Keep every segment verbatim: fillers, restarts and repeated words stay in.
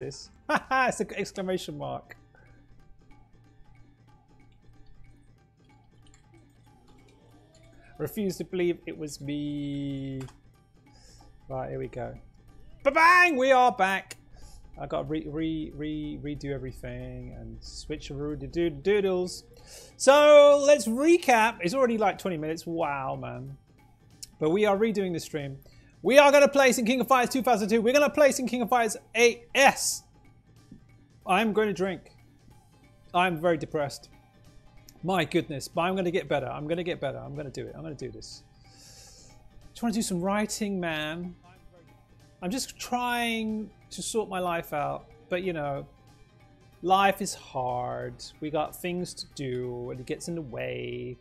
this. Haha, it's an exclamation mark. Refuse to believe it was me. Right, here we go. Ba-bang! We are back. I got to re re re redo everything and switch over to do doodles. So let's recap. It's already like twenty minutes. Wow, man. But we are redoing the stream. We are going to play some King of Fighters two thousand two. We're going to play some King of Fighters eight S. I'm going to drink. I'm very depressed. My goodness. But I'm going to get better. I'm going to get better. I'm going to do it. I'm going to do this. Just want to do some writing, man. I'm just trying to sort my life out, but you know, life is hard. We got things to do and it gets in the way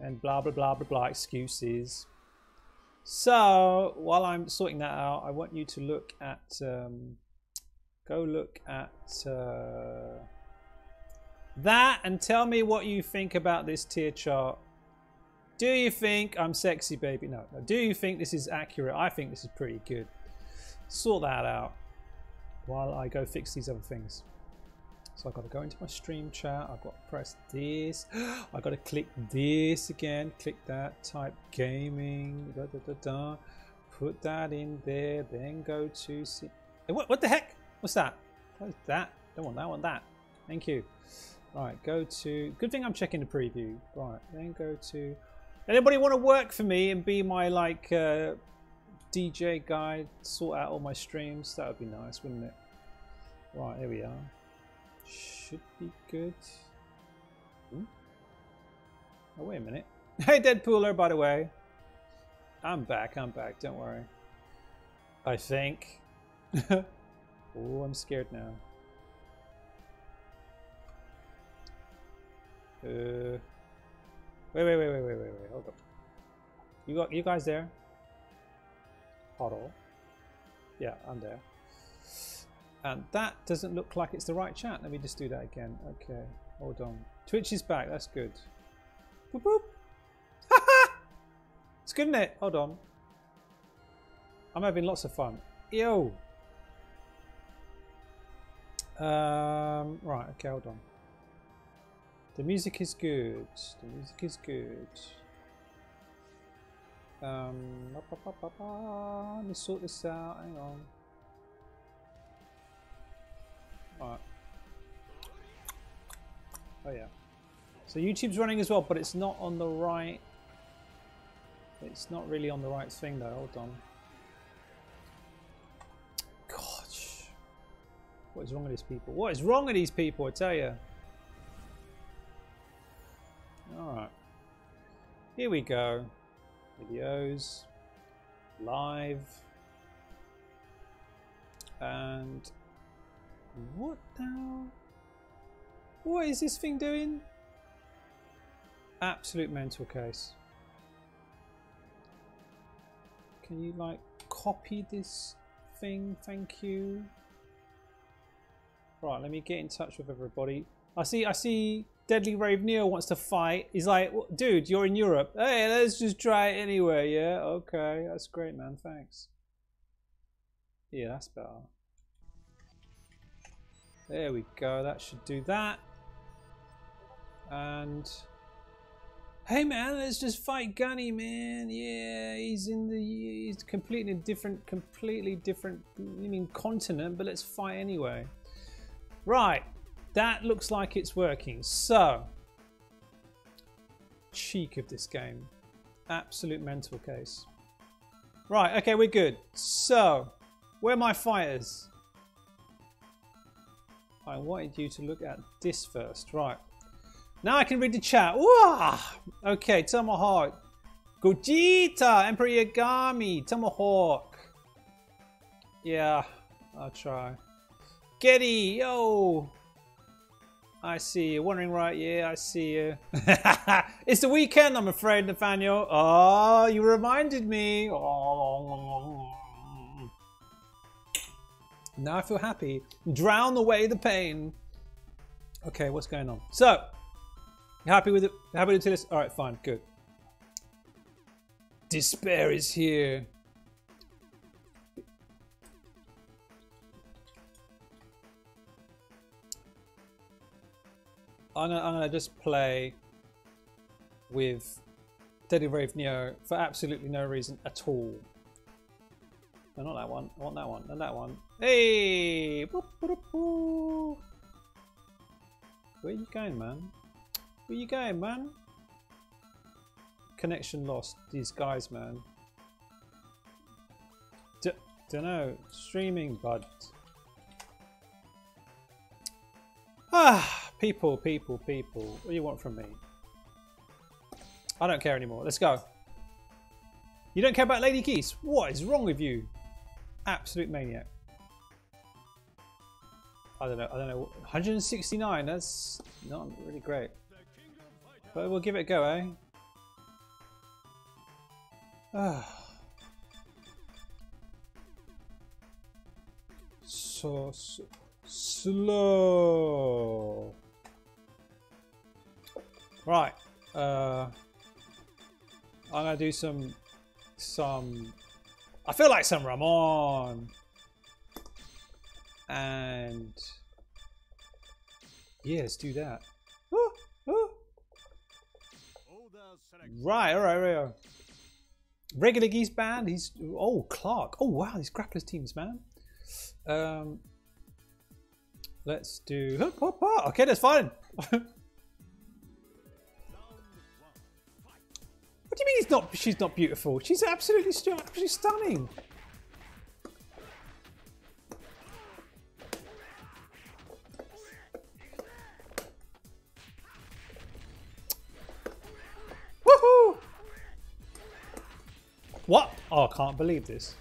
and blah, blah, blah, blah, blah, excuses. So while I'm sorting that out, I want you to look at, um, go look at uh, that and tell me what you think about this tier chart. Do you think I'm sexy, baby? No, no. Do you think this is accurate? I think this is pretty good. Sort that out while I go fix these other things. So I've got to go into my stream chat. I've got to press this. I've got to click this again. Click that. Type gaming. Da, da, da, da. Put that in there. Then go to see. Hey, what, what the heck? What's that? What is that? Don't want that. I want that. Thank you. Right. Go to. Good thing I'm checking the preview. Right. Then go to. Anybody want to work for me and be my like uh, D J guy, sort out all my streams? That would be nice, wouldn't it? Right, here we are. Should be good. Hmm? Oh, wait a minute. Hey, Deadpooler, by the way. I'm back, I'm back, don't worry. I think. Oh, I'm scared now. Uh... Wait, wait, wait, wait, wait, wait, wait, hold up. You got you guys there? Huddle. Yeah, I'm there. And that doesn't look like it's the right chat. Let me just do that again. Okay, hold on. Twitch is back, that's good. Boop, boop. Haha! It's good, isn't it? Hold on. I'm having lots of fun. Yo! Um, right, okay, hold on. The music is good. The music is good. Um, ba, ba, ba, ba, ba. Let me sort this out. Hang on. Alright. Oh yeah. So YouTube's running as well, but it's not on the right. It's not really on the right thing though. Hold on. Gosh. What is wrong with these people? What is wrong with these people? I tell you. Alright, here we go, videos, live, and what now, what is this thing doing? Absolute mental case. Can you like copy this thing? Thank you. Right, let me get in touch with everybody. I see, I see. Deadly Rave Neo wants to fight. He's like, well, dude, you're in Europe. Hey, let's just try it anyway, yeah? Okay, that's great, man. Thanks. Yeah, that's better. There we go. That should do that. And... Hey, man, let's just fight Gunny, man. Yeah, he's in the... He's completely different... Completely different... I mean, continent, but let's fight anyway. Right. That looks like it's working. So, cheek of this game. Absolute mental case. Right, okay, we're good. So, where are my fighters? I wanted you to look at this first. Right. Now I can read the chat. Whoa! Okay, Tomahawk. Gogeta! Emperor Yagami! Tomahawk. Yeah, I'll try. Getty! Yo! I see you. Wondering right, yeah, I see you. It's the weekend, I'm afraid, Nathaniel. Oh, you reminded me. Oh. Now I feel happy. Drown away the pain. Okay, what's going on? So, happy with it? Happy to tell us? All right, fine, good. Despair is here. I'm gonna, I'm gonna just play with Deadly Rave Neo for absolutely no reason at all. No, not that one. I want that one. And that one. Hey! Boop, boop, boop. Where you going, man? Where you going, man? Connection lost. These guys, man. D dunno. Streaming, bud. Ah! People, people, people. What do you want from me? I don't care anymore. Let's go. You don't care about Lady Geese? What is wrong with you? Absolute maniac. I don't know. I don't know. one hundred sixty-nine. That's not really great. But we'll give it a go, eh? Ah. So, so slow. Right. Uh, I'm gonna do some, some. I feel like some Ramon. And yeah, let's do that. Ooh, ooh. Right, all right, right. Regular Geese band. He's oh Clark. Oh wow, these grapplers teams, man. Um, let's do. Hop, hop, hop. Okay, that's fine. What do you mean he's not? She's not beautiful. She's absolutely, absolutely stunning. Woohoo! What? Oh, I can't believe this.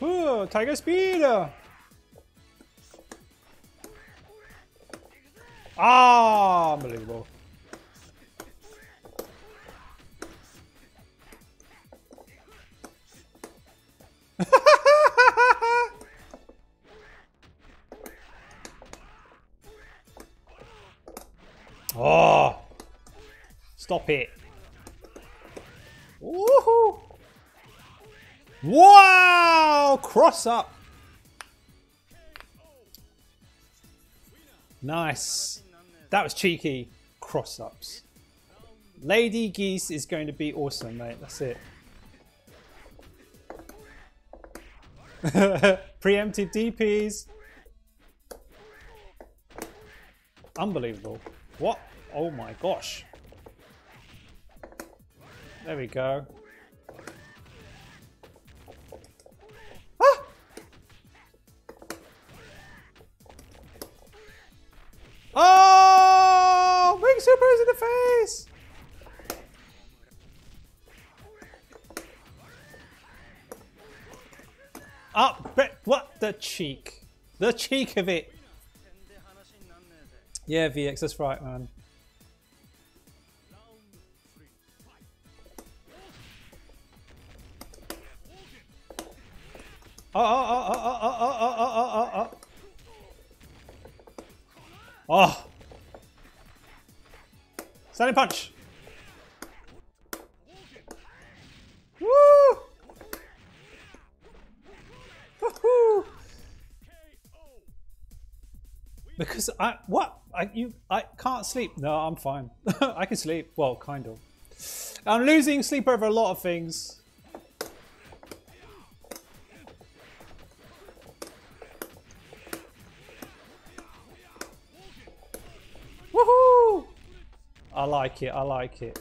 Ooh, Tiger Speeder! Ah, unbelievable. Oh, stop it. Woohoo. Wow, cross up. Nice. That was cheeky. Cross-ups. Lady Geese is going to be awesome, mate. That's it. Preemptive D Ps. Unbelievable. What? Oh my gosh. There we go. Oh! Wing supers in the face! Up! What? The cheek. The cheek of it. Yeah, V X, that's right, man. Oh, oh, oh, oh, oh, oh, oh, oh, oh, oh, oh. Oh! Standing punch! Woo! Woohoo! Because I. What? I, you, I can't sleep. No, I'm fine. I can sleep. Well, kind of. I'm losing sleep over a lot of things. I like it, I like it.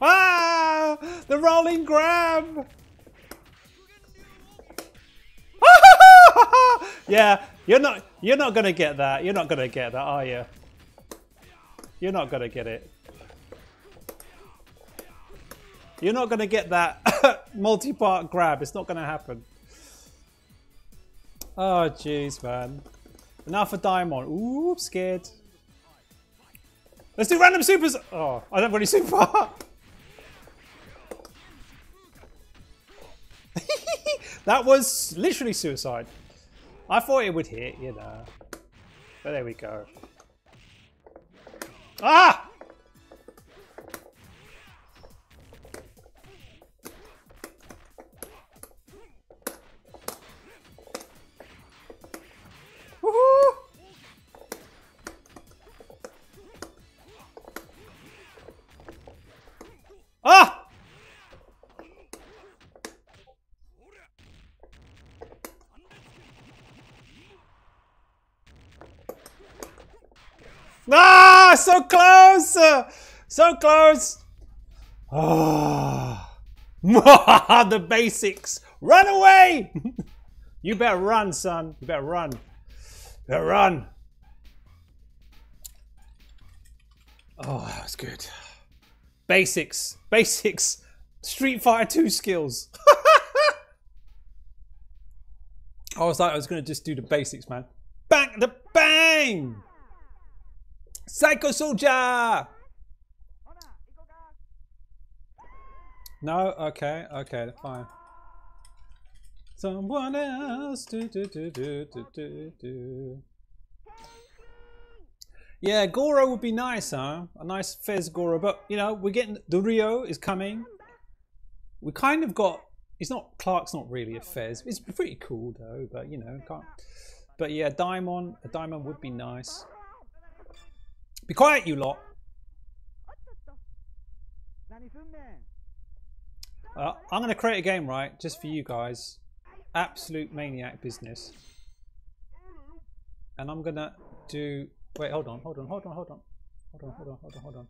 Ah! The rolling grab! Yeah, you're not you're not gonna get that. You're not gonna get that, are you? You're not gonna get it. You're not gonna get that multi-part grab. It's not gonna happen. Oh jeez, man. Now for Diamond. Ooh, scared. Let's do random supers. Oh, I don't really super. That was literally suicide. I thought it would hit, you know. But there we go. Ah! Woohoo! Ah! Ah, so close! So close! Ah, oh. The basics! Run away! You better run, son. You better run. You better run. Oh, that was good. Basics. Basics. Street Fighter two skills. I was like, I was going to just do the basics, man. Bang the bang! Psycho Soldier! No, okay, okay, fine. Someone else. Do, do, do, do, do, do. Yeah, Goro would be nice, huh? A nice Fez Goro, but you know, we're getting the Rio is coming. We kind of got. It's not Clark's not really a Fez. It's pretty cool though, but you know, can't. But yeah, Daimon, a Daimon would be nice. Be quiet, you lot. Uh, I'm going to create a game, right? Just for you guys. Absolute maniac business. And I'm going to do... Wait, hold on, hold on, hold on, hold on. Hold on, hold on, hold on, hold on.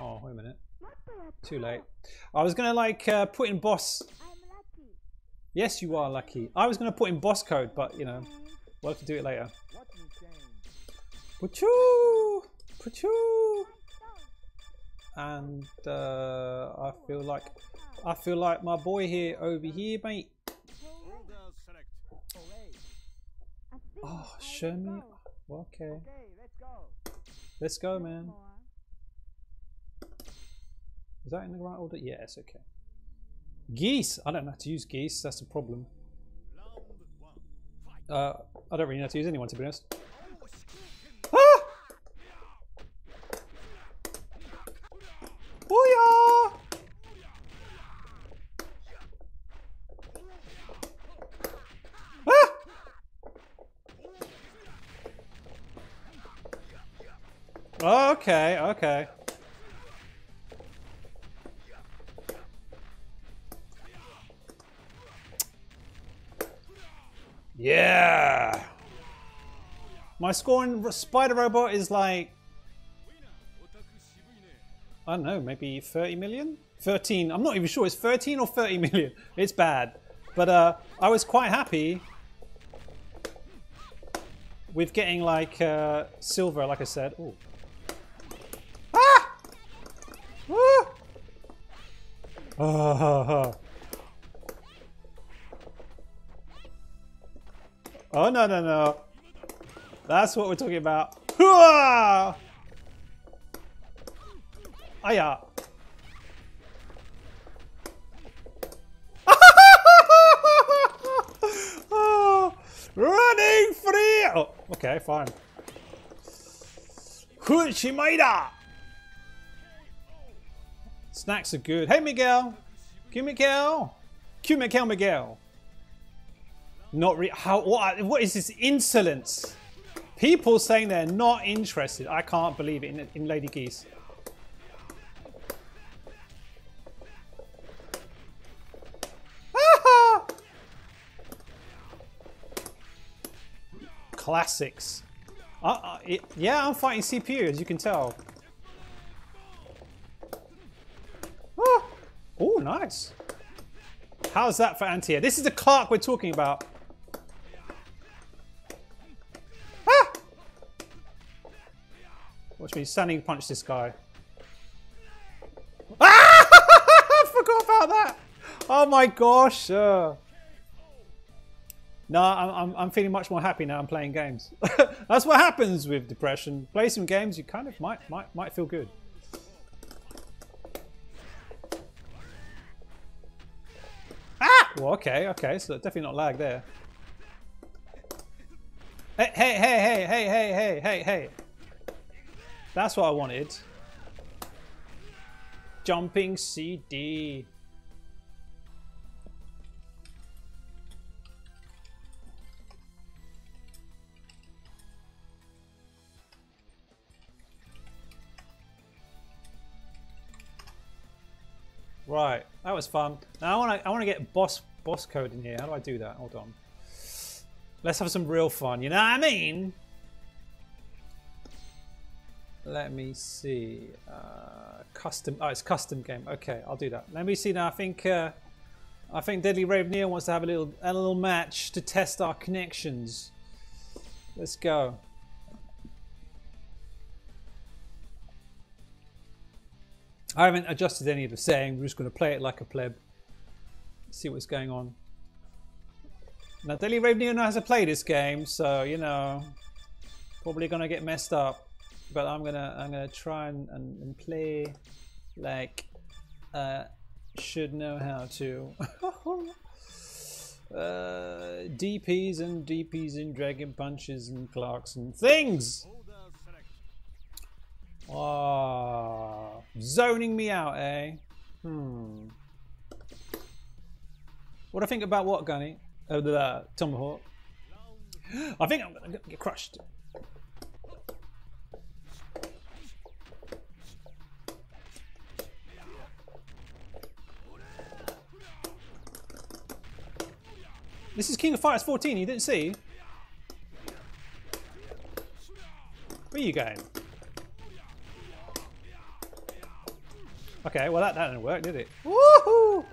Oh, wait a minute. Too late. I was going to, like, uh, put in boss... Yes, you are lucky. I was going to put in boss code, but, you know, we'll have to do it later. Pachoo! Pachoo! And uh, I feel like I feel like my boy here over here, mate. Oh, Shermie. Okay. Let's go, man. Is that in the right order? Yeah, it's okay. Geese. I don't know how to use geese. That's the problem. Uh, I don't really know how to use anyone, to be honest. Ah! Booyah! Ah! Oh, okay, okay. Yeah. My scoring spider robot is like, I don't know, maybe thirty million? thirteen, I'm not even sure, it's thirteen or thirty million. It's bad. But uh, I was quite happy with getting like uh, silver, like I said. Ooh. Ah! Ah! Oh, ha, ha. Oh, no, no, no. That's what we're talking about. Hooah! Hiya. Oh, running free! Oh, okay, fine. Shimaida! Snacks are good. Hey, Miguel! Q Miguel! Q Miguel Miguel! Not re- How? What, what is this insolence? People saying they're not interested. I can't believe it in, in Lady Geese. Ah Classics. Uh, uh, it, yeah, I'm fighting C P U, as you can tell. Ah. Oh, nice. How's that for anti-air? This is the Clark we're talking about. Watch me standing punch this guy. Ah! I forgot about that. Oh my gosh. Uh. No, I'm, I'm feeling much more happy now. I'm playing games. That's what happens with depression. Play some games, you kind of might might might feel good. Ah! Well, okay, okay. So definitely not lag there. Hey, hey, hey, hey, hey, hey, hey, hey, hey. That's what I wanted. Jumping C D. Right, that was fun. Now I want to I want to get boss boss code in here. How do I do that? Hold on. Let's have some real fun. You know what I mean? Let me see. Uh, custom. Oh, it's custom game. Okay, I'll do that. Let me see now. I think uh, I think Deadly Rave Neo wants to have a little a little match to test our connections. Let's go. I haven't adjusted any of the setting. We're just going to play it like a pleb. See what's going on. Now, Deadly Rave Neo knows how to play this game, so you know, probably gonna get messed up. But I'm gonna, I'm gonna try and, and, and play like uh, should know how to. uh, D Ps and D Ps and dragon punches and clocks and things. Ah, oh, zoning me out, eh? Hmm. What do I think about what, Gunny? Oh, the uh, Tomahawk. I think I'm gonna get crushed. This is King of Fighters fourteen, you didn't see? Where are you going? Okay, well that, that didn't work, did it? Woohoo!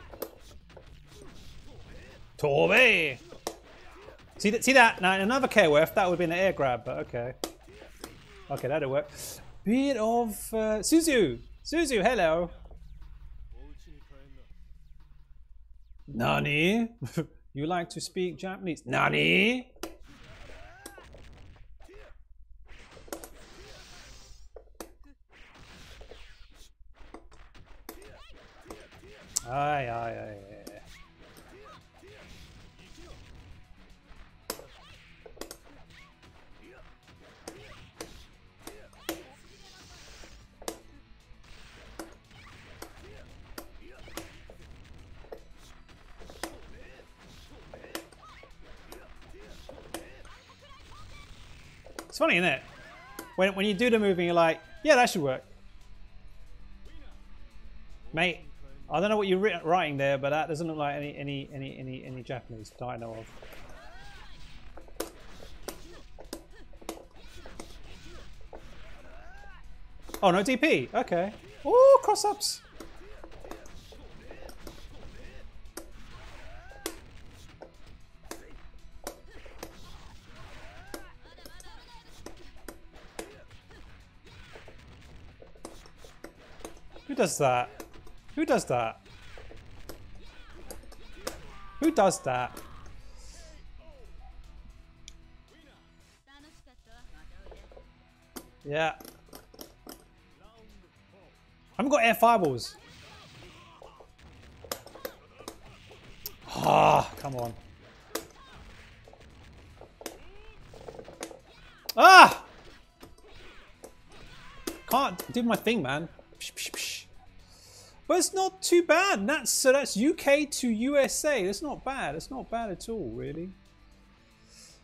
Torby! See that? See that? Now in another K O F, that would have been an air grab, but okay. Okay, that'll work. Bit of uh, Suzu! Suzu, hello! Nani? You like to speak Japanese? Nani? Aye, aye, aye. It's funny, isn't it? When, when you do the move and you're like, yeah, that should work. Mate, I don't know what you're writing there, but that doesn't look like any any any any, any Japanese that I know of. Oh, no D P. Okay. Oh, cross-ups. Who does that? Who does that? Who does that? Yeah. I haven't got air fireballs. Ah, come on. Ah! Can't do my thing, man. Psh, psh, psh. But it's not too bad. That's so that's U K to U S A. That's not bad. It's not bad at all, really.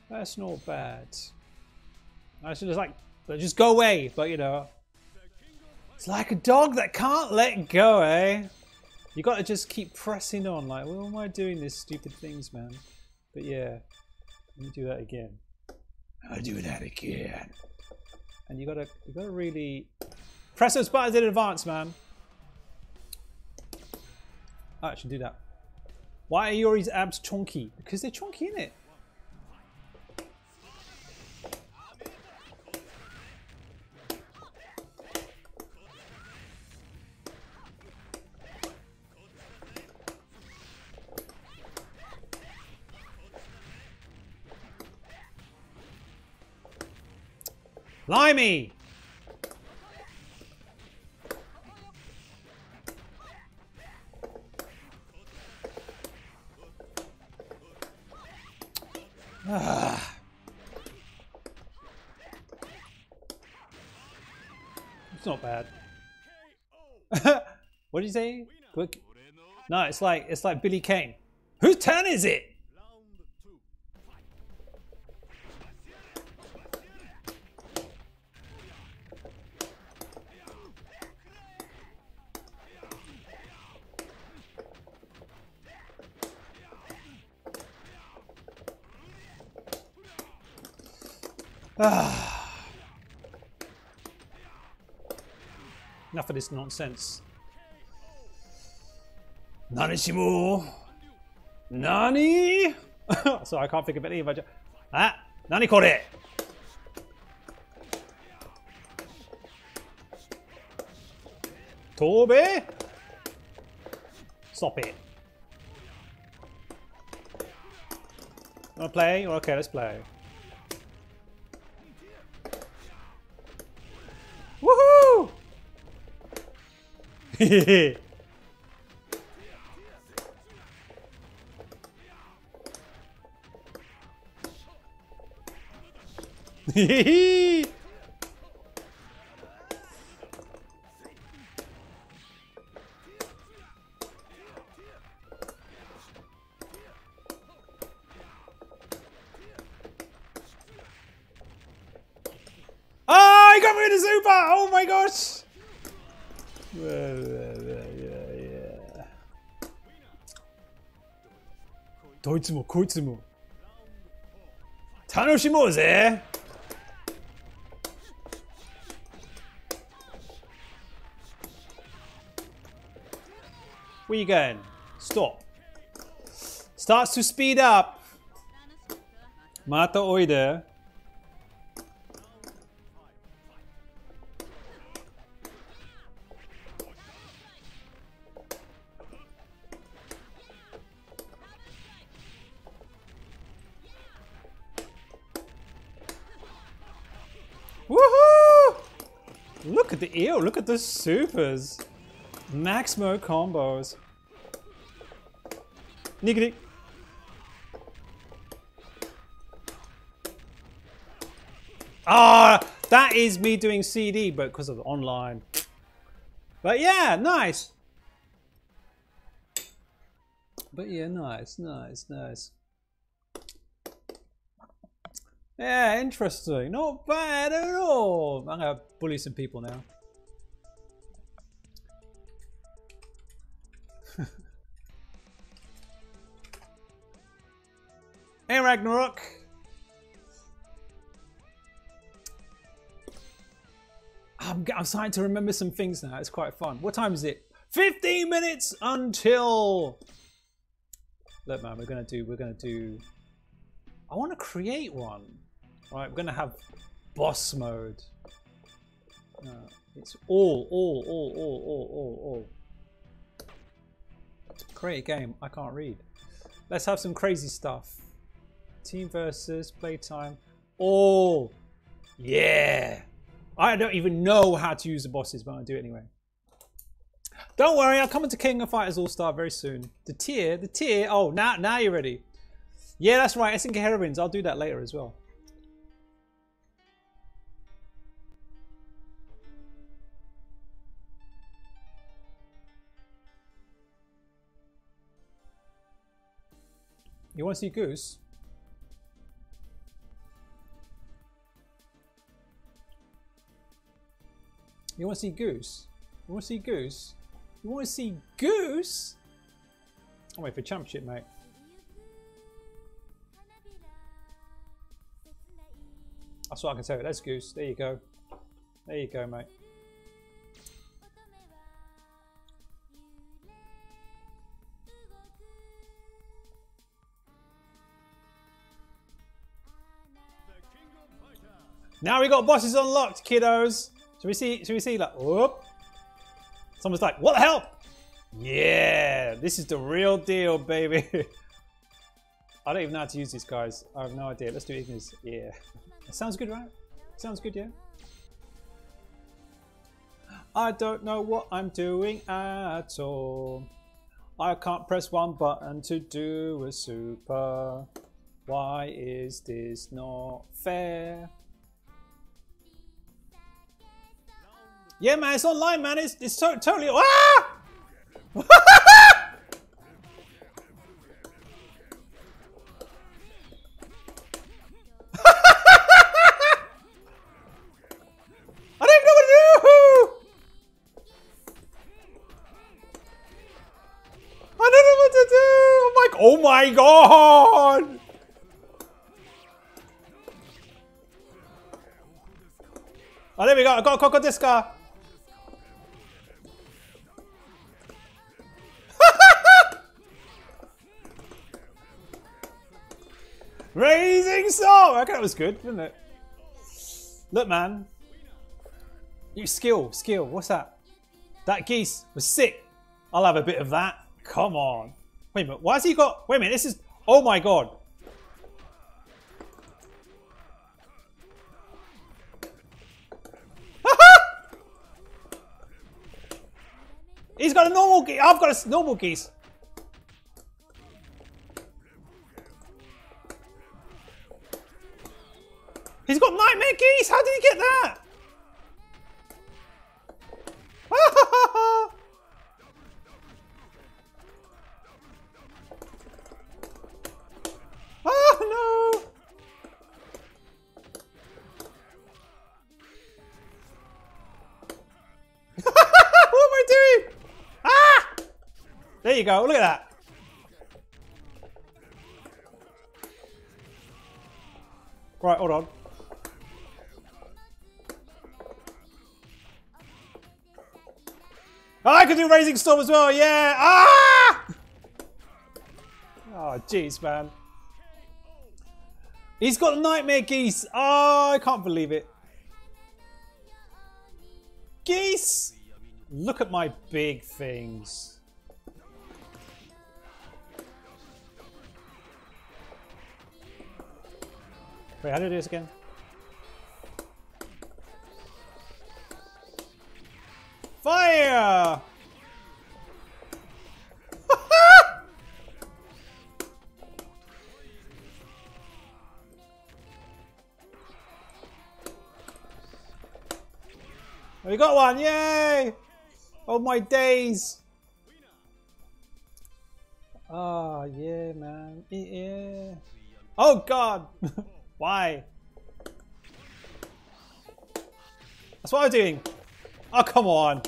That's not bad. I should just like just go away, but you know, it's like a dog that can't let go, eh? You got to just keep pressing on. Like, why am I doing these stupid things, man? But yeah, let me do that again. I'll do that again. And you gotta you gotta really press those buttons in advance, man. Oh, I should do that. Why are Iori's abs chonky? Because they're chonky, innit? Limey! It's not bad. What did you say? Quick. No, it's like it's like Billy Kane. Whose turn is it? Enough of this nonsense. Nanishimu! Nani? Sorry, I can't think of any of my... Ah! Nani kore? Tobe? Stop it. Wanna play? Okay, let's play. Woohoo! Hehehe. Hehehe. Oh, he got me in a super! Oh my gosh! Yeah, yeah, yeah, yeah. どいつもこいつも楽しもうぜ! Where you going? Stop. Starts to speed up. Mata oide. Woohoo! Look at the eel. Look at the supers. Maximo combos. Niggity. Ah, oh, that is me doing C D, but because of online. But yeah, nice. But yeah, nice, nice, nice. Yeah, interesting. Not bad at all. I'm gonna bully some people now. Hey Ragnarok! I'm, I'm starting to remember some things now, it's quite fun. What time is it? fifteen minutes until... Look man, we're gonna do, we're gonna do... I wanna create one. Alright, we're gonna have boss mode. Uh, it's all, all, all, all, all, all, all. Create a game. I can't read. Let's have some crazy stuff. Team versus playtime. Oh, yeah. I don't even know how to use the bosses, but I'll do it anyway. Don't worry. I'll come into King of Fighters All-Star very soon. The tier, the tier. Oh, now, now you're ready. Yeah, that's right. S N K Heroines. I'll do that later as well. You want to see Goose? You want to see Goose? You want to see Goose? You want to see Goose? I'll wait for championship, mate. That's what I can tell you. That's Goose. There you go. There you go, mate. Now we got bosses unlocked, kiddos. Should we see? Should we see? Like, whoop! Someone's like, "What the hell?" Yeah, this is the real deal, baby. I don't even know how to use these guys. I have no idea. Let's do Ignis. Yeah, it sounds good, right? It sounds good, yeah. I don't know what I'm doing at all. I can't press one button to do a super. Why is this not fair? Yeah, man, it's online, man. It's, it's so, totally... Ah! Oh my god! Oh, there we go. I got Coco Disca. Raising soul. Okay, that was good, wasn't it? Look, man. You skill, skill. What's that? That geese was sick. I'll have a bit of that. Come on. Wait a minute, why has he got... Wait a minute, this is... Oh my god. He's got a normal geese. I've got a normal geese. He's got nightmare geese. How did he get that? There you go, look at that. Right, hold on. Oh, I could do Raising Storm as well, yeah! Ah! Oh, jeez, man. He's got Nightmare Geese. Oh, I can't believe it. Geese! Look at my big things. Wait, how do I do this again? Fire! We got one, yay! Oh my days! Oh yeah, man, yeah. Oh god! Why? That's what I'm doing. Oh, come on.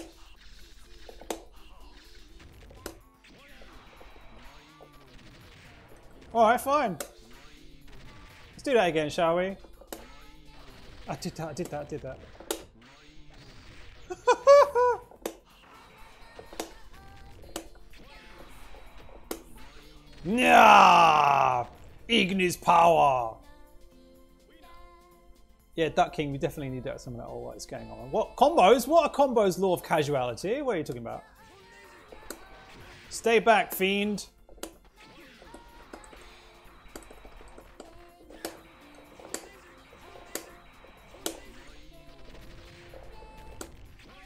Alright, fine. Let's do that again, shall we? I did that, I did that, I did that. Nah! Ignis power! Yeah, Duck King, we definitely need that. Someone that, oh, what is going on? What combos? What are combos? Law of casuality? What are you talking about? Stay back, fiend.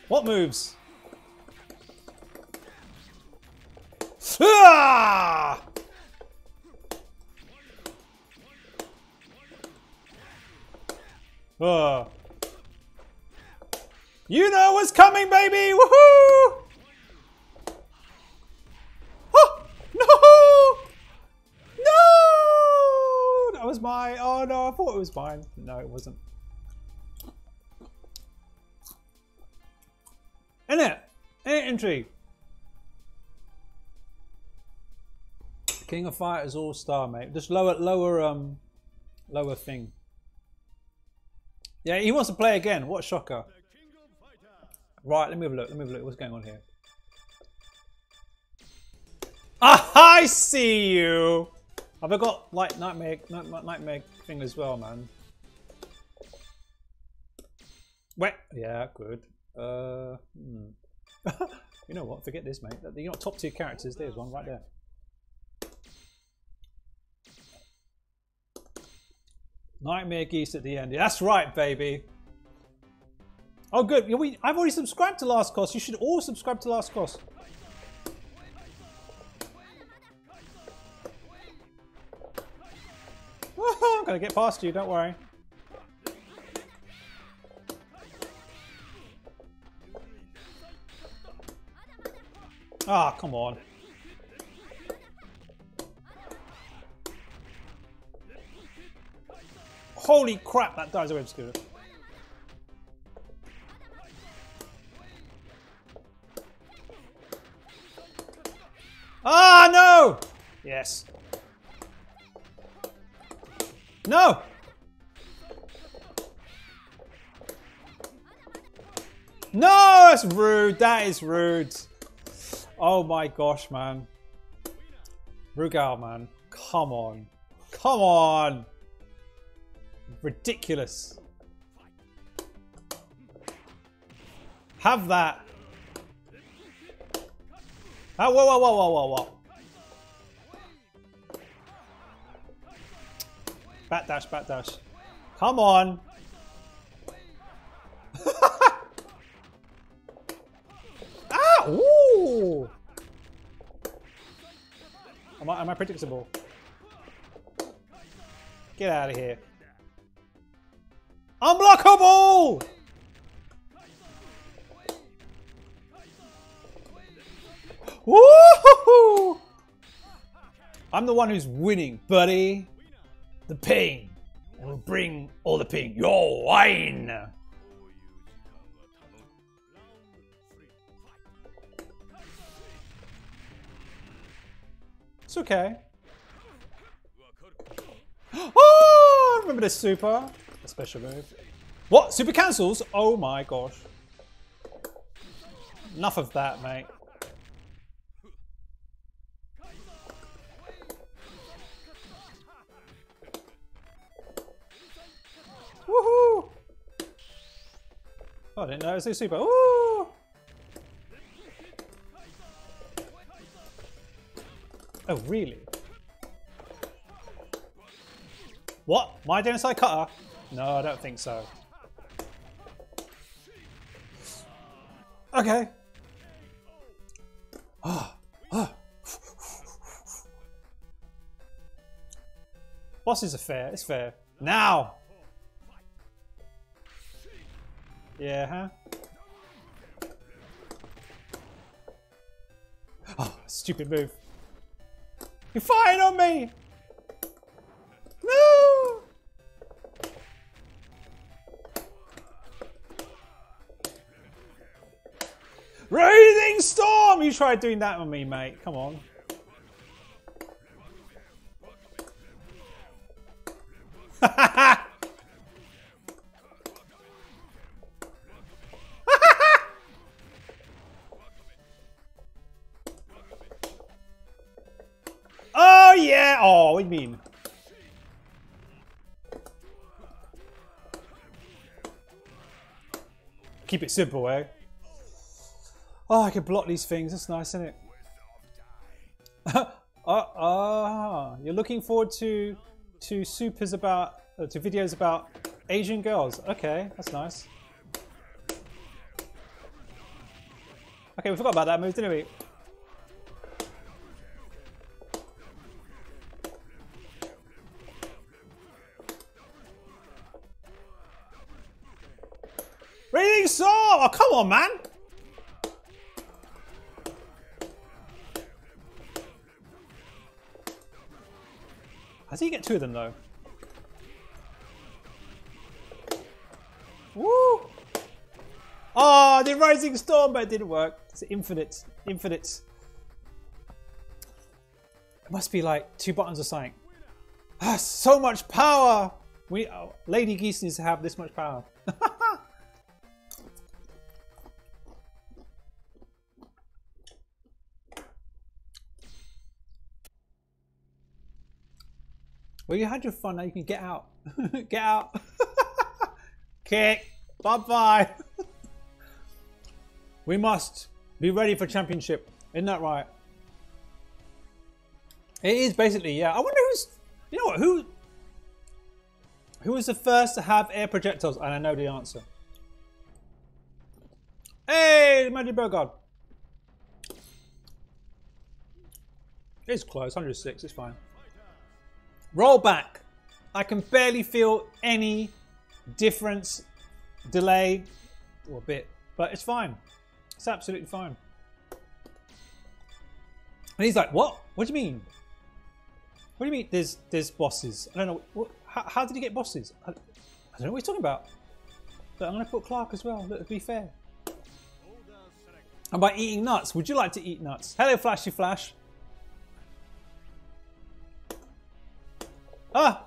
What moves? Ah! Uh. You know what's coming, baby! Woohoo! Oh, no! No! That was my... Oh, no, I thought it was mine. No, it wasn't. Innit? Innit entry? King of Fighters All-Star, mate. Just lower, lower, um... Lower thing. Yeah, he wants to play again. What a shocker. Right, let me have a look. Let me have a look. What's going on here? Ah, I see you! Have I got, like, Nightmare, nightmare thing as well, man? Wait. Yeah, good. Uh, hmm. You know what? Forget this, mate. You're not top two characters. There's one right there. Nightmare Geese at the end. Yeah, that's right, baby. Oh, good. We, I've already subscribed to Last Cost. You should all subscribe to Last Cost. I'm going to get past you, don't worry. Ah, oh, come on. Holy crap, that dies away obscure. Ah, no! Yes. No! No, that's rude. That is rude. Oh my gosh, man. Rugal, man. Come on. Come on. Ridiculous. Have that. Oh, whoa, whoa, whoa, whoa, whoa, whoa. Backdash, backdash. Come on. Ah! Ooh! Am I, am I predictable? Get out of here. Unblockable! Woohoo! I'm the one who's winning, buddy. The pain will bring all the pain. Your wine. It's okay. Oh! I remember this super. A special move. What? Super cancels? Oh my gosh. Enough of that, mate. Woohoo! Oh, I didn't know it was so super. Ooh! Oh, really? What? My genocide cutter? No, I don't think so. Okay. Ah. Ah. Bosses are fair. It's fair. Now! Yeah, huh? Oh, stupid move. You're firing on me! No! Raising Storm! You tried doing that on me, mate. Come on. Hahaha! Oh, what do you mean? Keep it simple, eh? Oh, I can block these things. That's nice, isn't it? uh, uh, you're looking forward to to supers about uh, to videos about Asian girls. Okay, that's nice. Okay, we forgot about that move, didn't we? So, oh, come on, man. How do you get two of them, though? Woo! Ah, oh, the Rising Storm, but it didn't work. It's infinite. Infinite. It must be like two buttons or something. Ah, so much power! We, oh, Lady Geese needs to have this much power. Well, you had your fun, now you can get out. Get out. Kick. Bye-bye. We must be ready for championship. Isn't that right? It is basically, yeah. I wonder who's... You know what? Who... Who was the first to have air projectiles? And I know the answer. Hey, the Magic Burgard. It's close. one hundred six. It's fine. Roll back. I can barely feel any difference, delay, or a bit, but it's fine. It's absolutely fine. And he's like, what? What do you mean? What do you mean there's there's bosses? I don't know. What, how, how did he get bosses? I, I don't know what he's talking about. But I'm going to put Clark as well, to be fair. And by eating nuts, would you like to eat nuts? Hello, Flashy Flash. Ah!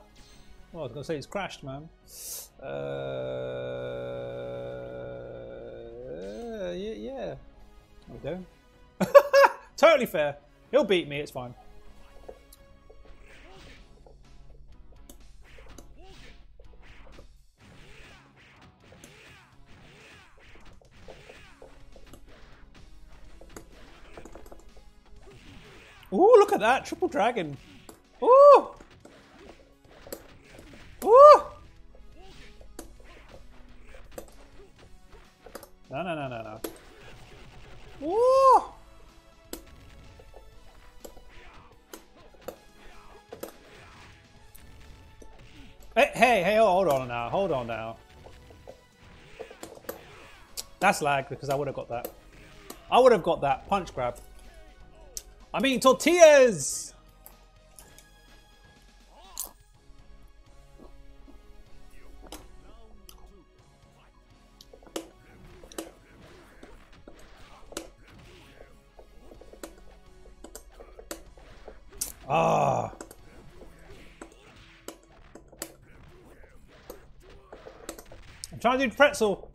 Well, I was going to say it's crashed, man. Uh, yeah, yeah. There we go. Totally fair. He'll beat me, it's fine. Ooh, look at that. Triple Dragon. Ooh! Ooh! No, no, no, no, no. Ooh! Hey, hey, hey, hold on now. Hold on now. That's lag because I would have got that. I would have got that punch grab. I mean tortillas! Ah! I'm trying to do pretzel.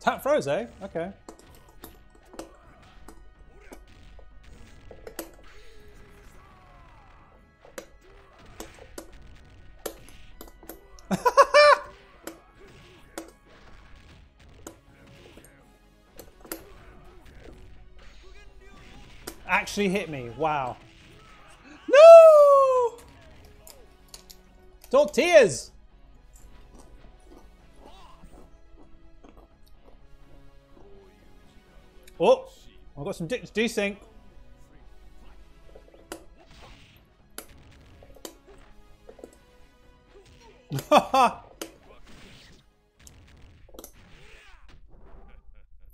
Tap froze, eh? Okay. Actually hit me. Wow. No! Tortillas! Oh, I've got some dicks desync.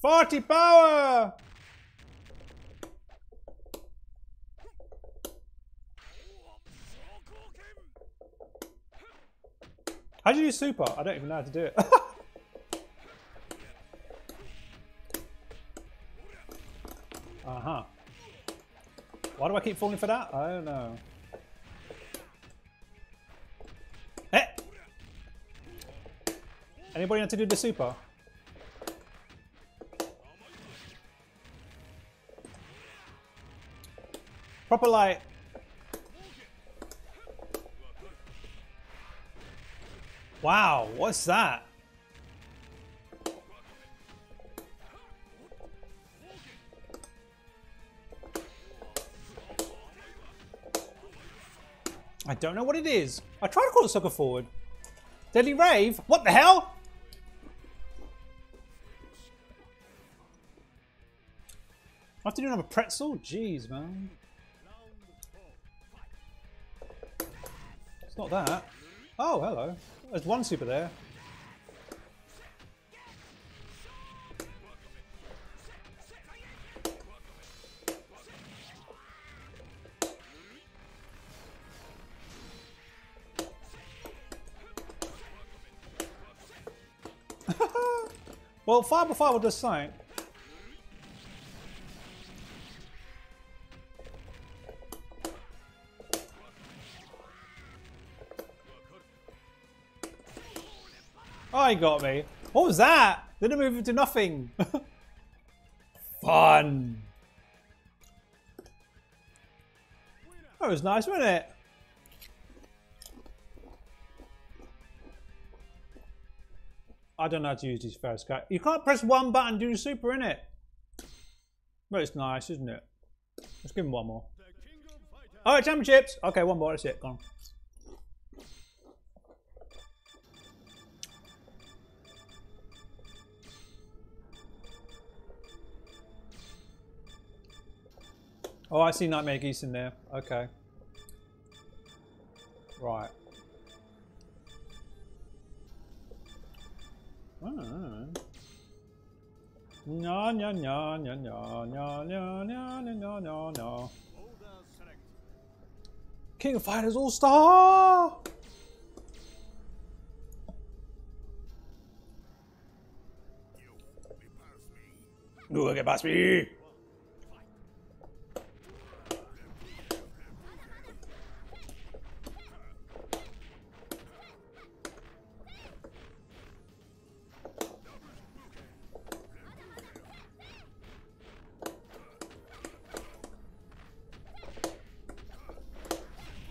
forty power! How do you do super? I don't even know how to do it. uh-huh. Why do I keep falling for that? I don't know. Eh? Anybody know how to do the super? Proper light. Wow, what's that? I don't know what it is. I tried to call it sucker forward. Deadly Rave? What the hell? I have to do another pretzel? Jeez, man. It's not that. Oh, hello. There's one super there. Well, five by five will just sign. He got me. What was that? Didn't move into nothing. Fun. That was nice, wasn't it? I don't know how to use these first guys. You can't press one button and do the super in it. But it's nice, isn't it? Let's give him one more. All right, championships. Okay, one more. That's it. Gone. Oh, I see Nightmare Geese in there. Okay. Right. Oh. No, no, no, no, no, no, no, no, no, no, no. King of Fighters All Star. Ooh, get past me.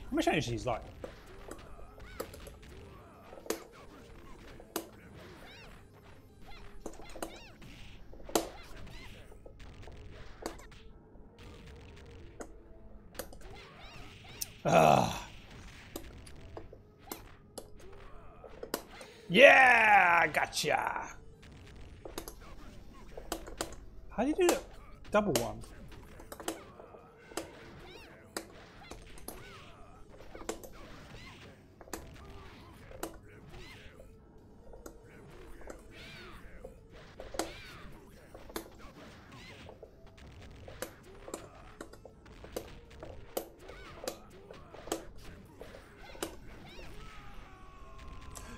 How much energy he's like? Ah. Yeah, I gotcha. How do you do that? Double one.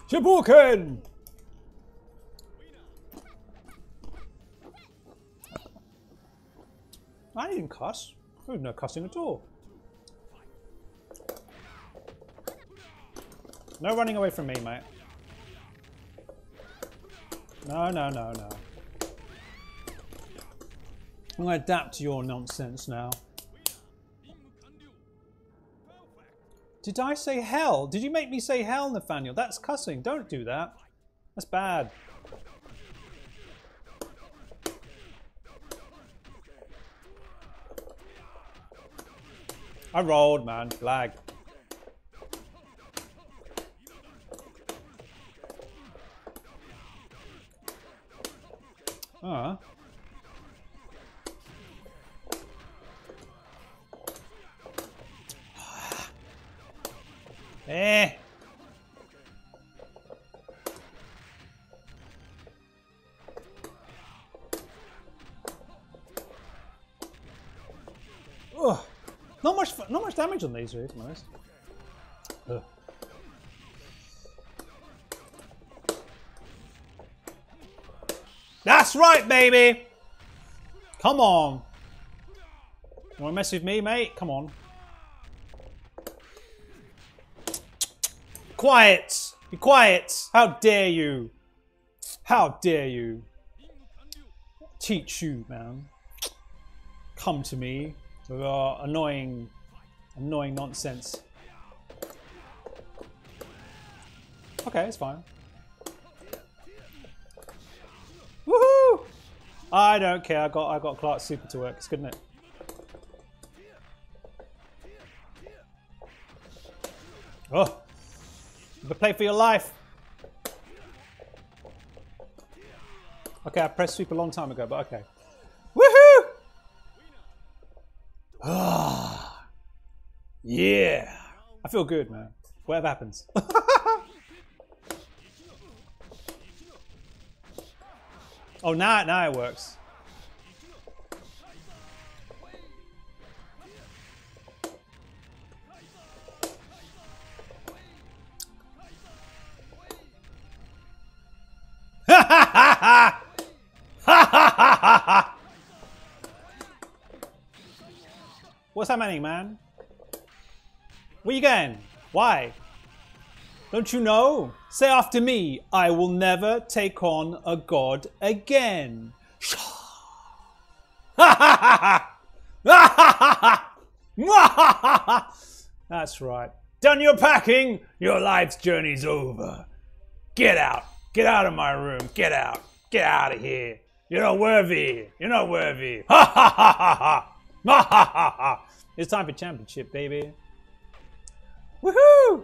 Shibuken! I didn't cuss. There was no cussing at all. No running away from me, mate. No, no, no, no. I'm gonna adapt to your nonsense now. Did I say hell? Did you make me say hell, Nathaniel? That's cussing. Don't do that. That's bad. I rolled, man. Flag. Ah. Uh. Eh. Ugh. Not much, not much damage on these, really, to be honest. Ugh. That's right, baby. Come on. You wanna mess with me, mate? Come on. Quiet! Be quiet! How dare you! How dare you! Teach you, man. Come to me with your annoying, annoying nonsense. Okay, it's fine. Woohoo! I don't care. I got, I got Clark's super to work. It's good, isn't it? Oh. But play for your life. Okay, I pressed sweep a long time ago, but okay. Woohoo! Ah, yeah. I feel good, man. Whatever happens. Oh, now, now it works. Ha ha. What's happening, man? Where you going? Why? Don't you know? Say after me, I will never take on a god again. That's right. Done your packing, your life's journey's over. Get out. Get out of my room. Get out. Get out of here. You're not worthy. You're not worthy. Ha ha ha ha ha. Ha ha ha ha. It's time for championship, baby. Woohoo!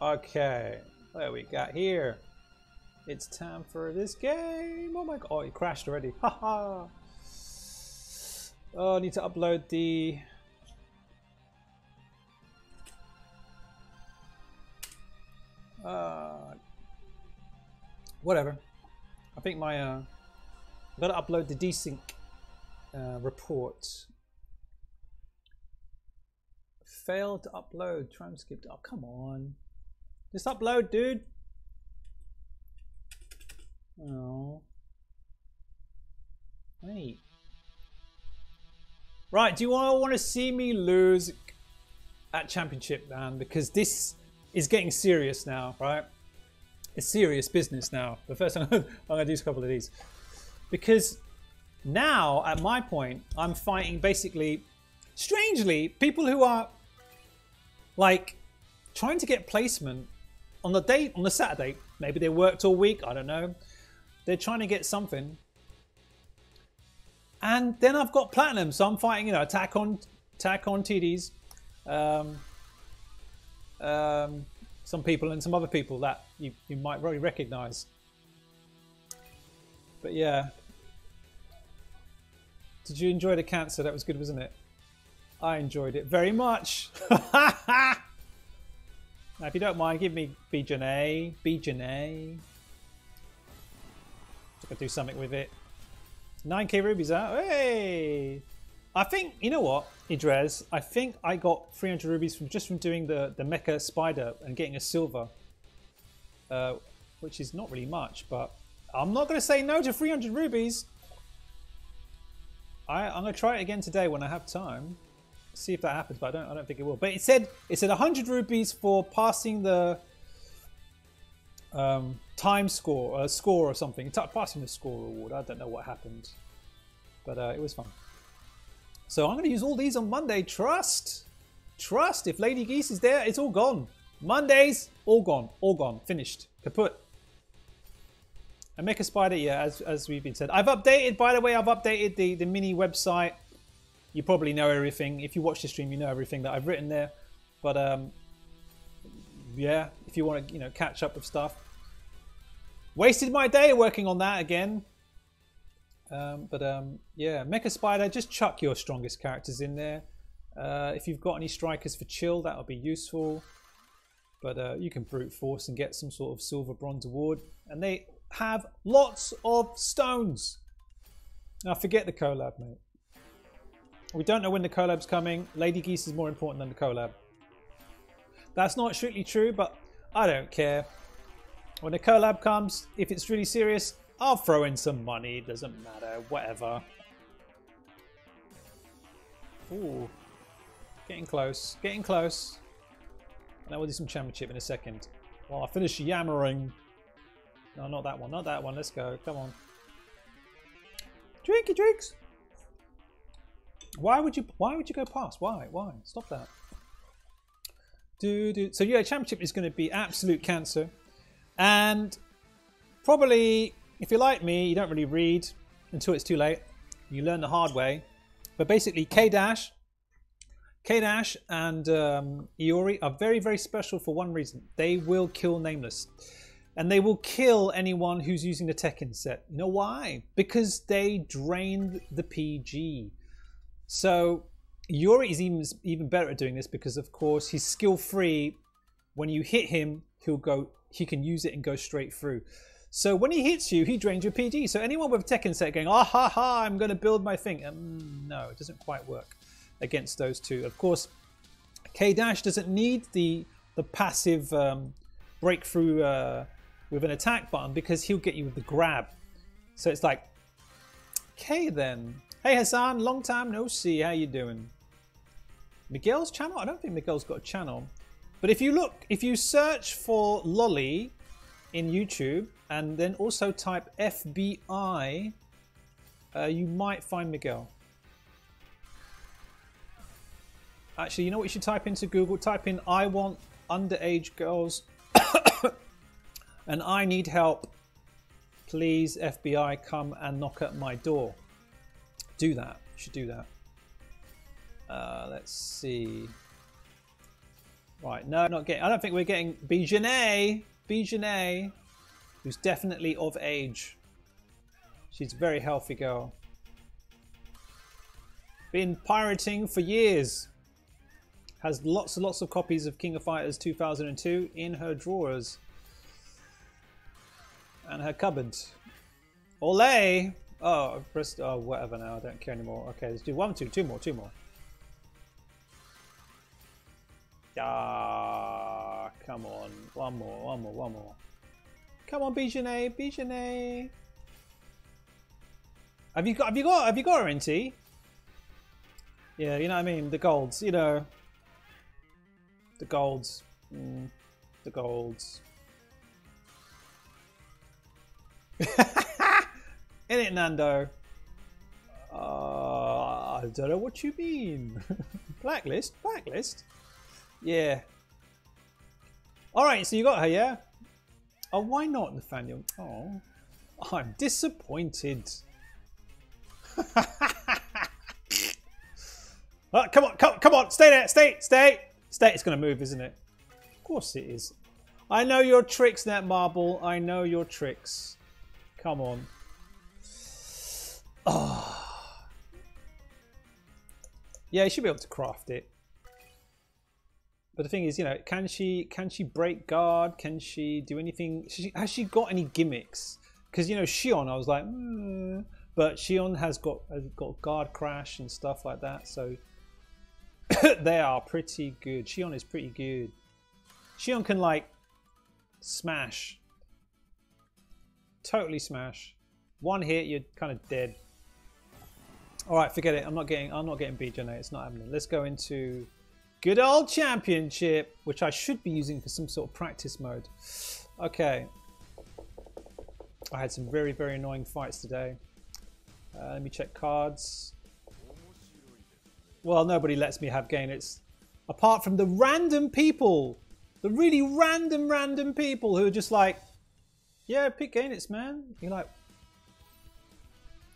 Okay. What do we got here? It's time for this game. Oh my god. Oh, it crashed already. Ha ha. Oh, I need to upload the... Uh... Whatever. I think my uh, I've got to upload the desync uh, report. Failed to upload. Transcript. Oh, come on. Just upload, dude. Oh. Wait. Right, do you all want to see me lose at championship, man? Because this is getting serious now, right? It's serious business now. The first time I'm going to do is a couple of these. Because now, at my point, I'm fighting basically, strangely, people who are, like, trying to get placement on the day, on the Saturday. Maybe they worked all week, I don't know. They're trying to get something. And then I've got platinum, so I'm fighting, you know, attack on, attack on T Ds. Um, um, some people and some other people that you, you might really recognize. But yeah. Did you enjoy the cancer? That was good, wasn't it? I enjoyed it very much. Now, if you don't mind, give me B J N A. B J N A. I could do something with it. nine K rubies out. Hey! I think, you know what, Idrez? I think I got three hundred rubies from just from doing the, the mecha spider and getting a silver. Uh, which is not really much, but I'm not going to say no to three hundred rubies. I, I'm going to try it again today when I have time. See if that happens, but I don't. I don't think it will. But it said it said one hundred rupees for passing the um, time score, uh, score or something. Passing the score reward. I don't know what happened, but uh, it was fun. So I'm going to use all these on Monday. Trust, trust. If Lady Geese is there, it's all gone. Mondays, all gone, all gone, finished, kaput. And Mecha Spider, yeah, as as we've been said. I've updated. By the way, I've updated the the mini website. You probably know everything. If you watch the stream, you know everything that I've written there. But um, yeah, if you want to, you know, catch up with stuff. Wasted my day working on that again. Um, but um, yeah, Mecha Spider, just chuck your strongest characters in there. Uh, if you've got any strikers for chill, that'll be useful. But uh, you can brute force and get some sort of silver bronze award. And they have lots of stones. Now forget the collab, mate. We don't know when the collab's coming. Lady Geese is more important than the collab. That's not strictly true, but I don't care. When the collab comes, if it's really serious, I'll throw in some money. It doesn't matter. Whatever. Ooh. Getting close. Getting close. And I will do some championship in a second. Well, I'll finish yammering. No, not that one. Not that one. Let's go. Come on. Drinky drinks. Why would you? Why would you go past? Why? Why? Stop that. Do do. So yeah, championship is going to be absolute cancer, and probably if you're like me, you don't really read until it's too late. You learn the hard way. But basically, K-dash, K-dash, and um, Iori are very very special for one reason: they will kill Nameless, and they will kill anyone who's using the Tekken set. You know why? Because they drained the P G. So Iori is even, even better at doing this because, of course, he's skill free. When you hit him, he'll go. He can use it and go straight through. So when he hits you, he drains your P D. So anyone with a Tekken set going, ah ha ha, I'm going to build my thing. Um, no, it doesn't quite work against those two. Of course, K-dash doesn't need the the passive um, breakthrough uh, with an attack button because he'll get you with the grab. So it's like, okay then. Hey Hassan, long time no see, how you doing? Miguel's channel? I don't think Miguel's got a channel. But if you look, if you search for Lolly in YouTube and then also type F B I, uh, you might find Miguel. Actually, you know what you should type into Google? Type in, I want underage girls and I need help. Please, F B I, come and knock at my door. Do that. Should do that. Uh, let's see. Right, no, not getting. I don't think we're getting Bijanet. Bijanet, who's definitely of age. She's a very healthy girl. Been pirating for years. Has lots and lots of copies of King of Fighters two thousand two in her drawers and her cupboard. Olay. Oh, I've pressed, oh, whatever now, I don't care anymore. Okay, let's do one, two, two more, two more. Ah, come on. One more, one more, one more. Come on, Bijonet, Bijonet. Have you got, have you got, have you got her in tea? Yeah, you know what I mean? The golds, you know. The golds. Mm, the golds. In it, Nando. Uh, I don't know what you mean. Blacklist? Blacklist? Yeah. Alright, so you got her, yeah? Oh, why not, Nathaniel? Oh, I'm disappointed. Oh, come on, come, come on, stay there, stay, stay. Stay, it's going to move, isn't it? Of course it is. I know your tricks, Net Marble. I know your tricks. Come on. Oh. Yeah, you should be able to craft it. But the thing is, you know, can she can she break guard? Can she do anything? She, has she got any gimmicks? Because, you know, Shion, I was like, mm. But Shion has got has got guard crash and stuff like that. So they are pretty good. Shion is pretty good. Shion can, like, smash. Totally smash. One hit, you're kind of dead. All right, forget it. I'm not getting. I'm not getting B J N A. It's not happening. Let's go into good old championship, which I should be using for some sort of practice mode. Okay. I had some very very annoying fights today. Uh, let me check cards. Well, nobody lets me have gainets, apart from the random people, the really random random people who are just like, yeah, pick gainets, man. You're like.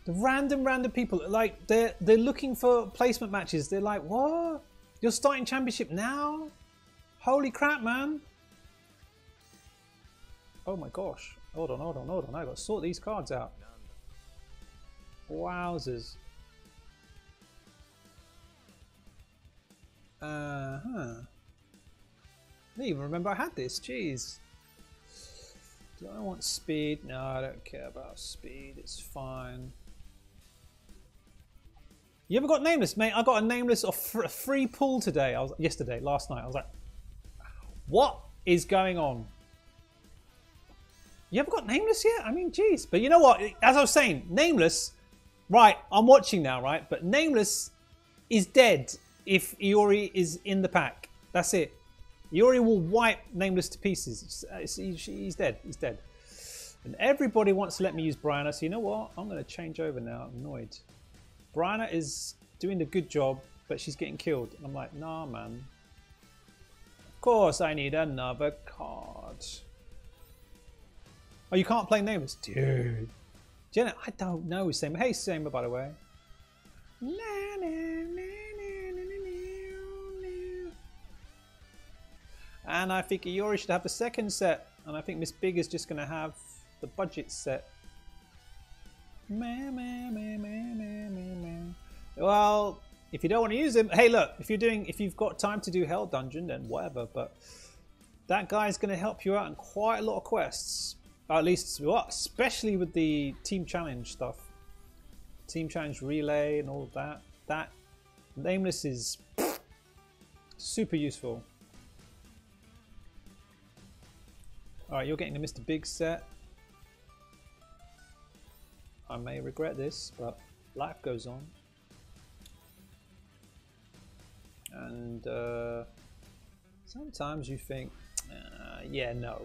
The random, random people, like, they're, they're looking for placement matches. They're like, what? You're starting championship now? Holy crap, man. Oh, my gosh. Hold on, hold on, hold on. I've got to sort these cards out. Wowzers. Uh-huh. I don't even remember I had this. Jeez. Do I want speed? No, I don't care about speed. It's fine. You ever got Nameless, mate? I got a Nameless of a free pull today. I was yesterday, last night. I was like, what is going on? You ever got Nameless yet? I mean, geez. But you know what? As I was saying, Nameless, right, I'm watching now, right? But Nameless is dead if Iori is in the pack. That's it. Iori will wipe Nameless to pieces. He's dead. He's dead. And everybody wants to let me use Brianna. So you know what? I'm going to change over now. I'm annoyed. Brianna is doing a good job, but she's getting killed. And I'm like, nah, man. Of course I need another card. Oh, you can't play Nameless? Dude. Jenna, I don't know. Same. Hey, Sema, by the way. Na, na, na, na, na, na, na. And I think Iori should have the second set. And I think Miss Big is just going to have the budget set. Man, man, man, man, man, man. Well, if you don't want to use him, hey, look, if you're doing, if you've got time to do Hell Dungeon, then whatever. But that guy's going to help you out in quite a lot of quests, or at least what, especially with the team challenge stuff, team challenge relay and all of that. That Nameless is super useful. All right, you're getting a Mister Big set. I may regret this, but life goes on. And uh, sometimes you think, uh, yeah, no.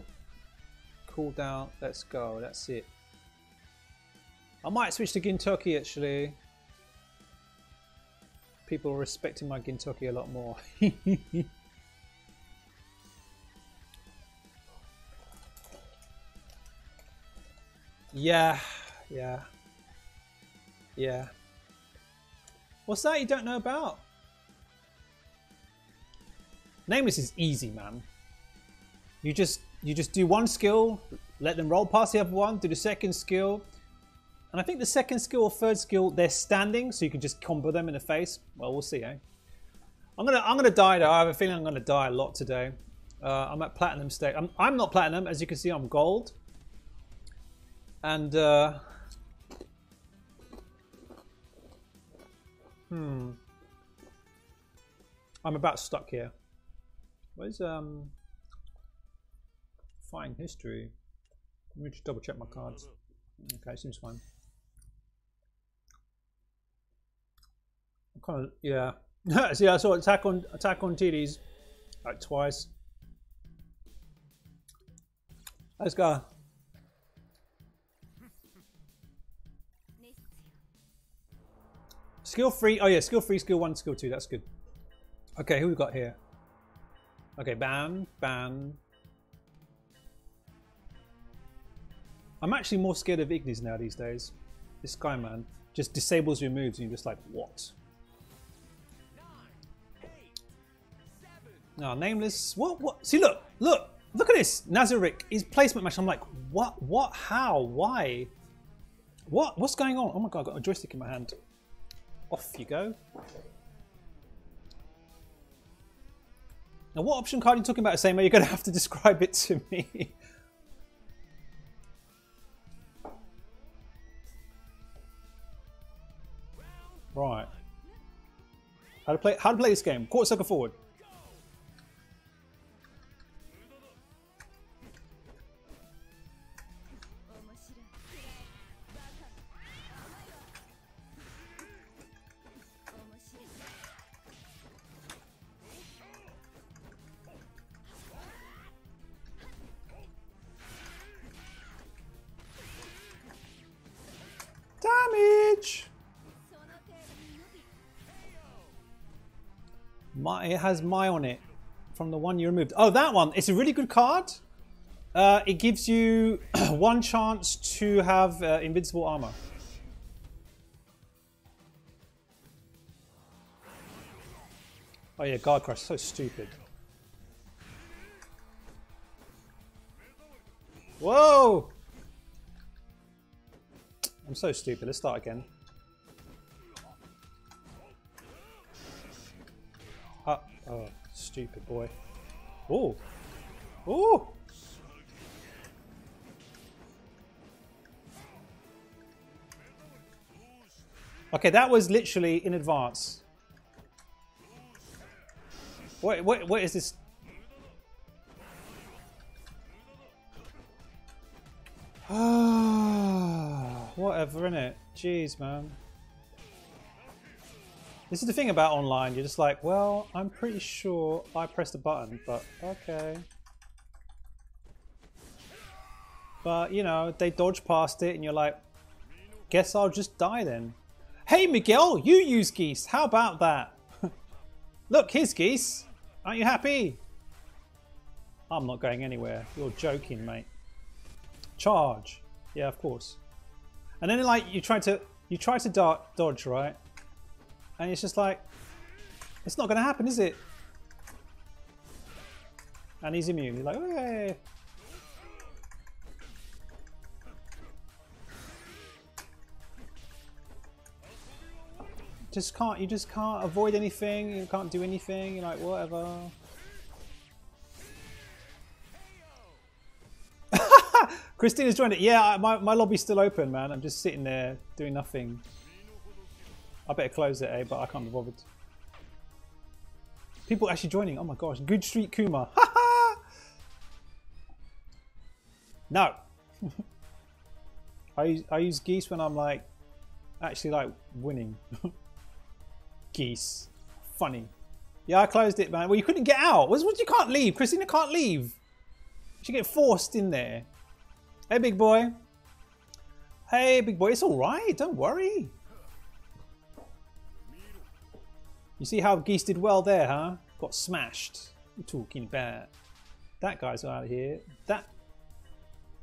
Cool down, let's go, that's it. I might switch to Gintoki actually. People are respecting my Gintoki a lot more. Yeah, yeah. Yeah. What's that you don't know about? Nameless is easy, man. You just you just do one skill, let them roll past the other one, do the second skill. And I think the second skill or third skill, they're standing, so you can just combo them in the face. Well, we'll see, eh? I'm gonna I'm gonna die though. I have a feeling I'm gonna die a lot today. Uh, I'm at platinum stage. I'm I'm not platinum, as you can see, I'm gold. And uh Hmm. I'm about stuck here. Where's um fighting history? Let me just double check my cards. Okay, seems fine. I'm kind of, yeah. See, I saw attack on attack on T Ds like twice. Let's go. Skill three. Oh yeah, skill three, skill one, skill two. That's good. Okay, who we got here? Okay, ban, ban. I'm actually more scared of Ignis now these days. This guy, man, just disables your moves, and you're just like, what? No, oh, Nameless. What? What? See, look, look, look at this. Nazarick is placement match. I'm like, what? What? How? Why? What? What's going on? Oh my god, I got a joystick in my hand. Off you go. Now, what option card are you talking about, Seymour? You're going to have to describe it to me. Right. How to play? How to play this game? Quarter circle forward. My, it has my on it from the one you removed. Oh, that one. It's a really good card. Uh, it gives you one chance to have uh, invincible armor. Oh yeah, guard crush. So stupid. Whoa! I'm so stupid. Let's start again. Uh, oh, stupid boy. Oh. Oh. Okay, that was literally in advance. What, what, what is this? Whatever, innit? Jeez, man. This is the thing about online, you're just like, well, I'm pretty sure I pressed the button, but okay. But, you know, they dodge past it and you're like, guess I'll just die then. Hey, Miguel, you use geese. How about that? Look, here's geese. Aren't you happy? I'm not going anywhere. You're joking, mate. Charge. Yeah, of course. And then, like, you try to, you try to dart, dodge, right? And it's just like, it's not going to happen, is it? And he's immune. He's like, hey. Just can't, you just can't avoid anything. You can't do anything. You're like, whatever. Christina's joined it. Yeah, my, my lobby's still open, man. I'm just sitting there doing nothing. I better close it, eh? But I can't be bothered. People actually joining. Oh my gosh. Good Street Kuma. Ha ha! No. I, use, I use geese when I'm like, actually like winning. Geese. Funny. Yeah, I closed it, man. Well, you couldn't get out. What, what, you can't leave. Christina can't leave. She get forced in there. Hey, big boy. Hey, big boy. It's all right. Don't worry. You see how geese did well there, huh? Got smashed. You're talking about that guy's out of here. That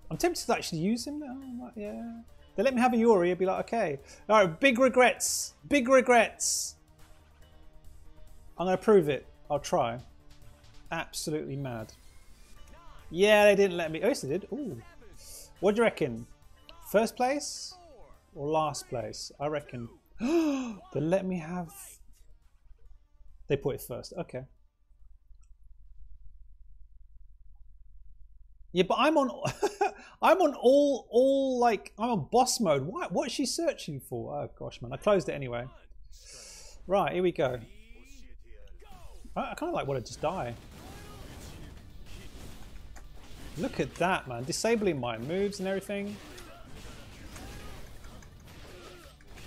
I'm tempted to actually use him now. Like, yeah, they let me have a Iori. I'd be like, okay. All right, big regrets. Big regrets. I'm gonna prove it. I'll try. Absolutely mad. Yeah, they didn't let me. Oh, yes, they did. Ooh. What do you reckon? First place or last place? I reckon. They let me have. They put it first, okay. Yeah, but I'm on, I'm on all, all like, I'm on boss mode. What, what's she searching for? Oh gosh, man, I closed it anyway. Right, here we go. I, I kind of like want to just die. Look at that, man. Disabling my moves and everything.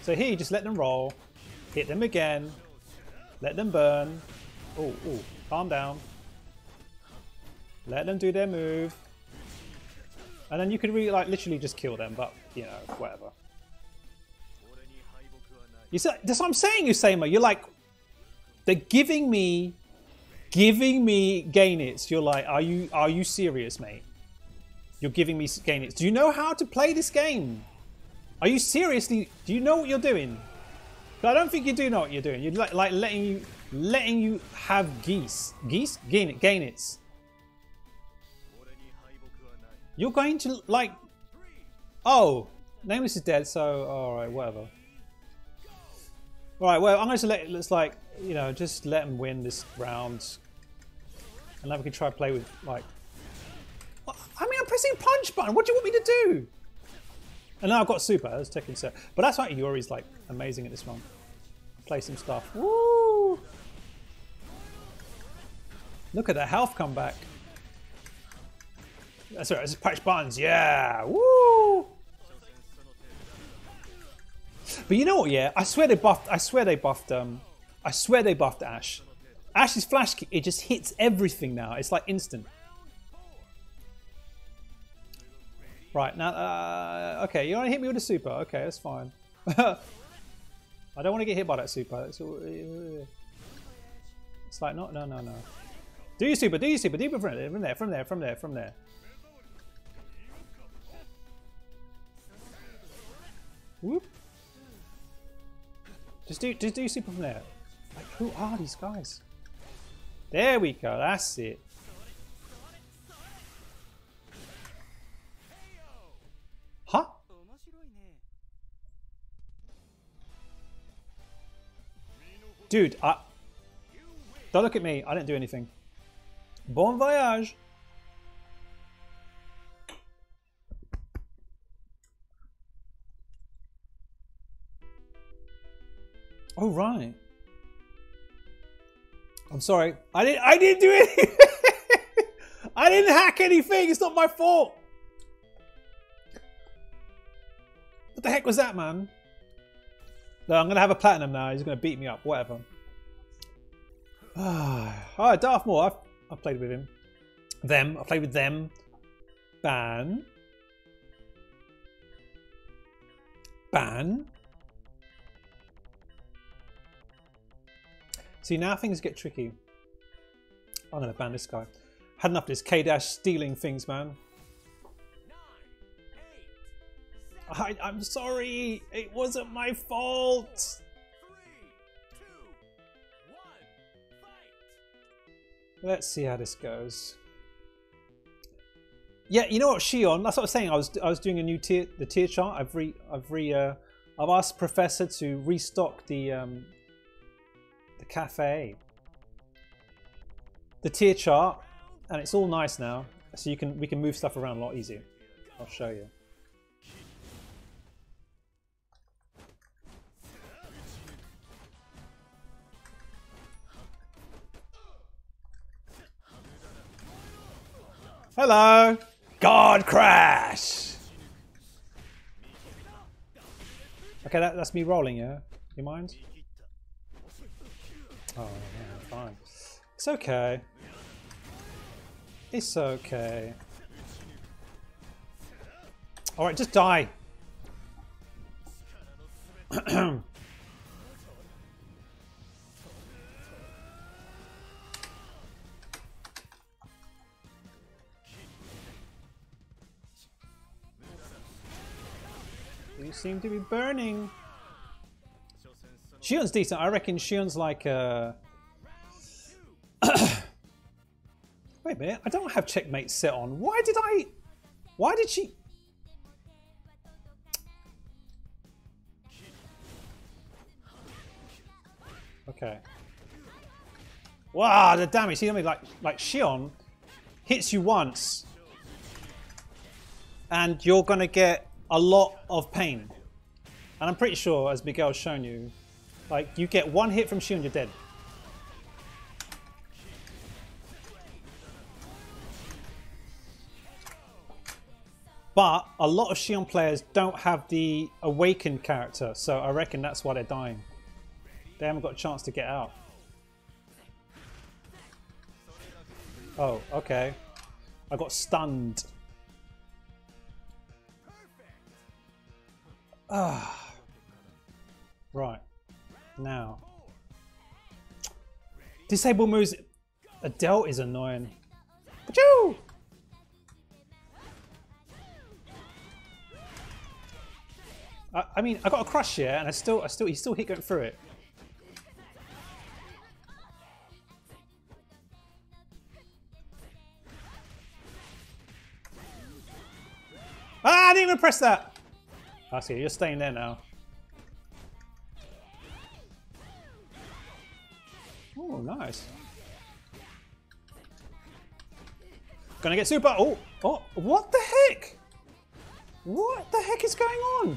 So here you just let them roll. Hit them again. Let them burn. Oh, oh, calm down. Let them do their move. And then you could really, like, literally just kill them, but, you know, whatever. You see, that's what I'm saying, Usama. You're like, they're giving me, giving me gainits. You're like, are you, are you serious, mate? You're giving me gainits. Do you know how to play this game? Are you seriously? Do you know what you're doing? But I don't think you do know what you're doing. You're like, like letting you, letting you have geese, geese, gain, gainits. You're going to like, oh, Nameless is dead. So all right, whatever. Right, well, I'm going to let it's like, you know, just let them win this round. And then we can try to play with, like... I mean, I'm pressing punch button. What do you want me to do? And now I've got super. That's taking set. But that's why Iori's, like, amazing at this one. Play some stuff. Woo! Look at the health comeback. That's right, it's punch buttons. Yeah! Woo! But you know what? Yeah, I swear they buffed. I swear they buffed. Um, I swear they buffed Ash. Ash's flash kick, it just hits everything now. It's like instant. Right now, uh, okay, you want to hit me with a super? Okay, that's fine. I don't want to get hit by that super. It's, it's like not, no, no, no. Do your super? Do your super? Do your super from there? From there? From there? From there? Whoop. Just do, just do super from there. Like, who are these guys? There we go, that's it. Huh? Dude, I... Don't look at me, I didn't do anything. Bon voyage! Oh right. I'm sorry. I didn't I didn't do anything. I didn't hack anything. It's not my fault. What the heck was that, man? No, I'm gonna have a platinum now. He's gonna beat me up. Whatever. Alright, Darth Maul. I've I've played with him. Them. I played with them. Ban. Ban. See, now things get tricky. I'm going to ban this guy. Had enough of this K-dash stealing things, man. I, I'm sorry. It wasn't my fault. Let's see how this goes. Yeah, you know what, Shion? That's what I was saying. I was I was doing a new tier, the tier chart. I've re I've re uh, I've asked Professor to restock the. Um, The cafe, the tier chart, and it's all nice now, so you can we can move stuff around a lot easier. I'll show you. Hello, God Crash. Okay, that, that's me rolling. Yeah, you mind? Oh, man, fine. It's okay. It's okay. All right, just die. You seem to be burning. Shion's decent. I reckon Shion's like a... Wait a minute. I don't have checkmate set on. Why did I... Why did she... Okay. Wow, the damage. See what I mean? Like, like Shion hits you once and you're going to get a lot of pain. And I'm pretty sure, as Miguel's shown you, Like, you get one hit from Shion, you're dead. But a lot of Shion players don't have the Awakened character, so I reckon that's why they're dying. They haven't got a chance to get out. Oh, okay. I got stunned. Ah. Right. Now. Disable moves. Adele is annoying. Achoo! I, I mean, I got a crush here, and I still, I still, he still hit going through it. Ah, I didn't even press that. I see, you're staying there now. Oh, nice. Gonna get super. Oh, oh, what the heck? What the heck is going on?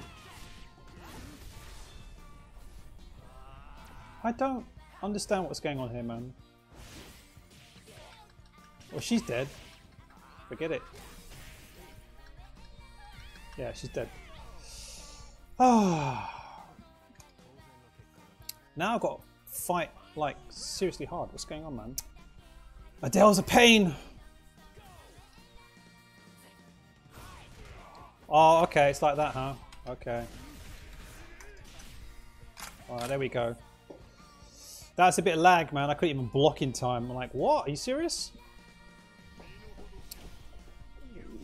I don't understand what's going on here, man. Well, she's dead. Forget it. Yeah, she's dead. Oh. Now I've got to fight, like, seriously hard. What's going on, man? Adele's a pain! Oh, okay, it's like that, huh? Okay. Alright, there we go. That's a bit of lag, man. I couldn't even block in time. I'm like, what? Are you serious?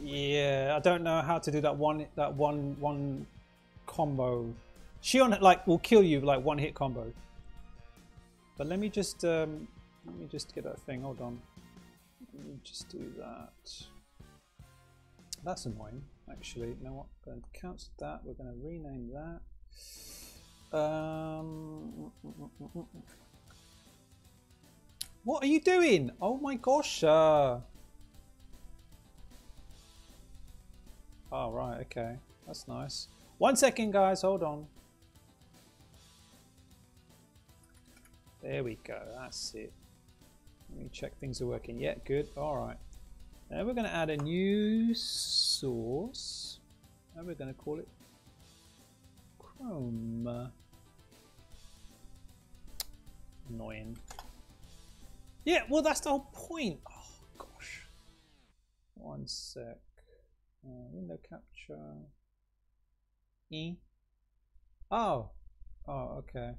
Yeah, I don't know how to do that one, that one, one... combo. Shion like will kill you like one hit combo. But let me just um, let me just get that thing. Hold on. Let me just do that. That's annoying. Actually, you know what? I'm going to cancel that. We're going to rename that. Um, what are you doing? Oh my gosh! Uh... Oh right. Okay. That's nice. One second, guys. Hold on. There we go. That's it. Let me check things are working. Yeah, good. All right. Now we're going to add a new source. And we're going to call it Chrome. Annoying. Yeah, well, that's the whole point. Oh, gosh. One sec. Uh, window capture. E. Oh, oh, okay.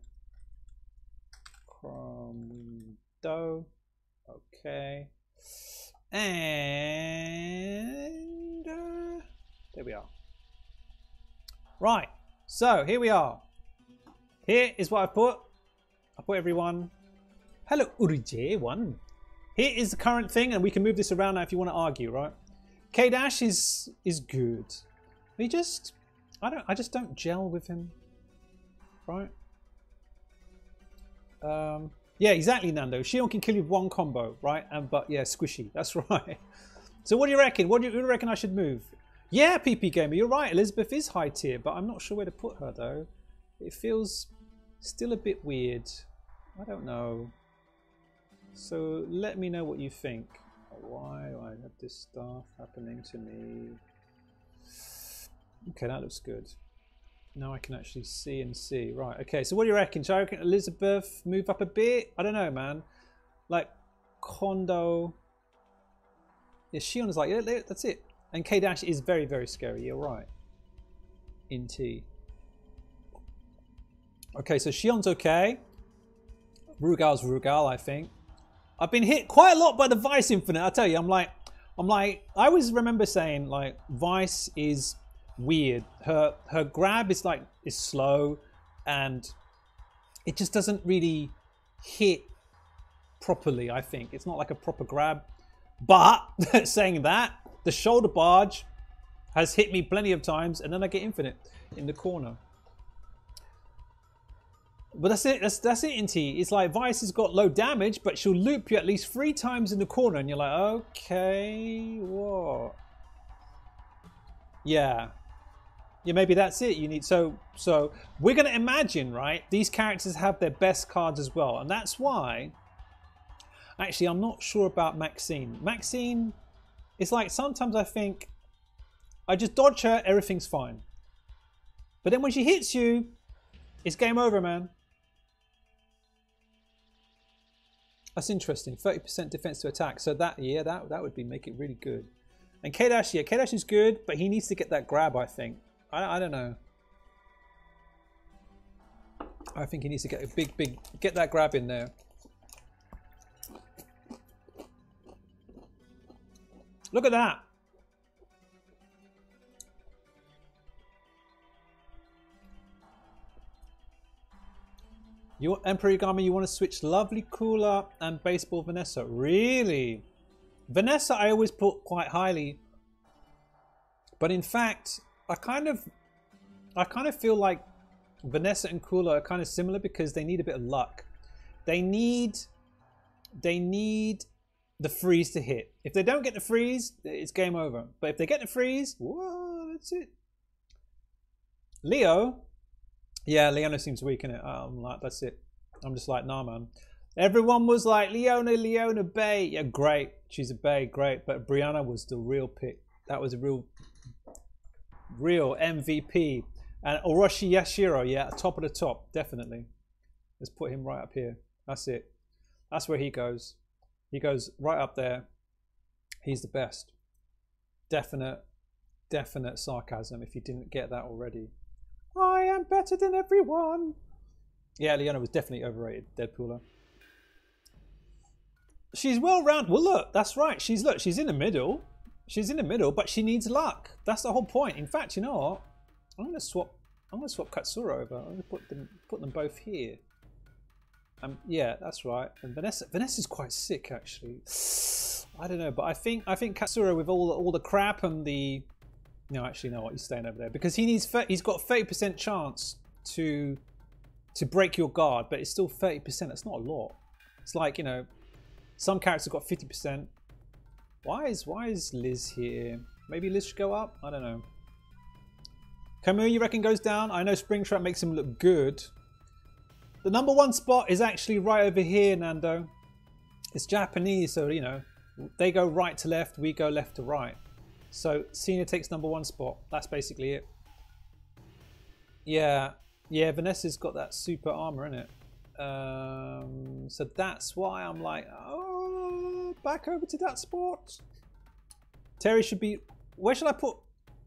Chrome window, okay, and uh, there we are. Right, so here we are. Here is what I put. I put everyone. Hello, Urije one. Here is the current thing, and we can move this around now if you want to argue, right? K-dash is is good. We just. I don't. I just don't gel with him, right? Um, yeah, exactly, Nando. Shion can kill you with one combo, right? And but yeah, squishy. That's right. So what do you reckon? What do you, what do you reckon I should move? Yeah, P P Gamer, you're right. Elizabeth is high tier, but I'm not sure where to put her though. It feels still a bit weird. I don't know. So let me know what you think. Why do I have this stuff happening to me? Okay, that looks good. Now I can actually see and see. Right, okay, so what do you reckon? Should I reckon Elizabeth move up a bit? I don't know, man. Like, Kondo... Yeah, Shion is like, yeah, that's it. And K-dash is very, very scary, you're right. In T. Okay, so Shion's okay. Rugal's Rugal, I think. I've been hit quite a lot by the Vice Infinite, I tell you. I'm like, I'm like, I always remember saying, like, Vice is... weird. Her her grab is like is slow, and it just doesn't really hit properly. I think it's not like a proper grab. But saying that, the shoulder barge has hit me plenty of times, and then I get infinite in the corner. But that's it. That's that's it. In T, it's like Vice has got low damage, but she'll loop you at least three times in the corner, and you're like, okay, what? Yeah. yeah, maybe that's it. You need so so we're going to imagine, right? These characters have their best cards as well, and that's why. Actually, I'm not sure about Maxine. Maxine, it's like sometimes I think I just dodge her, everything's fine. But then when she hits you, it's game over, man. That's interesting. thirty percent defense to attack. So that, yeah, that that would be make it really good. And K-dash, yeah, K-dash is good, but he needs to get that grab, I think. I, I don't know. I think he needs to get a big, big, get that grab in there. Look at that. You, Emperor Yagami, you want to switch Lovely Cooler and Baseball Vanessa. Really? Vanessa I always put quite highly. But in fact, I kind of I kind of feel like Vanessa and Cooler are kind of similar because they need a bit of luck. They need they need the freeze to hit. If they don't get the freeze, it's game over. But if they get the freeze, whoa, that's it. Leo. Yeah, Leona seems weak in it. I'm like, that's it. I'm just like, nah, man. Everyone was like, Leona, Leona, Bay. Yeah, great. She's a Bay, great. But Brianna was the real pick. That was a real, real M V P. And Orochi Yashiro, yeah, top of the top, definitely. Let's put him right up here. That's it. That's where he goes. He goes right up there. He's the best. Definite, definite sarcasm if you didn't get that already. I am better than everyone. Yeah, Leona was definitely overrated. Deadpooler. She's well rounded. Well, look, that's right. She's look. She's in the middle. She's in the middle, but she needs luck. That's the whole point. In fact, you know what? I'm gonna swap. I'm gonna swap Katsura over. I'm gonna put them put them both here. Um, yeah, that's right. And Vanessa. Vanessa's quite sick, actually. I don't know, but I think I think Katsura with all all the crap and the. No, actually, no. What he's staying over there because he needs. He's got thirty percent chance to to break your guard, but it's still thirty percent. That's not a lot. It's like you know, some characters have got fifty percent. Why is why is Liz here? Maybe Liz should go up. I don't know. Camus, you reckon goes down? I know Springtrap makes him look good. The number one spot is actually right over here, Nando. It's Japanese, so you know they go right to left. We go left to right. So Senior takes number one spot. That's basically it. Yeah, yeah. Vanessa's got that super armor in it, um, so that's why I'm like, oh, back over to that spot. Terry should be. Where should I put?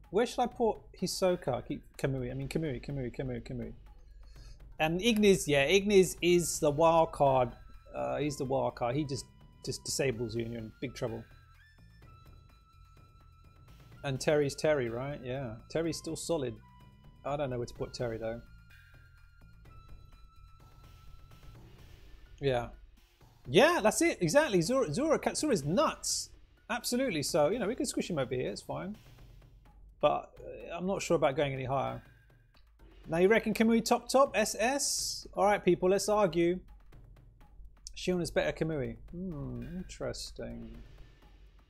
Where should I put Hisoka? I keep Kamui. I mean Kamui, Kamui, Kamui, Kamui. And Ignis, yeah, Ignis is the wild card. Uh, he's the wild card. He just just disables you, and you're in big trouble. And Terry's Terry, right? Yeah. Terry's still solid. I don't know where to put Terry, though. Yeah. Yeah, that's it. Exactly. Zora, Zora Katsura is nuts. Absolutely. So, you know, we can squish him over here. It's fine. But I'm not sure about going any higher. Now, you reckon Kamui top top? S S? All right, people. Let's argue. Shion is better Kamui. Hmm. Interesting.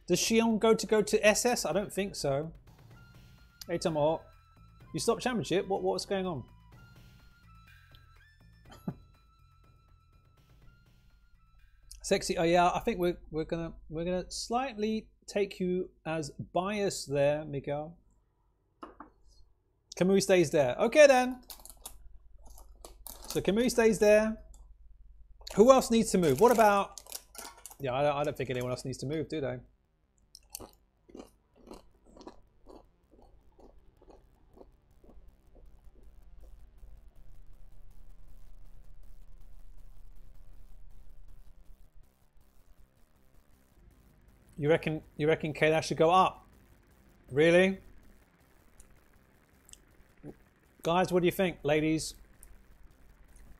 Does Shion go to go to S S? I don't think so. Hey Tomahawk, you stopped championship? What what's going on? Sexy. Oh yeah, I think we're we're gonna we're gonna slightly take you as biased there, Miguel. Kamui stays there. Okay then. So Kamui stays there. Who else needs to move? What about? Yeah, I don't, I don't think anyone else needs to move, do they? You reckon you reckon K-dash should go up? Really? Guys, what do you think? Ladies?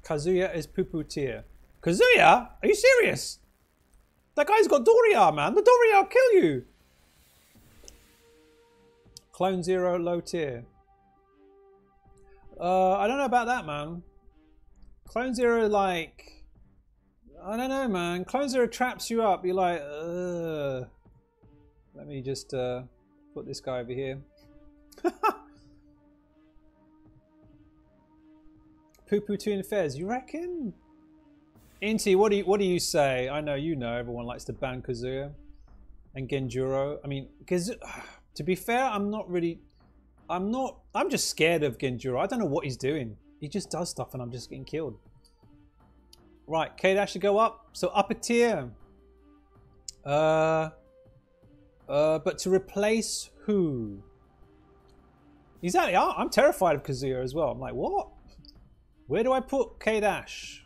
Kazuya is poo-poo tier. Kazuya? Are you serious? That guy's got Doria, man. The Doria will kill you. Clone Zero low tier. Uh, I don't know about that, man. Clone Zero, like... I don't know, man. Clone Zero traps you up. You're like, ugh. Let me just uh, put this guy over here. Poo-poo Toon Fez, you reckon? Inti, what do you what do you say? I know you know everyone likes to ban Kazuya and Genjuro. I mean, because to be fair, I'm not really, I'm not, I'm just scared of Genjuro. I don't know what he's doing. He just does stuff, and I'm just getting killed. Right, K-dash should go up. So up a tier. Uh, uh, but to replace who? Exactly. I'm terrified of Kazuya as well. I'm like, what? Where do I put K-dash?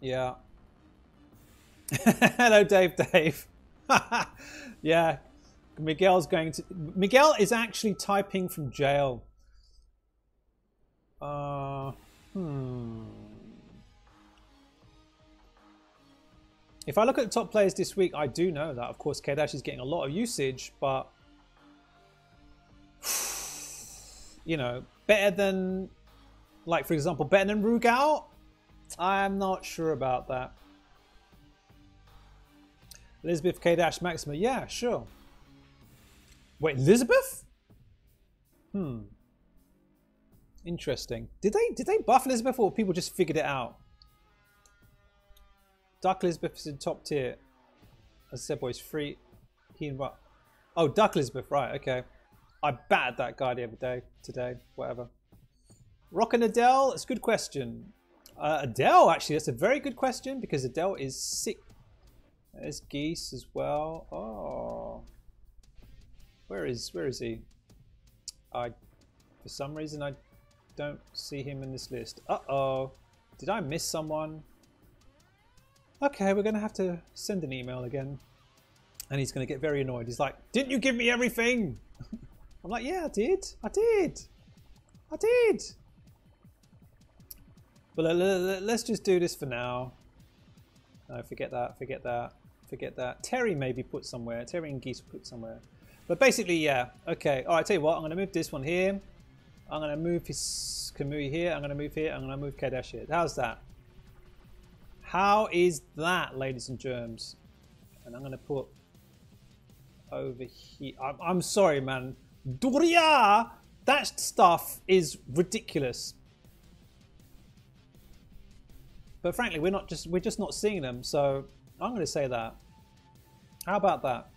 Yeah. Hello, Dave. Dave. Yeah. Miguel's going to. Miguel is actually typing from jail. Uh. Hmm. If I look at the top players this week, I do know that, of course, K-dash is getting a lot of usage, but you know, better than, like, for example, better than Rugal. I'm not sure about that. Elizabeth, K-dash, Maxima. Yeah, sure. Wait, Elizabeth? Hmm. Interesting. Did they did they buff Elizabeth, or people just figured it out? Duck Elizabeth is in top tier. As I said, boys, free. He and what? Oh, Duck Elizabeth. Right. Okay. I battered that guy the other day. Today, whatever. Rock and Adele. It's a good question. Uh, Adele, actually, that's a very good question because Adele is sick. There's Geese as well. Oh, where is where is he? I, for some reason, I don't see him in this list. Uh oh, did I miss someone? Okay, we're gonna have to send an email again, and he's gonna get very annoyed. He's like, "Didn't you give me everything?" I'm like, "Yeah, I did. I did. I did." But let's just do this for now. No, forget that, forget that, forget that. Terry may be put somewhere. Terry and Geese put somewhere. But basically, yeah. Okay, all right, I tell you what. I'm going to move this one here. I'm going to move his Kamui here. I'm going to move here. I'm going to move K-dash here. How's that? How is that, ladies and germs? And I'm going to put over here. I'm, I'm sorry, man. Doria! That stuff is ridiculous. But frankly, we're not just we're just not seeing them, so I'm going to say that. How about that?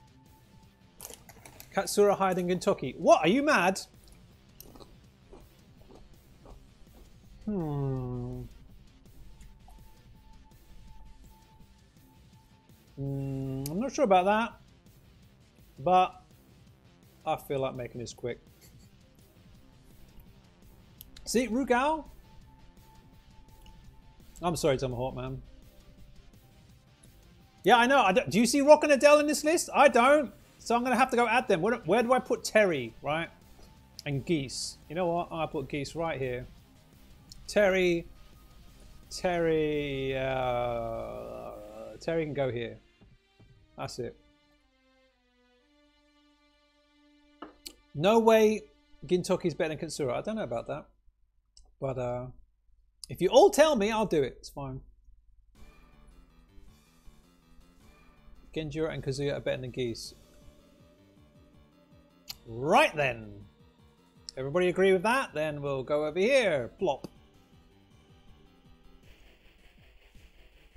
Katsura hiding in Kentucky. What? Are you mad? Hmm. Mm, I'm not sure about that, but I feel like making this quick. See, Rugal. I'm sorry, Tomahawk, man. Yeah, I know. I do you see Rock and Adele in this list? I don't. So I'm going to have to go add them. Where, where do I put Terry, right? And Geese. You know what? I put Geese right here. Terry. Terry. Uh, Terry can go here. That's it. No way Gintoki's better than Katsura. I don't know about that. But, uh... if you all tell me, I'll do it. It's fine. Genjuro and Kazuya are better than Geese. Right then. Everybody agree with that? Then we'll go over here. Plop.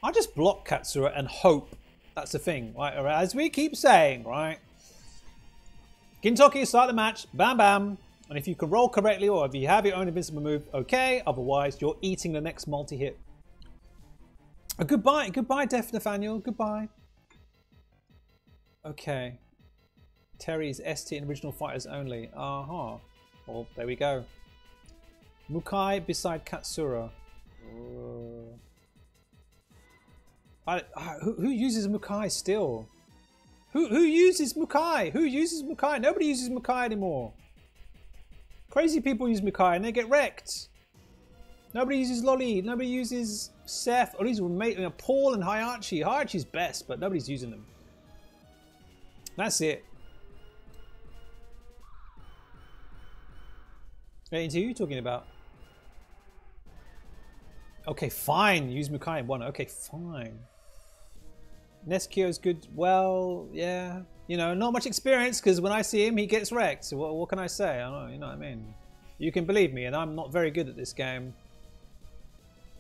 I just block Katsura and hope. That's the thing. Right? As we keep saying, right? Gintoki, start the match. Bam, bam. And if you can roll correctly, or if you have your own invincible move, okay. Otherwise, you're eating the next multi-hit. Oh, goodbye, goodbye, Def Nathaniel. Goodbye. Okay. Terry's S T and original fighters only. Aha. Uh-huh. Well, there we go. Mukai beside Katsura. Uh, I, I, who, who uses Mukai still? Who who uses Mukai? Who uses Mukai? Nobody uses Mukai anymore. Crazy people use Mukai and they get wrecked. Nobody uses Lolly. Nobody uses Seth. Or these were made, you know, Paul and Hayachi. Hayachi's best, but nobody's using them. That's it. Wait, who are you talking about? Okay, fine. Use Mukai in one. Okay, fine. Nesquio's good. Well, yeah, you know, not much experience because when I see him, he gets wrecked. So what, what can I say? I don't know, you know what I mean? You can believe me, and I'm not very good at this game.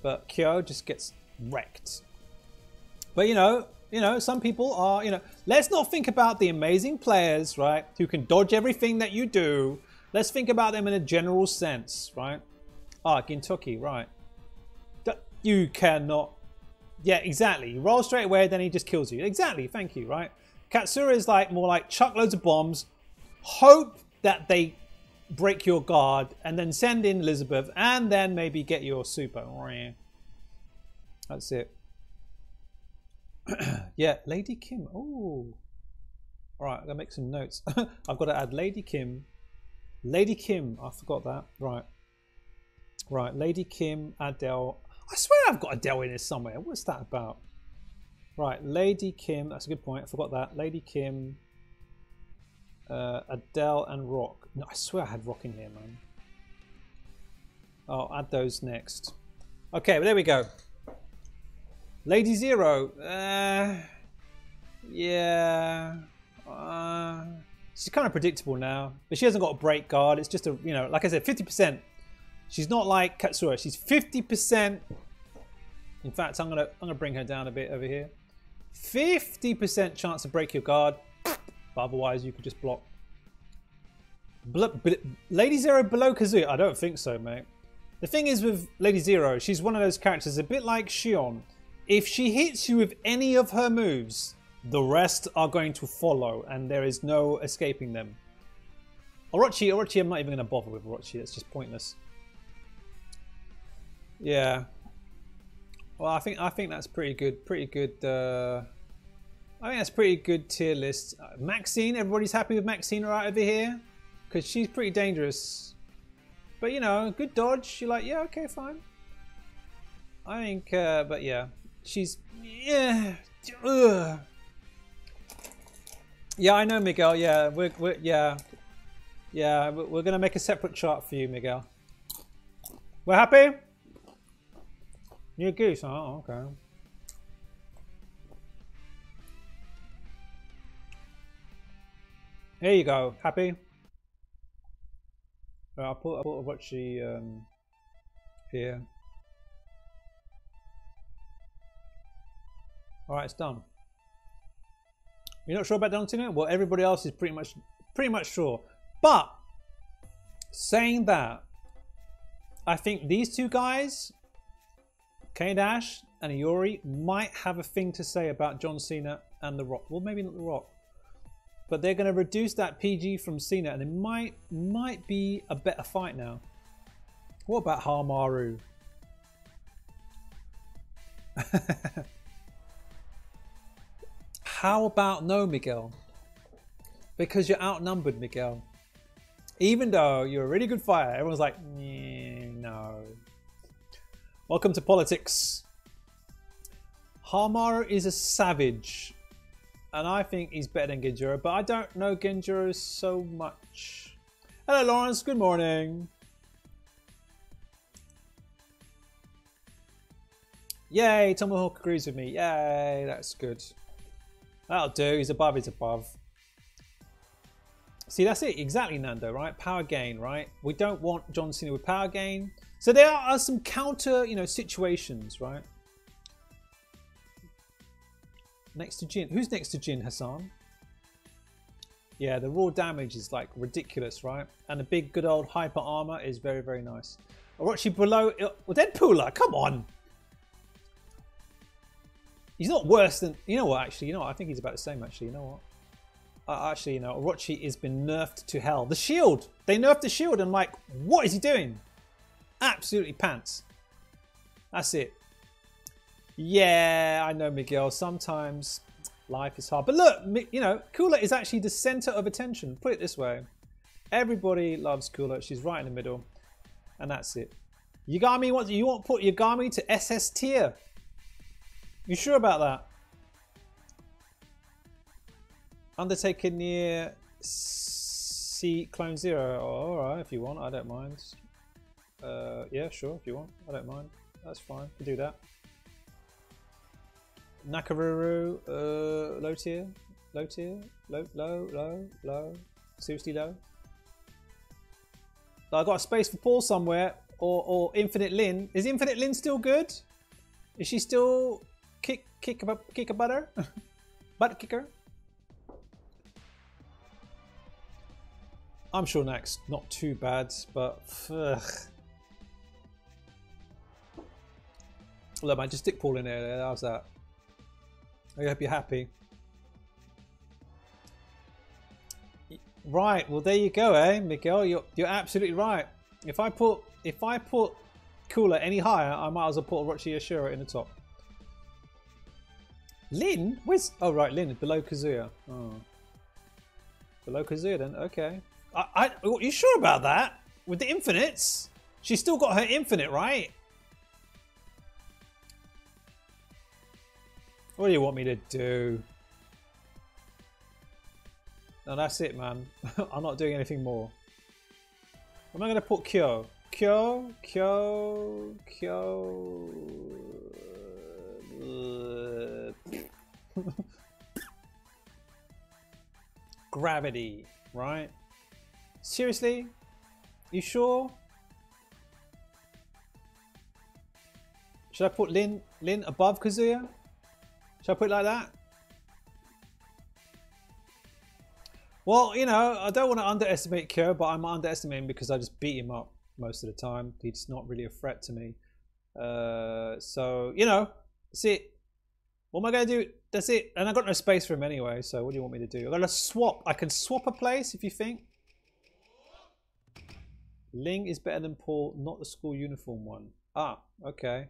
But Kyo just gets wrecked. But you know, you know, some people are, you know, let's not think about the amazing players, right, who can dodge everything that you do. Let's think about them in a general sense, right? Ah, Gintoki, right. You cannot... Yeah, exactly. You roll straight away, then he just kills you. Exactly, thank you, right? Katsura is like more like chuck loads of bombs, hope that they break your guard, and then send in Elizabeth, and then maybe get your super. That's it. Yeah, Lady Kim. Oh. Alright, I'm going to make some notes. I've got to add Lady Kim. Lady Kim. I forgot that. Right. Right, Lady Kim, Adele... I swear I've got Adele in this somewhere. What's that about? Right, Lady Kim. That's a good point. I forgot that. Lady Kim, uh, Adele, and Rock. No, I swear I had Rock in here, man. I'll add those next. Okay, well, there we go. Lady Zero. Uh, yeah. Uh, she's kind of predictable now. But she hasn't got a break guard. It's just a, you know, like I said, fifty percent. She's not like Katsura. She's fifty percent. In fact, I'm gonna I'm gonna bring her down a bit over here. fifty percent chance to break your guard, but otherwise you could just block. Bl bl Lady Zero below Kazuya? I don't think so, mate. The thing is with Lady Zero, she's one of those characters, a bit like Shion. If she hits you with any of her moves, the rest are going to follow, and there is no escaping them. Orochi, Orochi, I'm not even gonna bother with Orochi. That's just pointless. Yeah, well, I think I think that's pretty good, pretty good. Uh, I think that's pretty good tier list. Uh, Maxine, everybody's happy with Maxine right over here because she's pretty dangerous. But you know, good dodge. You're like, yeah, okay, fine. I think, uh, but yeah, she's yeah, ugh. Yeah. I know, Miguel. Yeah, we're, we're yeah, yeah. We're gonna make a separate chart for you, Miguel. We're happy. New Goose, oh, okay. There you go, happy? Right, I'll put, I'll put what she, um, here. Alright, it's done. You're not sure about Don Tino? Well, everybody else is pretty much, pretty much sure. But, saying that, I think these two guys, K-dash and Iori, might have a thing to say about John Cena and The Rock. Well, maybe not The Rock. But they're going to reduce that P G from Cena, and it might might be a better fight now. What about Hamaru? How about no, Miguel? Because you're outnumbered, Miguel. Even though you're a really good fighter, everyone's like, no. Welcome to politics. Hamaru is a savage, and I think he's better than Genjuro, but I don't know Genjuro so much. Hello, Lawrence. Good morning. Yay, Tomahawk agrees with me. Yay, that's good. That'll do. He's above. He's above. See, that's it. Exactly, Nando, right? Power gain, right? We don't want John Cena with power gain. So there are some counter, you know, situations, right? Next to Jin. Who's next to Jin, Hassan? Yeah, the raw damage is like ridiculous, right? And the big good old hyper armor is very, very nice. Orochi below... Well, Deadpooler, come on! He's not worse than... You know what, actually, you know what? I think he's about the same, actually. You know what? Uh, actually, you know, Orochi has been nerfed to hell. The shield! They nerfed the shield, and like, what is he doing? Absolutely pants. That's it. Yeah, I know, Miguel. Sometimes life is hard. But look, you know, Cooler is actually the center of attention. Put it this way. Everybody loves Cooler. She's right in the middle. And that's it. Yagami, what, you want to put Yagami to S S tier? You sure about that? Undertaker near C Clone Zero. Oh, all right, if you want. I don't mind. Uh, yeah, sure, if you want. I don't mind. That's fine. We'll do that. Nakaruru, uh, low tier, low tier, low, low, low, low, seriously low. So I got a space for Paul somewhere, or, or Infinite Lin. Is Infinite Lin still good? Is she still kick, kick, kick a butter? Butt kicker? I'm sure Nax's not too bad, but ugh. Look, man, just stick Paul in there. How's that? I hope you're happy. Right. Well, there you go, eh, Miguel? You're you're absolutely right. If I put if I put Cooler any higher, I might as well put Orochi Ashura in the top. Lin, where's? Oh, right, Lin is below Kazuya. Oh, below Kazuya then. Okay. I, I are you sure about that? With the infinites, she's still got her infinite, right? What do you want me to do? No, that's it, man. I'm not doing anything more. I'm not going to put Kyo. Kyo, Kyo, Kyo. Gravity, right? Seriously? You sure? Should I put Lin, Lin above Kazuya? Should I put it like that? Well, you know, I don't want to underestimate Kyo, but I'm underestimating because I just beat him up most of the time. He's not really a threat to me. Uh, so, you know, that's it. What am I going to do? That's it. And I've got no space for him anyway, so what do you want me to do? I've got to swap. I can swap a place if you think. Ling is better than Paul, not the school uniform one. Ah, okay.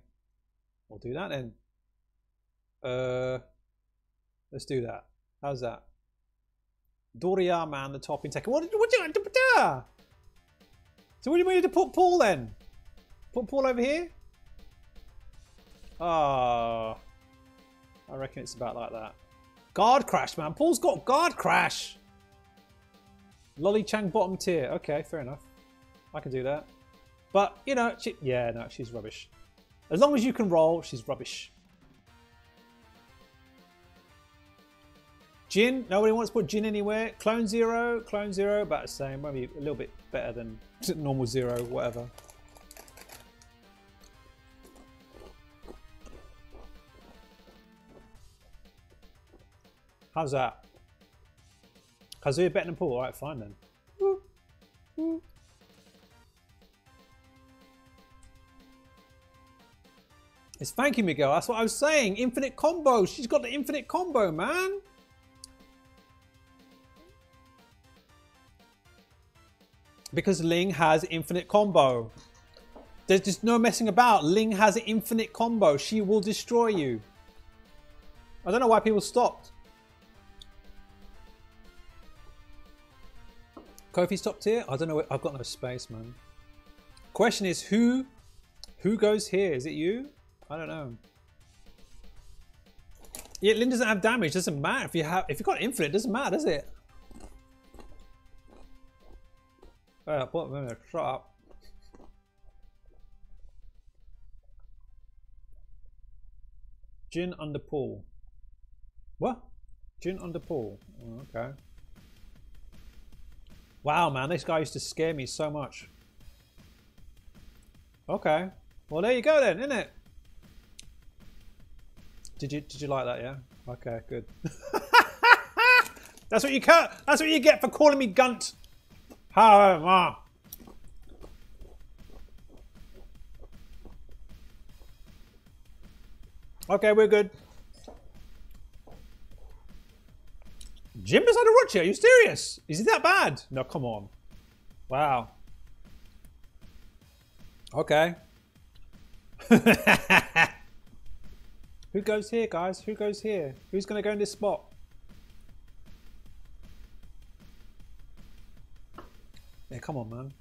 We'll do that then. Uh, let's do that. How's that? Doria man, the top in Tekken. What? What do you? So what do you mean to put Paul then? Put Paul over here? Ah, oh, I reckon it's about like that. Guard crash, man. Paul's got guard crash. Lolly Chang bottom tier. Okay, fair enough. I can do that. But you know, she, yeah, no, she's rubbish. As long as you can roll, she's rubbish. Jin, nobody wants to put Jin anywhere. Clone Zero, Clone Zero, about the same. Maybe a little bit better than normal Zero, whatever. How's that? Kazuya better than Paul. All right, fine then. Woo. Woo. It's thank you, Miguel. That's what I was saying. Infinite combo. She's got the infinite combo, man. Because Ling has infinite combo. There's just no messing about. Ling has an infinite combo. She will destroy you. I don't know why people stopped. Kofi's top tier? I don't know. I've got no space, man. Question is who, who goes here? Is it you? I don't know. Yeah, Ling doesn't have damage. Doesn't matter if you have. If you got infinite, doesn't matter, does it? Uh, what, minute, shut up. Jin under Paul. What? Jin under Paul. Oh, okay. Wow, man, this guy used to scare me so much. Okay. Well, there you go then, innit? Did you did you like that? Yeah. Okay. Good. That's what you can. That's what you get for calling me Gunt. However, okay, we're good. Jim beside Orochi, are you serious? Is it that bad? No, come on. Wow. Okay. Who goes here, guys? Who goes here? Who's going to go in this spot? Yeah, come on, man.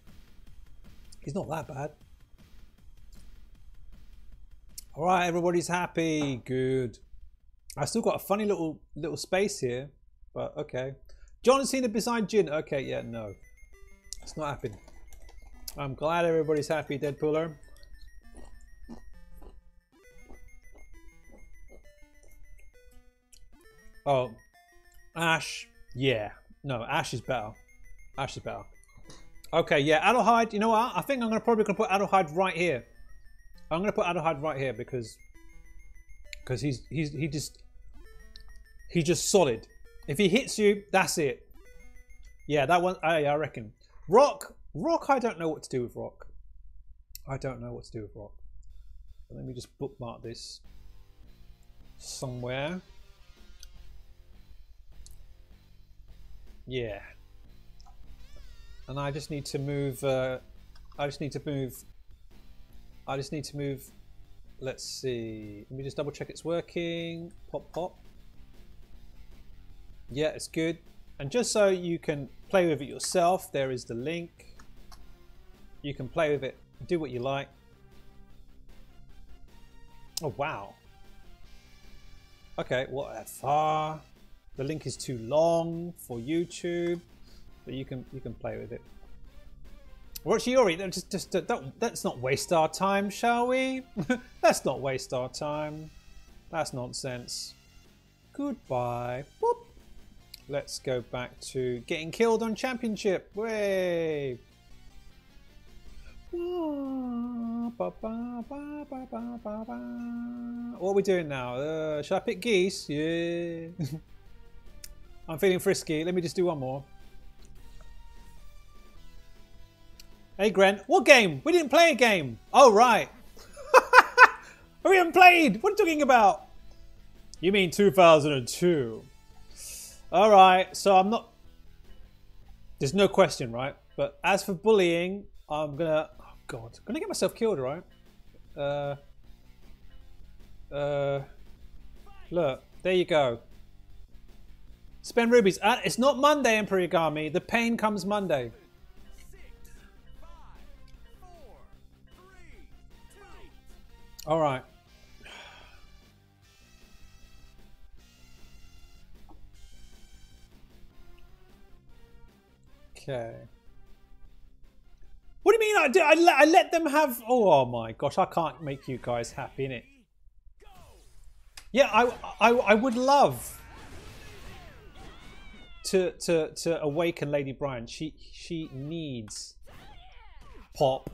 He's not that bad. All right, everybody's happy. Good. I still got a funny little little space here, but okay. John Cena beside Jin. Okay, yeah, no, it's not happening. I'm glad everybody's happy, Deadpooler. Oh, Ash. Yeah. No, Ash is better. Ash is better. Okay, yeah, Adelheid. You know what? I think I'm gonna probably gonna put Adelheid right here. I'm gonna put Adelheid right here because because he's he's he just he's just solid. If he hits you, that's it. Yeah, that one. I I reckon. Rock, Rock. I don't know what to do with Rock. I don't know what to do with Rock. But let me just bookmark this somewhere. Yeah. And I just need to move. Uh, I just need to move. I just need to move. Let's see. Let me just double check it's working. Pop, pop. Yeah, it's good. And just so you can play with it yourself, there is the link. You can play with it. Do what you like. Oh wow. Okay, what F R? The link is too long for YouTube. But you can you can play with it. Orochi Iori, just just don't, let's not waste our time, shall we? Let's not waste our time. That's nonsense. Goodbye. Boop. Let's go back to getting killed on championship. Way. What are we doing now? Uh, should I pick geese? Yeah. I'm feeling frisky. Let me just do one more. Hey, Gren. What game? We didn't play a game. Oh, right. We haven't played. What are you talking about? You mean two thousand two. All right. So I'm not... There's no question, right? But as for bullying, I'm going to... Oh, God. I'm going to get myself killed, right? Uh, uh, look. There you go. Spend rubies. Uh, it's not Monday, Emperor Yagami. The pain comes Monday. All right. Okay. What do you mean? I, do, I, let, I let them have... Oh, my gosh. I can't make you guys happy, innit? Yeah, I, I, I would love to, to, to awaken Lady Brian. She, she needs pop.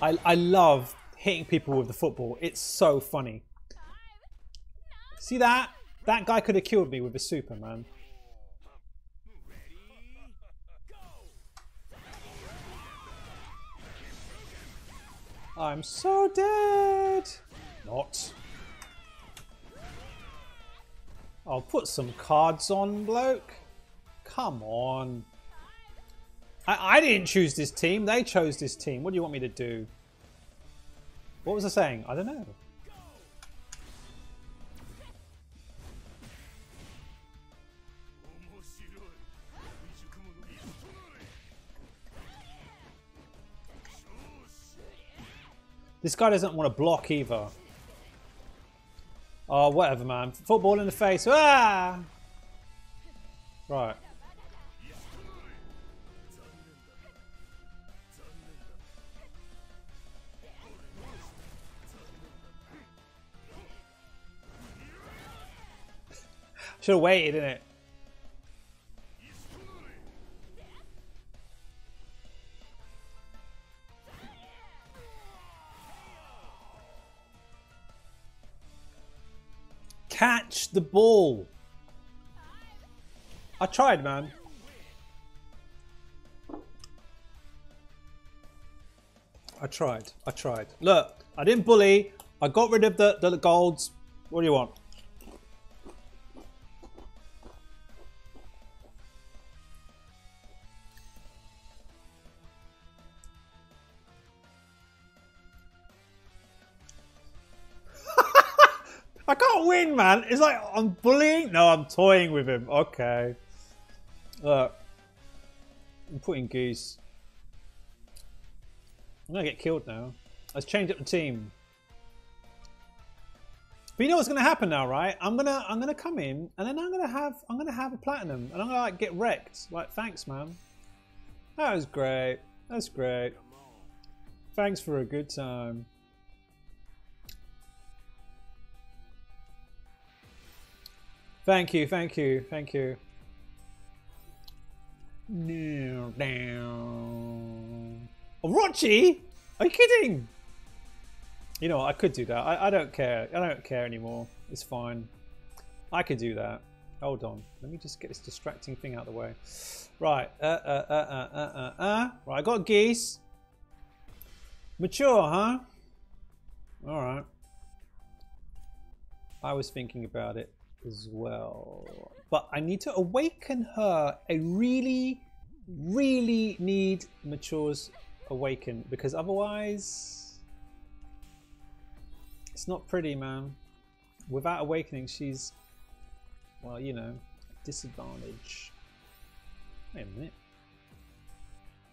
I, I love hitting people with the football. It's so funny. See that? That guy could have killed me with a super, man. I'm so dead. Not. I'll put some cards on, bloke. Come on. I didn't choose this team. They chose this team. What do you want me to do? What was I saying? I don't know. This guy doesn't want to block either. Oh, whatever, man. Football in the face. Ah! Right. Should have waited, innit? Catch the ball. I tried, man. I tried. I tried. Look, I didn't bully. I got rid of the, the golds. What do you want? I can't win, man. It's like I'm bullying. No, I'm toying with him. Okay. Look. I'm putting geese. I'm going to get killed now. Let's change up the team. But you know what's going to happen now, right? I'm going to I'm going to come in and then I'm going to have I'm going to have a platinum and I'm going to like get wrecked. Like, thanks, man. That was great. That's great. Thanks for a good time. Thank you, thank you, thank you. Kneel down. Orochi? Are you kidding? You know what, I could do that. I, I don't care. I don't care anymore. It's fine. I could do that. Hold on. Let me just get this distracting thing out of the way. Right. Uh, uh, uh, uh, uh, uh, uh. Right, I got geese. Mature, huh? Alright. I was thinking about it as well. But I need to awaken her. I really, really need Mature's awaken. Because otherwise... It's not pretty, man. Without awakening, she's... Well, you know, disadvantage. Wait a minute.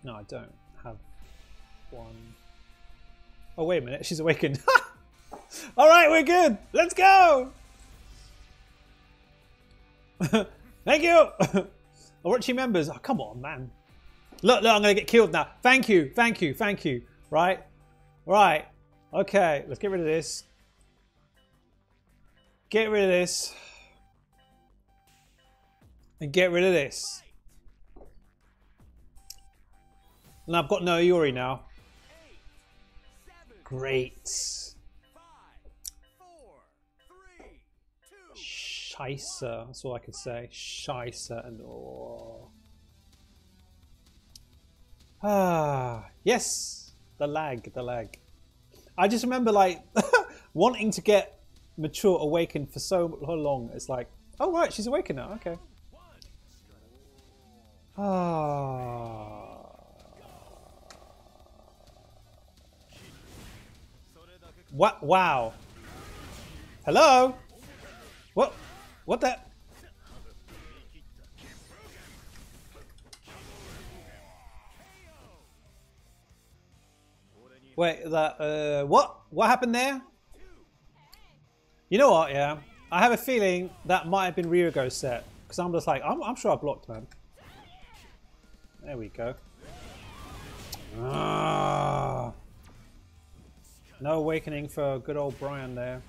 No, I don't have one. Oh, wait a minute. She's awakened. All right, we're good. Let's go. Thank you. Orochi members. Oh, come on, man. Look, look, I'm going to get killed now. Thank you. Thank you. Thank you. Right. Right. Okay. Let's get rid of this. Get rid of this. And get rid of this. And I've got no Iori now. Great. Scheisse. That's all I could say. Scheisse and oh. Ah, yes. The lag, the lag. I just remember like wanting to get Mature awakened for so long. It's like, oh right, she's awakened now. Okay. Ah. What? Wow. Hello? What? What the? Wait, that, uh, what? What happened there? You know what, yeah. I have a feeling that might have been Ryugo's set. Because I'm just like, I'm, I'm sure I blocked, man. There we go. Ah, no awakening for good old Brian there.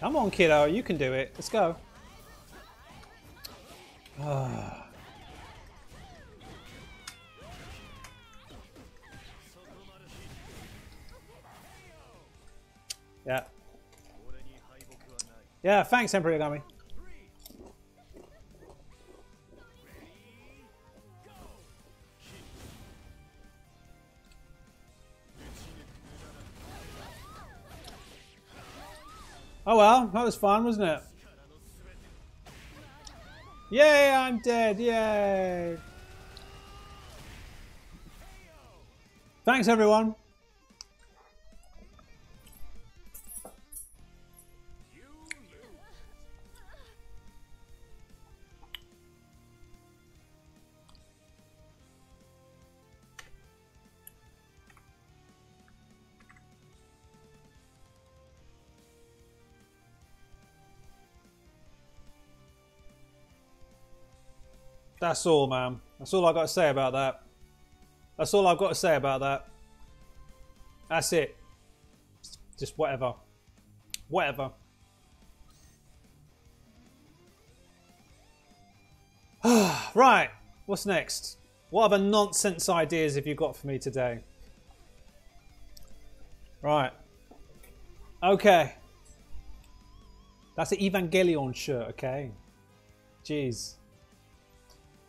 Come on, kiddo, you can do it. Let's go. Ah. Yeah. Yeah, thanks, Emperor Yagami. Oh well, that was fun, wasn't it? Yay, I'm dead, yay! Thanks, everyone. That's all, man. That's all I've got to say about that. That's all I've got to say about that. That's it. Just whatever. Whatever. Right. What's next? What other nonsense ideas have you got for me today? Right. Okay. That's an Evangelion shirt, okay? Jeez.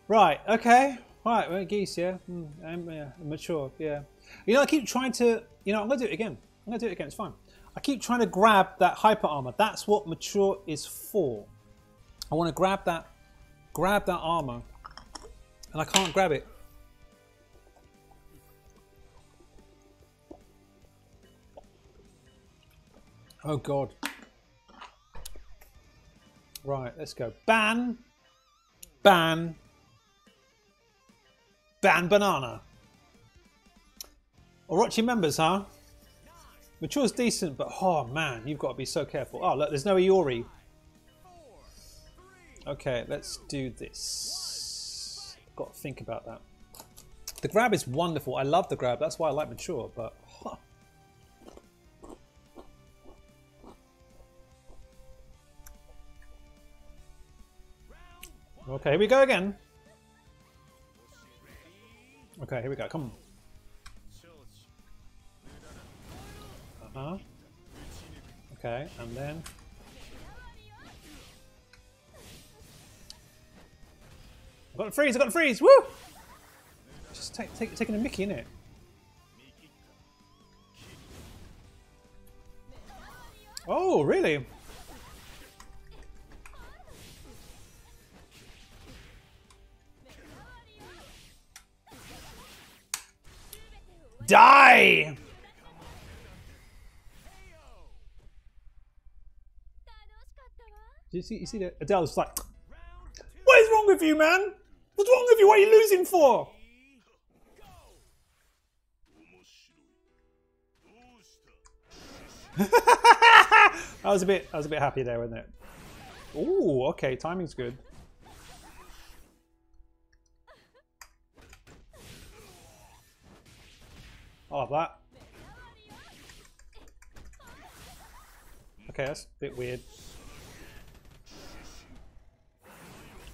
Right, okay. Right, we're geese, yeah? Mm, I'm, yeah. I'm mature, yeah. You know, I keep trying to... You know, I'm going to do it again. I'm going to do it again, it's fine. I keep trying to grab that hyper armor. That's what mature is for. I want to grab that... Grab that armor. And I can't grab it. Oh, God. Right, let's go. Ban. Ban. Ban banana. Orochi members, huh? Mature's decent, but oh man, you've got to be so careful. Oh look, there's no Iori. Okay, let's do this. Got to think about that. The grab is wonderful. I love the grab. That's why I like Mature, but oh, Okay, here we go again. Okay, here we go. Come on. Uh huh. Okay, and then. I've got to freeze! I've got to freeze! Woo! Just take, take, taking a mickey, innit? Oh, really? Die! You see, you see that Adele's like, what is wrong with you, man? What's wrong with you? What are you losing for? I was a bit, I was a bit happy there, wasn't it? Ooh, okay, timing's good. I'll have that. Okay, that's a bit weird.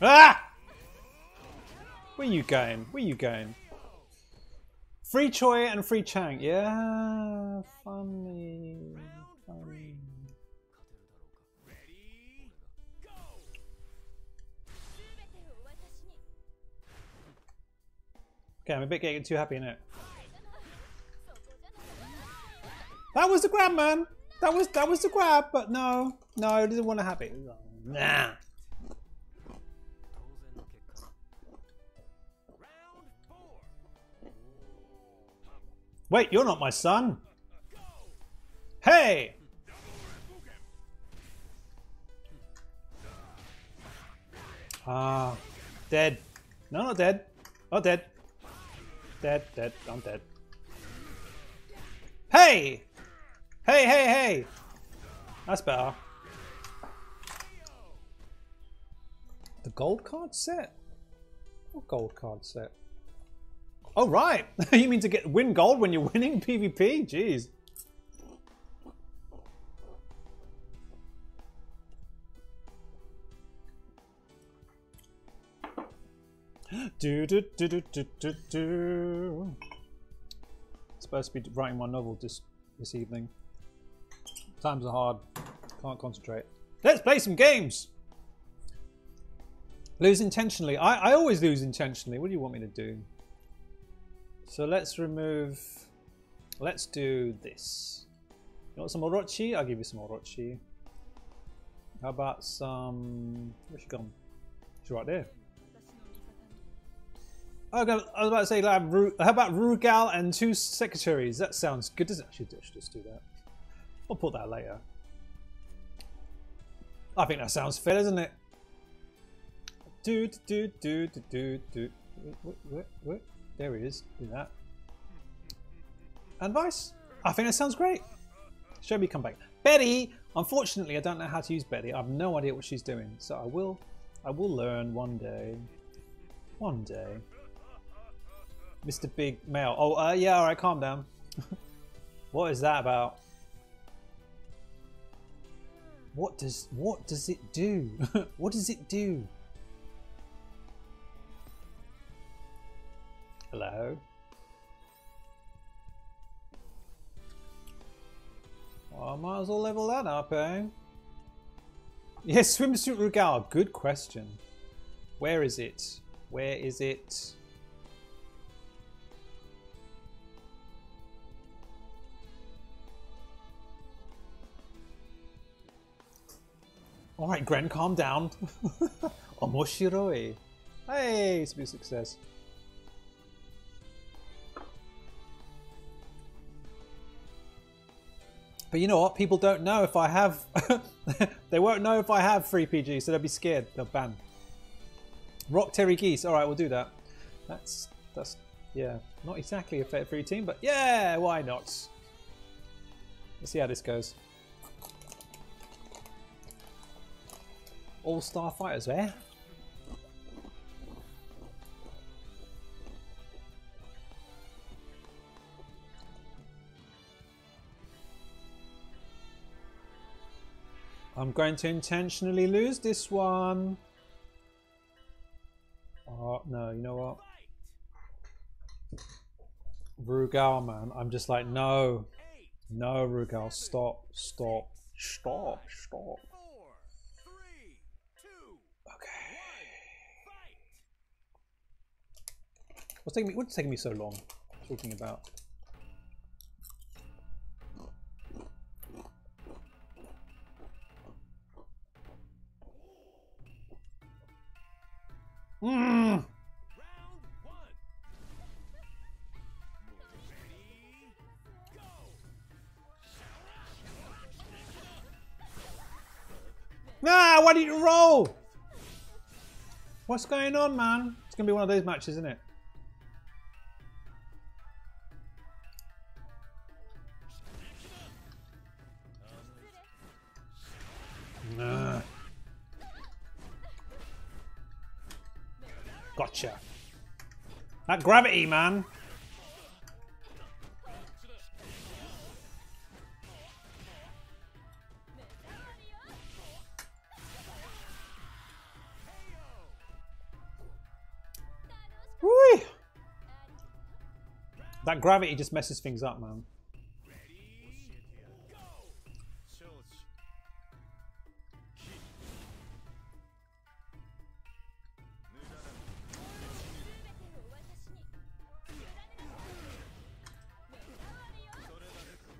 Ah! Where you going? Where you going? Free Choi and Free Chang. Yeah, funny. funny. Okay, I'm a bit getting too happy in it. That was the grab, man. That was that was the grab, but no, no, I didn't want to have it. Nah. Wait, you're not my son. Hey! Ah, dead. No, not dead. Not dead. Dead, dead. I'm dead. Hey! Hey, hey, hey! That's better. The gold card set? What gold card set? Oh, right! You mean to get win gold when you're winning PvP? Jeez. Do do do do do do do. Supposed to be writing my novel this this evening. Times are hard. Can't concentrate. Let's play some games. Lose intentionally. I I always lose intentionally. What do you want me to do? So let's remove, let's do this. You want some Orochi? I'll give you some Orochi. How about some, where's she gone? She's right there. Oh, I was about to say, like, how about Rugal and two secretaries? That sounds good, doesn't it? I should just do that. I'll put that later. I think that sounds fair, doesn't it? Do, do, do, do, do, do. What, what, what? There he is, do that. And Vice. I think that sounds great. Shermie, come back. Betty! Unfortunately, I don't know how to use Betty. I have no idea what she's doing. So I will I will learn one day. One day. Mister Big Male. Oh, uh, yeah, alright, calm down. What is that about? What does, what does it do? What does it do? Hello. Well, I might as well level that up, eh? Yes, yeah, swimsuit Rugal. Good question. Where is it? Where is it? All right, Gren, calm down. Omoshiroi. Hey, it's a big success. But you know what? People don't know if I have... they won't know if I have free P G, so they'll be scared. They'll ban. Rock, Terry, Geese. Alright, we'll do that. That's... That's... Yeah. Not exactly a fair free team, but yeah! Why not? Let's see how this goes. All-star fighters, eh? I'm going to intentionally lose this one. Oh, no, you know what? Rugal, man. I'm just like, no. No, Rugal. Stop. Stop. Stop. Stop. Okay. What's taking me, what's taking me so long talking about? Mm. Ah, why did you roll? What's going on, man? It's gonna be one of those matches, isn't it? Nah. Gotcha. That gravity, man. Whee! That gravity just messes things up, man.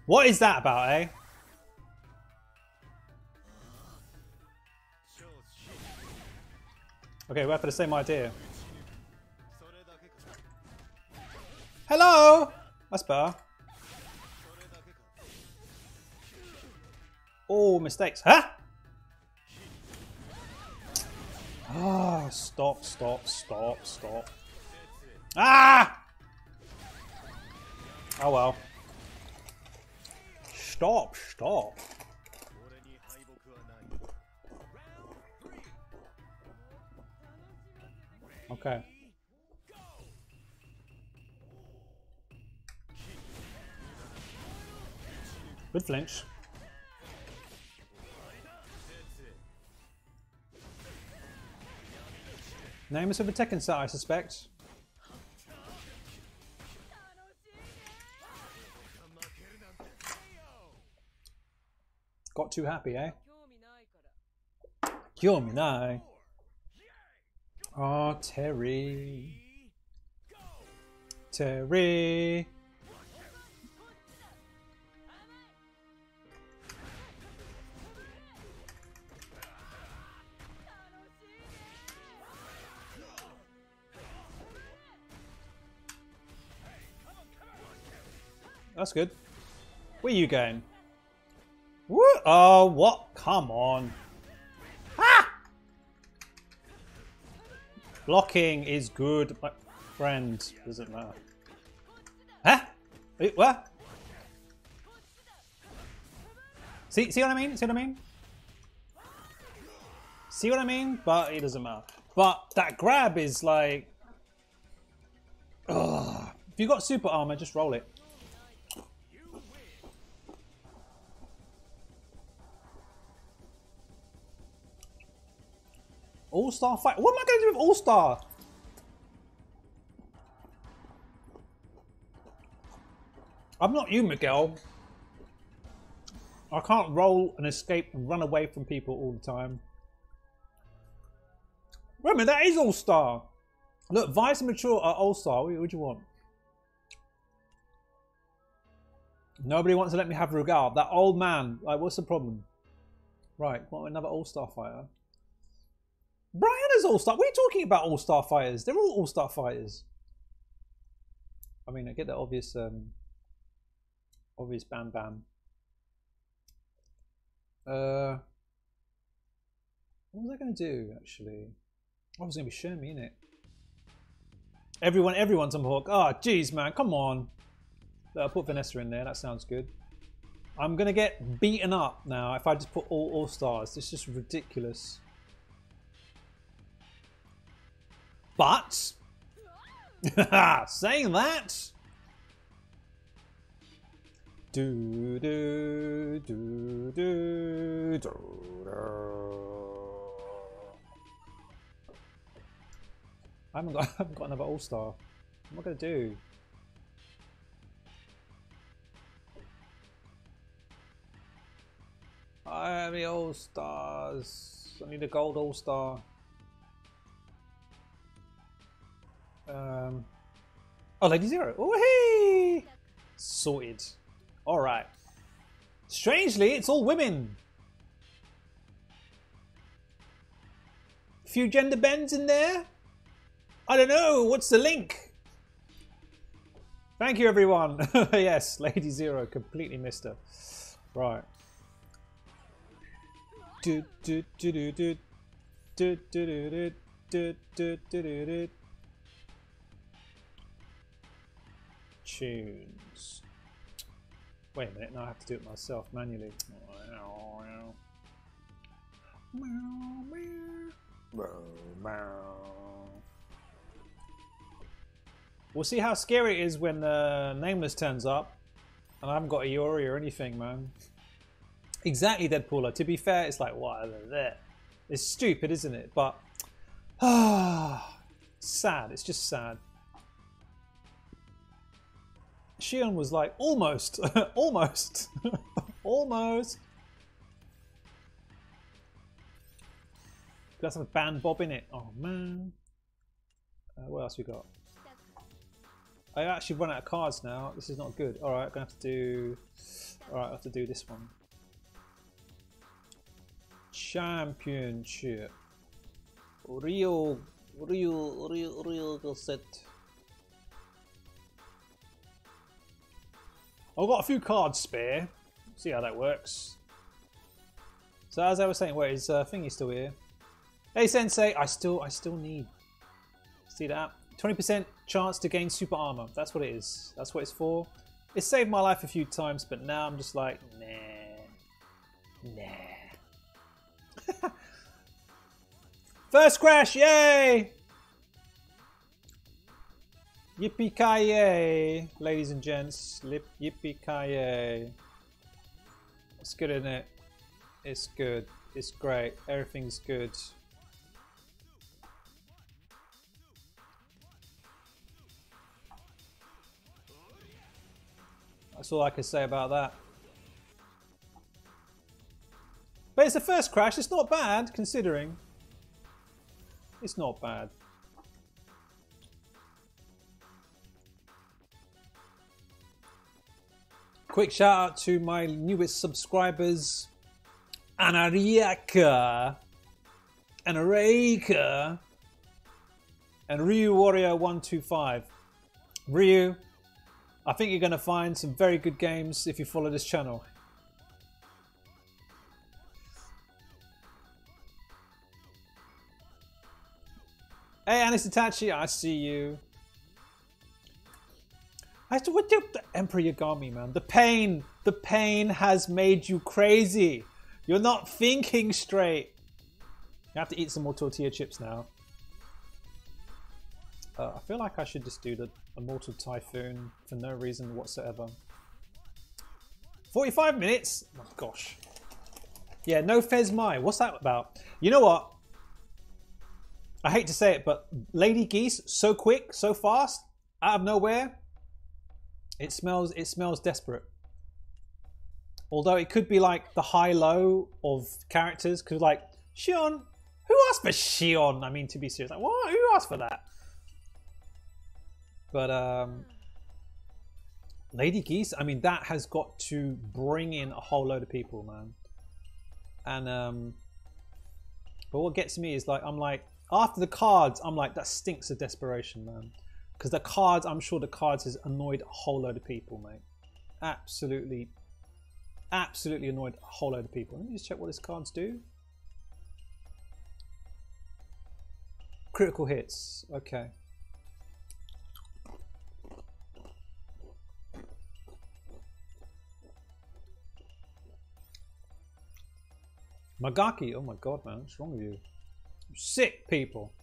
What is that about, eh? Okay, we're for the same idea. Hello! That's better. Oh, mistakes. Huh? Ah, oh, stop, stop, stop, stop. Ah! Oh well. Stop, stop. Okay. Good flinch. Nameless of a Tekken set, I suspect. Got too happy, eh? Kyominai. Oh, Terry. Terry. That's good. Where are you going? What? Oh, what? Come on. Ah! Blocking is good, my friend. Doesn't matter. Huh? Wait, what? See, see what I mean? See what I mean? See what I mean? But it doesn't matter. But that grab is like... Ugh. If you've got super armor, just roll it. All-star fight. What am I going to do with all-star? I'm not you, Miguel. I can't roll and escape and run away from people all the time. Remember, that is all-star. Look, Vice and Mature are all-star. What, what do you want? Nobody wants to let me have Rugal. That old man. Like, what's the problem? Right, want another all-star fighter? Brian is all-star. What are you talking about, all-star fighters? They're all all-star fighters. I mean, I get the obvious, um, obvious bam bam. Uh, what was I going to do, actually? I was going to be Shermie, innit? Everyone, everyone's on Hawk. Oh, jeez, man, come on. Look, I'll put Vanessa in there. That sounds good. I'm going to get beaten up now if I just put all all-stars. It's just ridiculous. But, saying that, do do do do do. I haven't got, I haven't got another all-star. What am I going to do? I have the all-stars. I need a gold all-star. Um, oh, Lady Zero. Ooh-hee! Sorted. Alright. Strangely, it's all women. Few gender bends in there. I don't know. What's the link? Thank you, everyone. Yes, Lady Zero. Completely missed her. Right. Do do do do do do do do do do do do. Tunes. Wait a minute, now I have to do it myself manually. We'll see how scary it is when uh, Nameless turns up. And I haven't got Iori or anything, man. Exactly, Deadpooler. To be fair, it's like, what are there? It's stupid, isn't it? But, ah, sad. It's just sad. Shion was like, almost, almost, almost. That's a band bob in it. Oh, man. Uh, what else we got? I actually run out of cards now. This is not good. All right, I'm going to have to do... All right, I have to do this one. Championship. Real, real, real, real set. I've got a few cards spare. See how that works. So as I was saying, where is uh, thingy still here? Hey Sensei, I still, I still need. See that? twenty percent chance to gain super armor. That's what it is. That's what it's for. It saved my life a few times, but now I'm just like, nah, nah. First crash, yay! Yippee-ki-yay, ladies and gents. Yippee-ki-yay. It's good, isn't it? It's good. It's great. Everything's good. That's all I can say about that. But it's the first crash. It's not bad, considering. It's not bad. Quick shout out to my newest subscribers, Anariaka, Anareka, and Ryu Warrior one two five. Ryu, I think you're going to find some very good games if you follow this channel. Hey, Anisitachi, I see you. I have to what the Emperor Yagami, man. The pain, the pain has made you crazy. You're not thinking straight. You have to eat some more tortilla chips now. Uh, I feel like I should just do the Immortal Typhoon for no reason whatsoever. forty-five minutes? Oh, gosh. Yeah, no Fez Mai. What's that about? You know what? I hate to say it, but Lady Geese, so quick, so fast, out of nowhere. It smells, it smells desperate. Although it could be like the high-low of characters. Because like, Shion, who asked for Shion? I mean, to be serious, like, what? Who asked for that? But um, Lady Geese, I mean, that has got to bring in a whole load of people, man. And um, but what gets me is like, I'm like, after the cards, I'm like, that stinks of desperation, man. Because the cards, I'm sure the cards has annoyed a whole load of people, mate. Absolutely, absolutely annoyed a whole load of people. Let me just check what these cards do. Critical hits, okay. Magaki, oh my god, man, what's wrong with you? You sick people.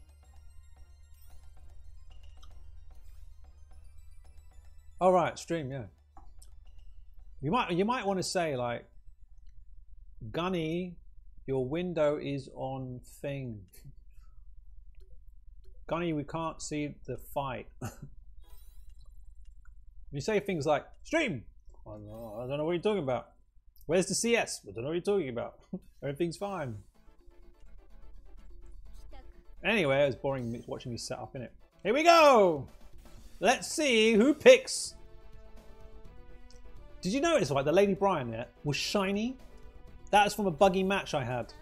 All right, stream, yeah. You might you might want to say like, Gunny, your window is on thing. Gunny, we can't see the fight. You say things like, stream! I don't know, I don't know what you're talking about. Where's the C S? I don't know what you're talking about. Everything's fine. Anyway, it was boring watching me set up, innit? Here we go! Let's see who picks. Did you notice, like, the Lady Brian there was shiny? That is from a buggy match I had.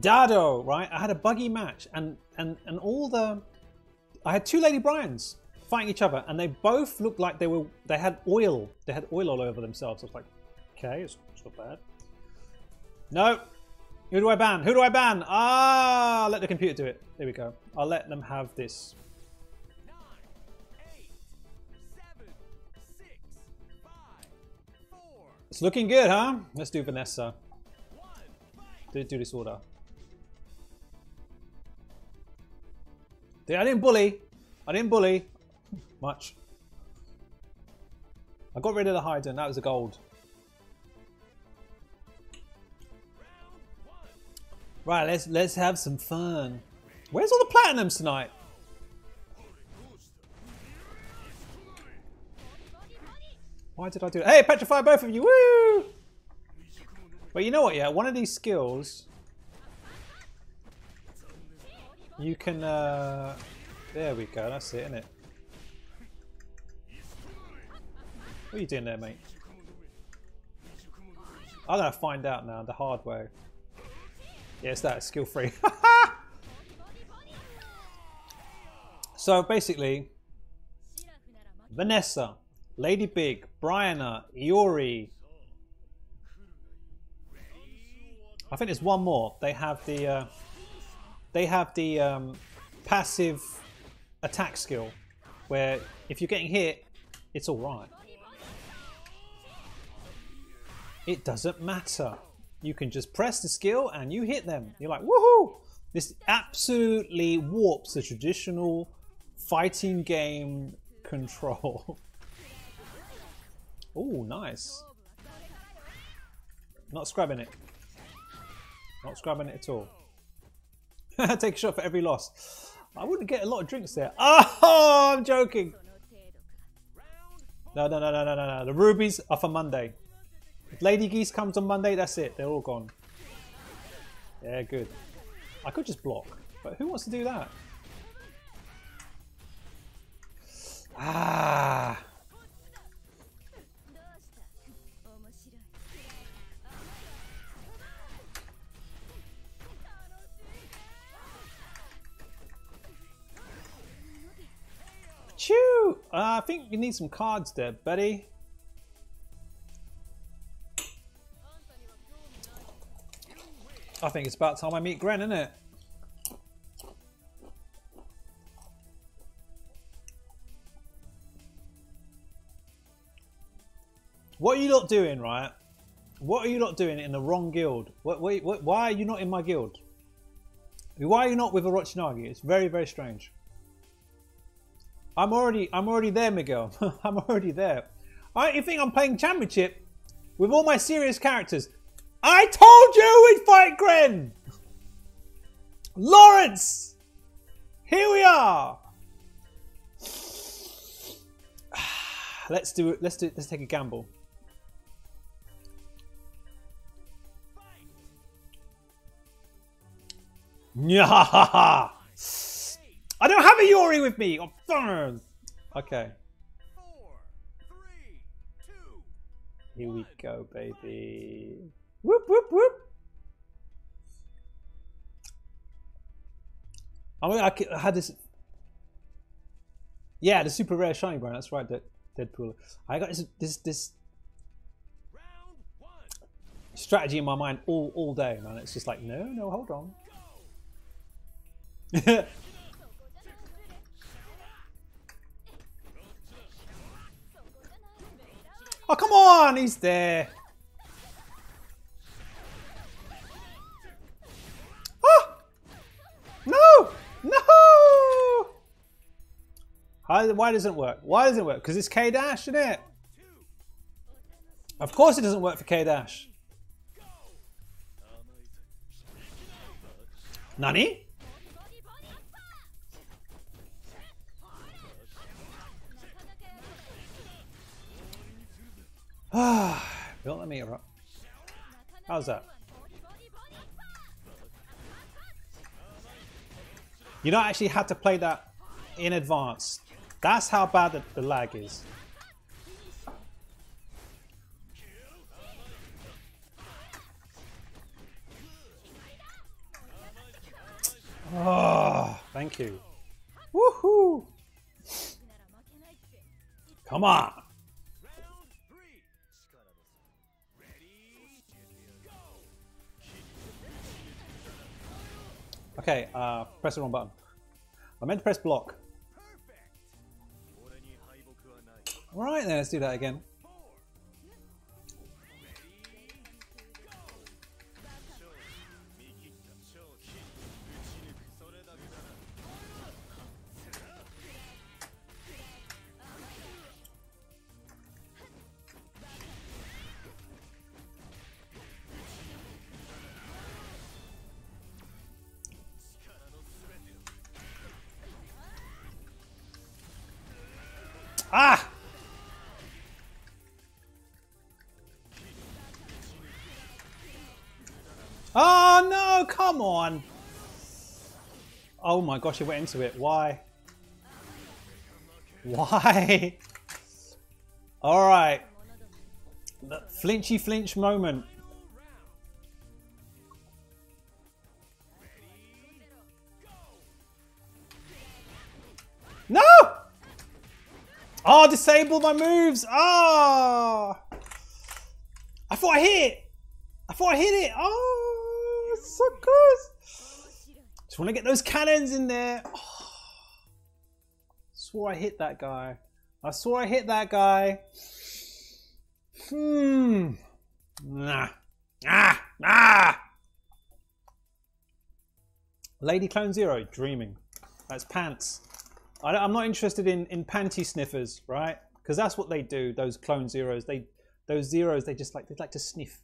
Dado, right? I had a buggy match, and, and, and all the... I had two Lady Brians fighting each other, and they both looked like they were they had oil. They had oil all over themselves. I was like, okay, it's, it's not bad. No. Who do I ban? Who do I ban? Ah, let the computer do it. There we go. I'll let them have this. It's looking good, huh? Let's do Vanessa. Do, do this order. I didn't bully. I didn't bully much. I got rid of the Hyden. That was the gold. Right, let's let's have some fun. Where's all the platinums tonight? Why did I do it? Hey, petrify both of you! Woo! But you know what, yeah? One of these skills... You can... Uh, there we go, that's it, innit? What are you doing there, mate? I'm gonna find out now, the hard way. Yeah, it's that, it's skill free. So basically... Vanessa. Lady Big, Brianna, Iori. I think there's one more. They have the uh, they have the um, passive attack skill, where if you're getting hit, it's all right. It doesn't matter. You can just press the skill and you hit them. You're like, woohoo! This absolutely warps the traditional fighting game control. Oh, nice. Not scrubbing it. Not scrubbing it at all. Take a shot for every loss. I wouldn't get a lot of drinks there. Oh, I'm joking. No, no, no, no, no, no. The rubies are for Monday. If Lady Geese comes on Monday, that's it. They're all gone. Yeah, good. I could just block. But who wants to do that? Ah... Uh, I think you need some cards there, buddy. I think it's about time I meet Gren, isn't it? What are you lot doing, right? What are you lot doing in the wrong guild? What, what, what, why are you not in my guild? Why are you not with Orochinagi? It's very, very strange. I'm already, I'm already there, Miguel. I'm already there. I, you think I'm playing championship with all my serious characters? I told you we'd fight Gren. Lawrence, here we are. Let's do it. Let's do. Let's take a gamble. Yeah. I don't have a Iori with me! Oh, darn! Okay. Four, three, two, here we go, baby. Whoop, whoop, whoop! I mean, I had this... Yeah, the super rare shiny brand. That's right, Deadpooler. I got this... this, this strategy in my mind all, all day, man. It's just like, no, no, hold on. Oh, come on! He's there! Oh! No! No! How, why doesn't it work? Why doesn't it work? Because it's K-dash, isn't it? Of course it doesn't work for K-dash. Nani? let me... How's that? You don't actually have to play that in advance. That's how bad the, the lag is. Oh, thank you. Woohoo! Come on! Okay, uh, press the wrong button. I meant to press block. Right then, let's do that again. Ah! Oh no, come on! Oh my gosh, it went into it. Why? Why? Alright. The flinchy flinch moment. No! Oh, disable my moves! Ah! Oh. I thought I hit it! I thought I hit it! Oh, it's so close! Just want to get those cannons in there! Oh. Swore I hit that guy. I swore I hit that guy. Hmm. Nah. Ah! Ah! Lady Clone Zero, dreaming. That's pants. I, I'm not interested in, in panty sniffers, right? Because that's what they do. Those clone zeros, they those zeros, they just like they like to sniff.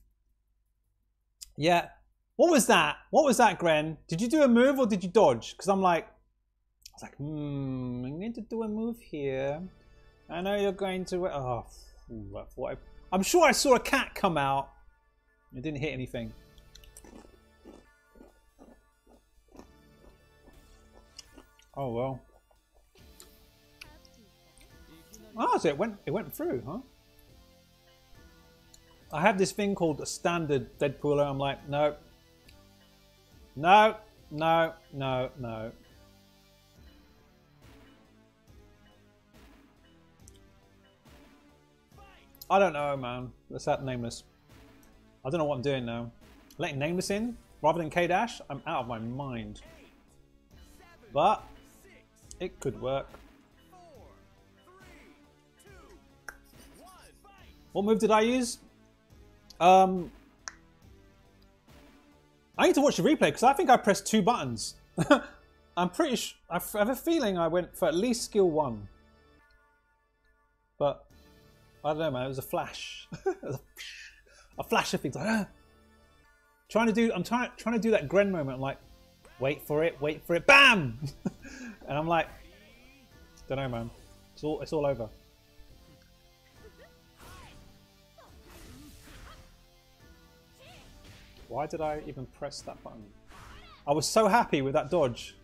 Yeah. What was that? What was that, Gren? Did you do a move or did you dodge? Because I'm like, I was like, hmm, I'm going to do a move here. I know you're going to. Oh, what? I'm sure I saw a cat come out. It didn't hit anything. Oh well. Oh, so it went, it went through, huh? I have this thing called a standard Deadpooler. I'm like, no. No, no, no, no. I don't know, man. That's that Nameless. I don't know what I'm doing now. Letting Nameless in rather than K-dash? I'm out of my mind. But it could work. What move did I use? Um, I need to watch the replay because I think I pressed two buttons. I'm pretty sure, I have a feeling I went for at least skill one. But, I don't know, man, it was a flash. A flash of things like, ah. Trying to do, I'm trying, trying to do that Gren moment. I'm like, wait for it, wait for it, bam! And I'm like, don't know, man, it's all, it's all over. Why did I even press that button? I was so happy with that dodge.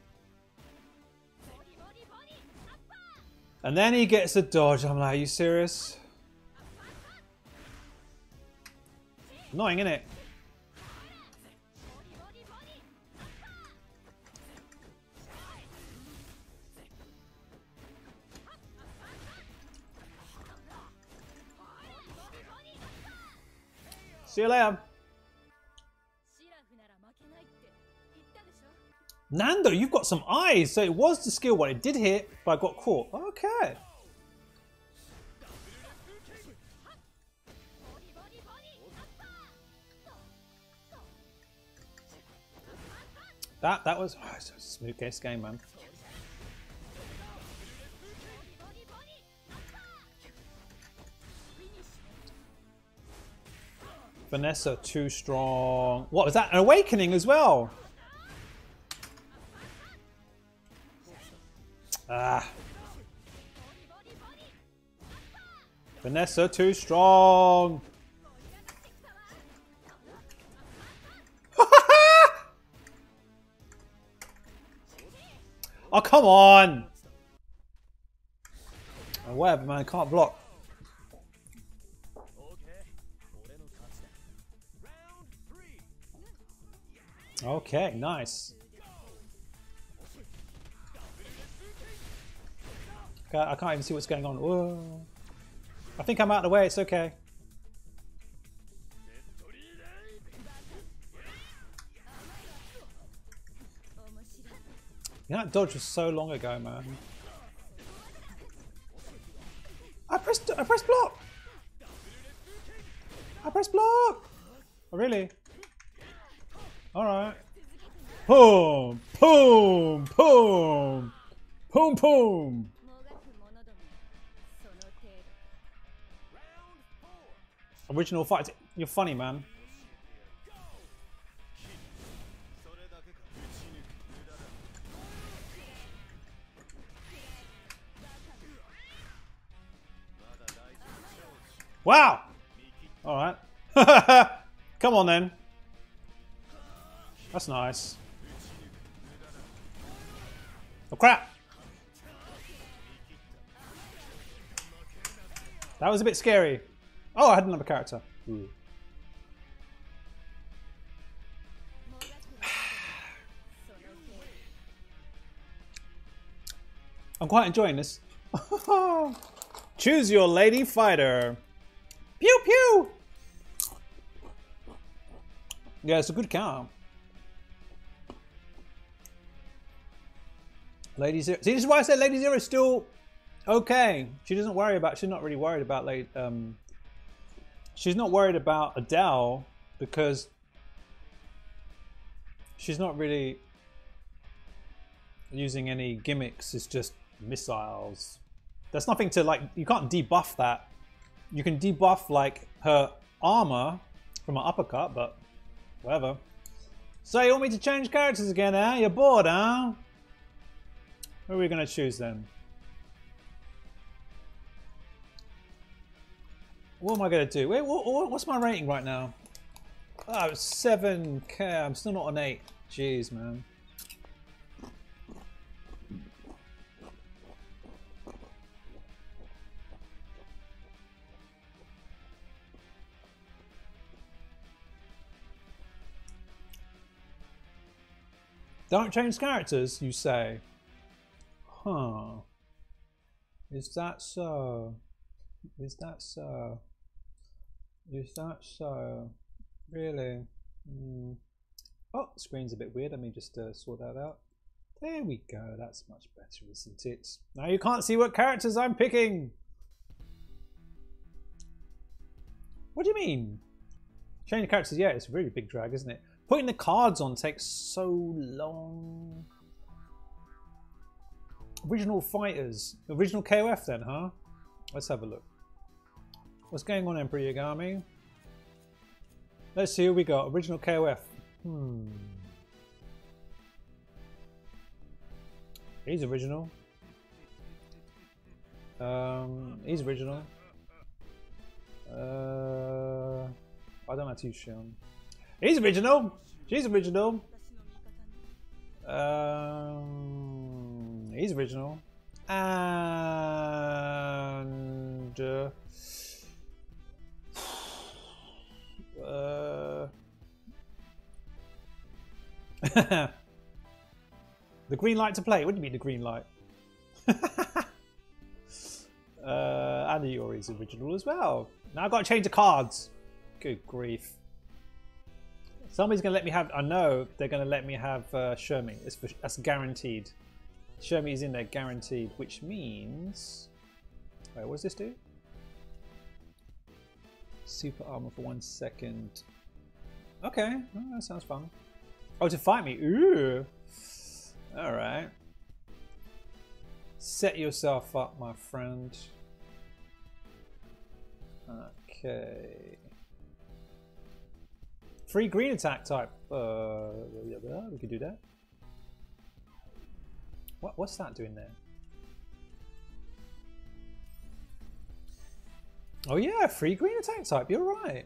And then he gets a dodge. I'm like, are you serious? Annoying, innit? See you later. Nando, you've got some eyes, so it was the skill one. It did hit, but I got caught. Okay. That that was, oh, it's a smooth game, man. Vanessa, too strong. What was that? An awakening as well. Ah. Vanessa too strong. Oh, come on! Oh, whatever, man. I can't block. Okay, nice. Okay, I can't even see what's going on. Whoa. I think I'm out of the way. It's okay. You know, that dodge was so long ago, man. I pressed, I pressed block. I pressed block. Oh, really? All right. Boom, boom, boom, boom, boom. Original fight. You're funny, man. Wow! Alright. Come on then. That's nice. Oh crap! That was a bit scary. Oh, I had another character. Ooh. I'm quite enjoying this. Choose your lady fighter. Pew pew! Yeah, it's a good count. Lady Zero. See, this is why I said Lady Zero is still okay. She doesn't worry about, she's not really worried about, like, um, she's not worried about Adele because she's not really using any gimmicks. It's just missiles. There's nothing to, like, you can't debuff that. You can debuff, like, her armor from an uppercut, but whatever. So you want me to change characters again, eh? You're bored, huh? Who are we going to choose then? What am I going to do? Wait, what, what, what's my rating right now? Oh, it's seven K. I'm still not on eight. Jeez, man. Don't change characters, you say? Huh. Is that so? Is that so? Is that so? Really? Mm. Oh, the screen's a bit weird. Let me just uh, sort that out. There we go. That's much better, isn't it? Now you can't see what characters I'm picking. What do you mean? Change characters? Yeah, it's a really big drag, isn't it? Putting the cards on takes so long. Original fighters. Original K O F then, huh? Let's have a look. What's going on, Emperor Yagami? Let's see who we got. Original K O F. Hmm. He's original. Um, he's original. Uh, I don't know too Shion. He's original. She's original. Um, he's original. And uh, uh, the green light to play. What do you mean the green light? uh, and Iori's original as well. Now I've got to change the cards. Good grief. Somebody's gonna let me have. I know they're gonna let me have uh, Shermie. It's, that's guaranteed. Shermie is in there, guaranteed. Which means, wait, what does this do? Super armor for one second. Okay, oh, that sounds fun. Oh, to fight me. Ooh. All right. Set yourself up, my friend. Okay. Free green attack type. Uh, we could do that. What, what's that doing there? Oh yeah, free green attack type. You're right.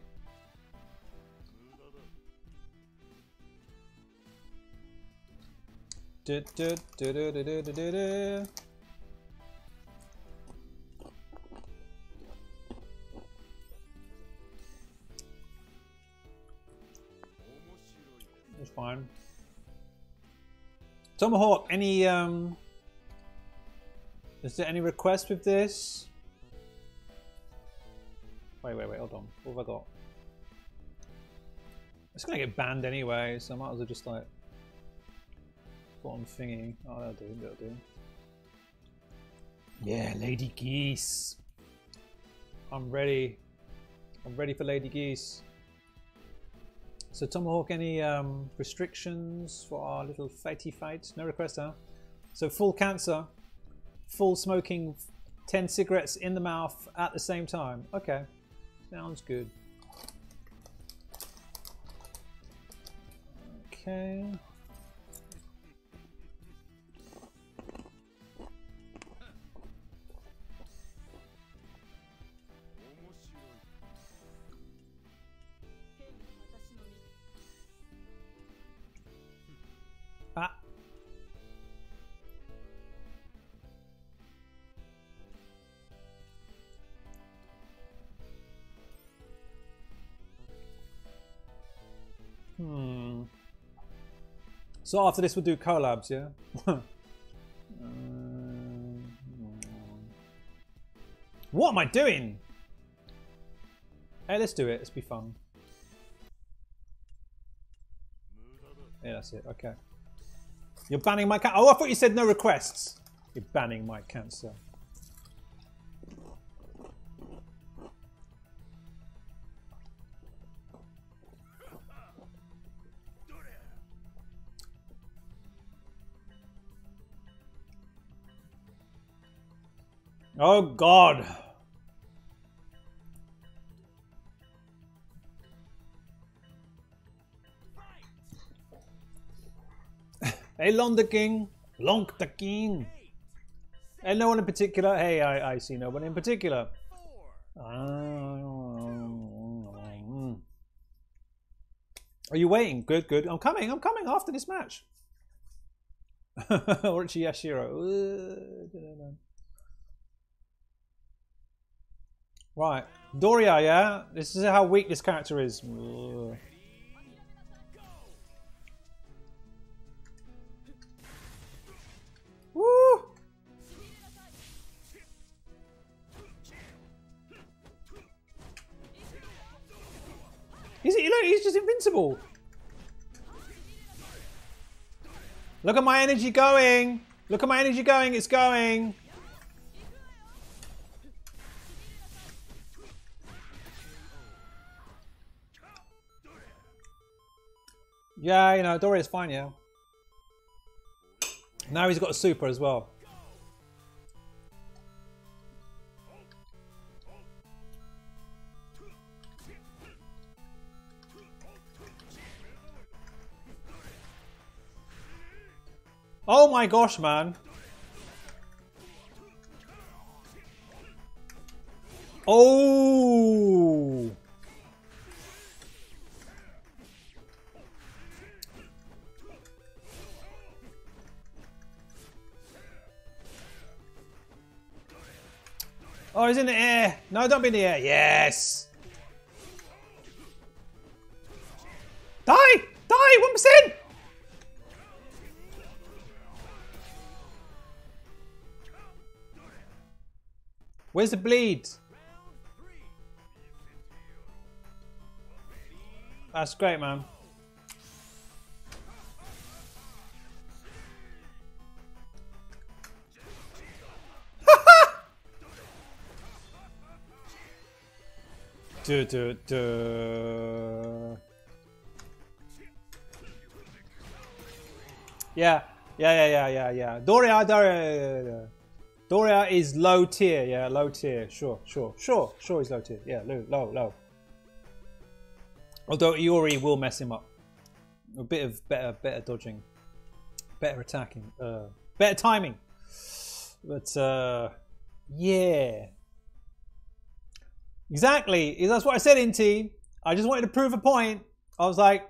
Do, do, do, do, do, do, do, do. It's fine. Tomahawk, any um is there any request with this? Wait, wait, wait, hold on. What have I got? It's gonna get banned anyway, so I might as well just like bottom thingy. Oh, that'll do, that'll do. Yeah, Lady Geese. I'm ready. I'm ready for Lady Geese. So Tomahawk, any um, restrictions for our little fighty fight? No request, huh? So full cancer, full smoking ten cigarettes in the mouth at the same time. Okay, sounds good. Okay. Hmm. So after this, we'll do collabs, yeah? uh, what am I doing? Hey, let's do it. Let's be fun. Yeah, that's it. Okay. You're banning my cancer. Oh, I thought you said no requests. You're banning my cancer. Oh God. Hey, Long the King. Long the King. Hey, no one in particular. Hey, I, I see no one in particular. Oh. Are you waiting? Good, good. I'm coming. I'm coming after this match. Orochi Yashiro. Right, Doria, yeah? This is how weak this character is. Ugh. Woo! Is he, look, he's just invincible. Look at my energy going. Look at my energy going, it's going. Yeah, you know, Doria's fine, yeah. Now he's got a super as well. Oh my gosh, man. Oh! Oh, he's in the air. No, don't be in the air. Yes. Die! Die! One percent. Where's the bleed? That's great, man. Do, do, do. Yeah, yeah, yeah, yeah, yeah, yeah. Doria, Doria, Doria is low tier. Yeah, low tier. Sure, sure, sure, sure. He's low tier. Yeah, low, low, low. Although Iori will mess him up. A bit of better, better dodging, better attacking, uh, better timing. But uh, yeah. Exactly. That's what I said in T. I just wanted to prove a point. I was like,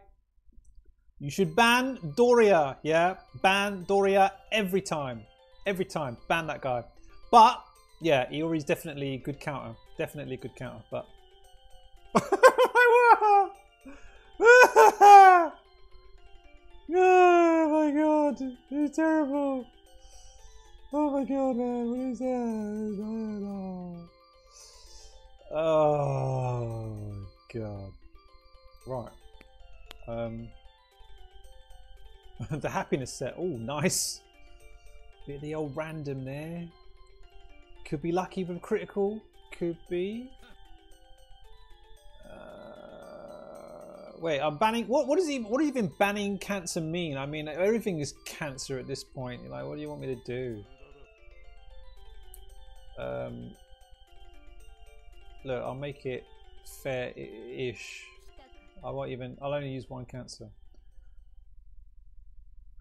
You should ban Doria, yeah? Ban Doria every time. Every time. Ban that guy. But, yeah, Iori's definitely a good counter. Definitely a good counter, but... Oh my god, it's terrible. Oh my god, man, what is that? Oh god. Right. Um the happiness set. Oh nice. Bit of the old random there. Could be lucky but critical. Could be. Uh, wait, I'm banning. What? What is he? What does even banning cancer mean? I mean, everything is cancer at this point. Like, what do you want me to do? Um, look, I'll make it fair-ish. I won't even. I'll only use one cancer.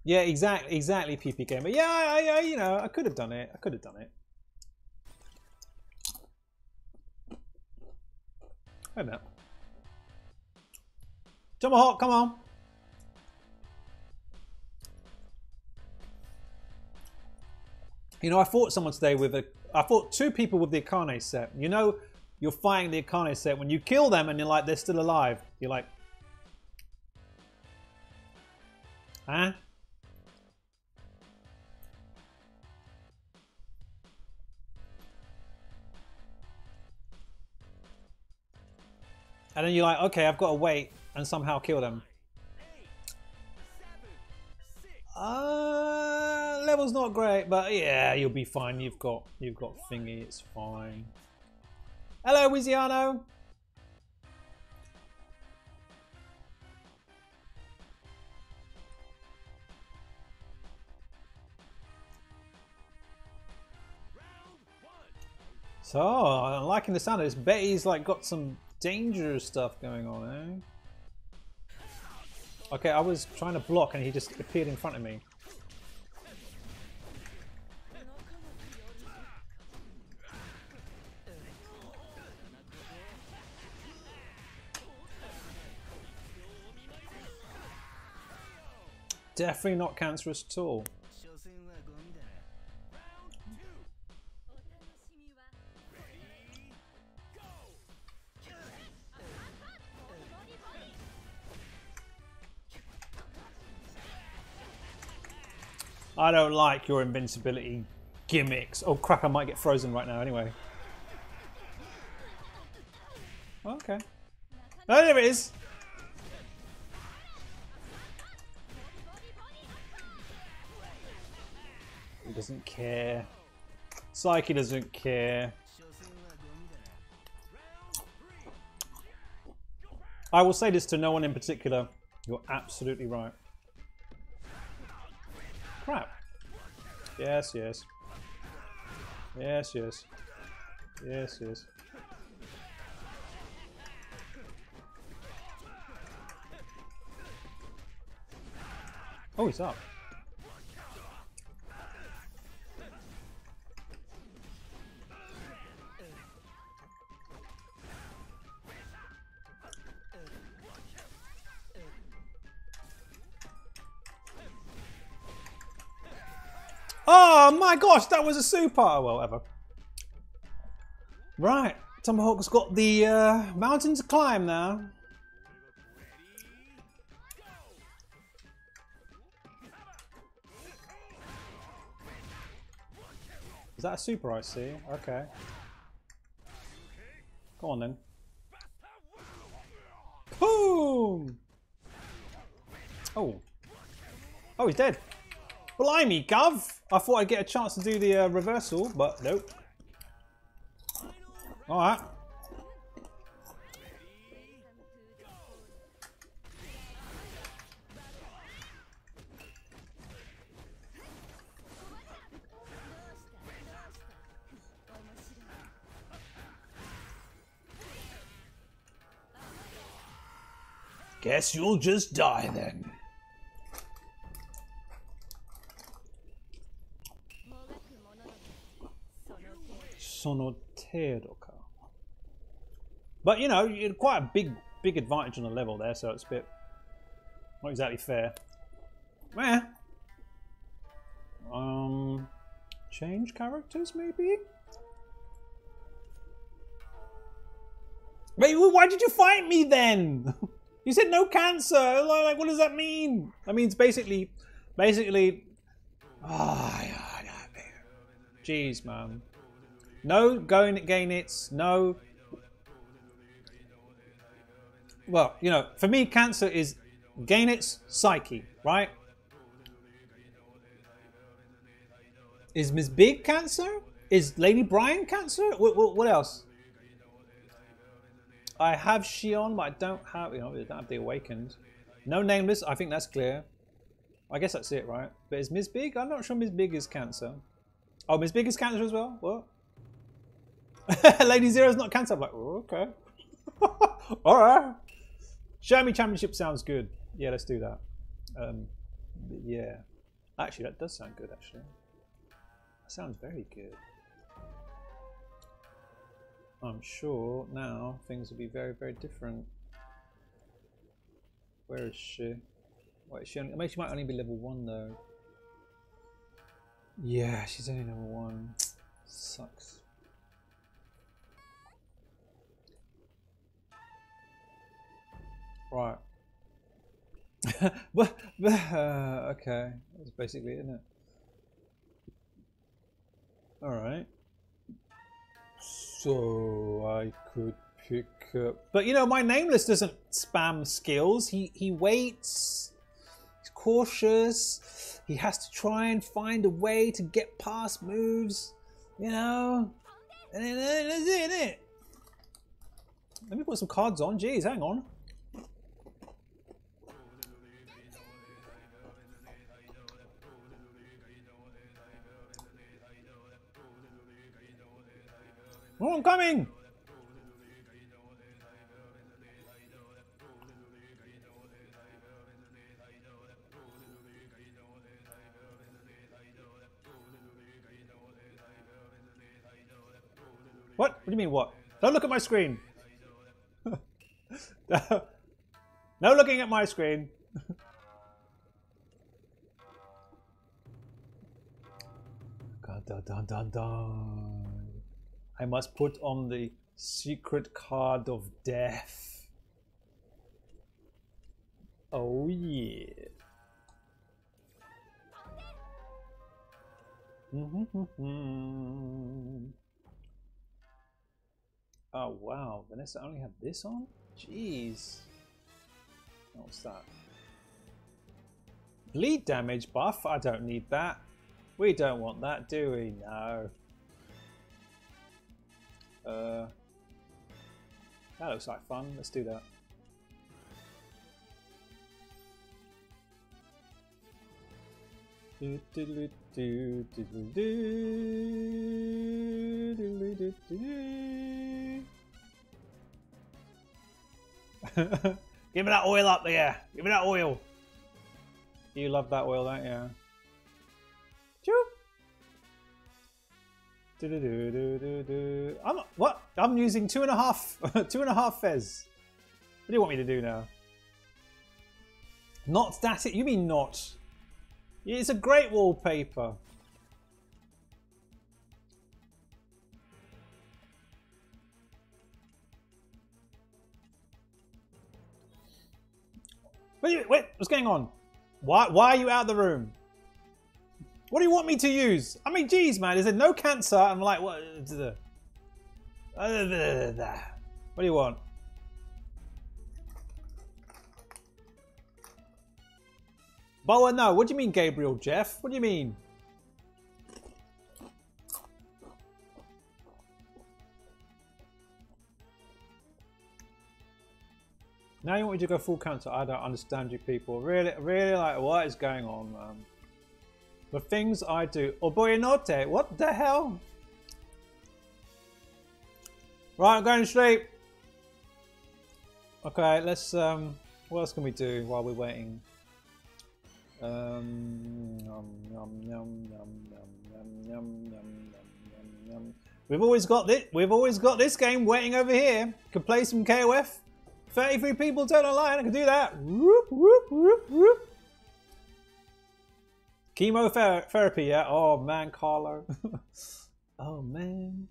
Yeah, exactly, exactly. P P Gamer. Yeah, I, I, you know, I could have done it. I could have done it. Wait a minute. Tomahawk, come on. You know, I fought someone today with a... I fought two people with the Akane set. You know, you're fighting the Akane set when you kill them and you're like, they're still alive. You're like... Huh? And then you're like, okay, I've got to wait and somehow kill them. Uh, level's not great, but yeah, you'll be fine. You've got, you've got thingy. It's fine. Hello, Wiziano. So I'm liking the sound of this. Betty's like got some dangerous stuff going on, eh? Okay, I was trying to block and he just appeared in front of me. Definitely not cancerous at all. I don't like your invincibility gimmicks. Oh crap, I might get frozen right now anyway. Okay. Oh, there it is! He doesn't care. Psyche doesn't care. I will say this to no one in particular. You're absolutely right. Crap. Yes, yes. Yes, yes. Yes, yes. Oh, he's up. Oh my gosh, that was a super! Oh, well, ever. Right, Tomahawk's got the uh, mountain to climb now. Is that a super I see? Okay. Go on then. Boom! Oh. Oh, he's dead. Blimey, Gov! I thought I'd get a chance to do the uh, reversal, but nope. Alright. Guess you'll just die then. But you know, quite a big, big advantage on the level there, so it's a bit Not exactly fair. Where? Um, change characters, maybe? Wait, why did you fight me then? You said no cancer. Like, what does that mean? That means basically, basically. Oh, yeah, yeah, jeez, man. No going at Gainitz. No. Well, you know, for me, cancer is Gainitz psyche, right? Is Miss Big cancer? Is Lady Brian cancer? What, what, what else? I have Shion, but I don't have, you know, I don't have the Awakened. No Nameless, I think that's clear. I guess that's it, right? But is Miss Big? I'm not sure Miss Big is cancer. Oh, Miss Big is cancer as well? What? Lady Zero is not cancer. I'm like, oh, okay. All right. Shermie Championship sounds good. Yeah, let's do that. Um, yeah. Actually, that does sound good, actually. That sounds very good. I'm sure now things will be very, very different. Where is she? Wait, she only, I mean, she might only be level one though. Yeah, she's only level one. Sucks. Right. But, but, uh, okay, that's basically it, isn't it? All right. So I could pick up, but you know, my Nameless doesn't spam skills. He he waits. He's cautious. He has to try and find a way to get past moves. You know, and then, then that's it, isn't it? Let me put some cards on. Jeez, hang on. Oh, I'm coming! What? What do you mean, what? Don't look at my screen! No looking at my screen! Dun dun dun dun! I must put on the secret card of death. Oh yeah. Mm-hmm. Oh wow, Vanessa only had this on? Jeez. What's that? Bleed damage buff? I don't need that. We don't want that, do we? No. Uh, that looks like fun. Let's do that. Give me that oil up there. Give me that oil. You love that oil, don't you? Choo. Do, do, do, do, do. I'm what? I'm using two and a half, two and a half fez. What do you want me to do now? Not that it? You mean not? It's a great wallpaper. Wait, wait, what's going on? Why, why are you out of the room? What do you want me to use? I mean, geez, man, is there no cancer? I'm like, what? What do you want? Boa, no. What do you mean, Gabriel, Jeff? What do you mean? Now you want me to go full cancer? I don't understand you people. Really, really, like, what is going on, man? The things I do. Oboyenote, what the hell? Right, I'm going to sleep. Okay, let's, um, what else can we do while we're waiting? Um, yum, yum, yum, yum, yum, yum, yum, yum, yum, yum. We've always got this, we've always got this game waiting over here. Could play some K O F. thirty-three people turn online. I can do that. Whoop, whoop, whoop, whoop. Chemotherapy, yeah. Oh man, Carlo. Oh man.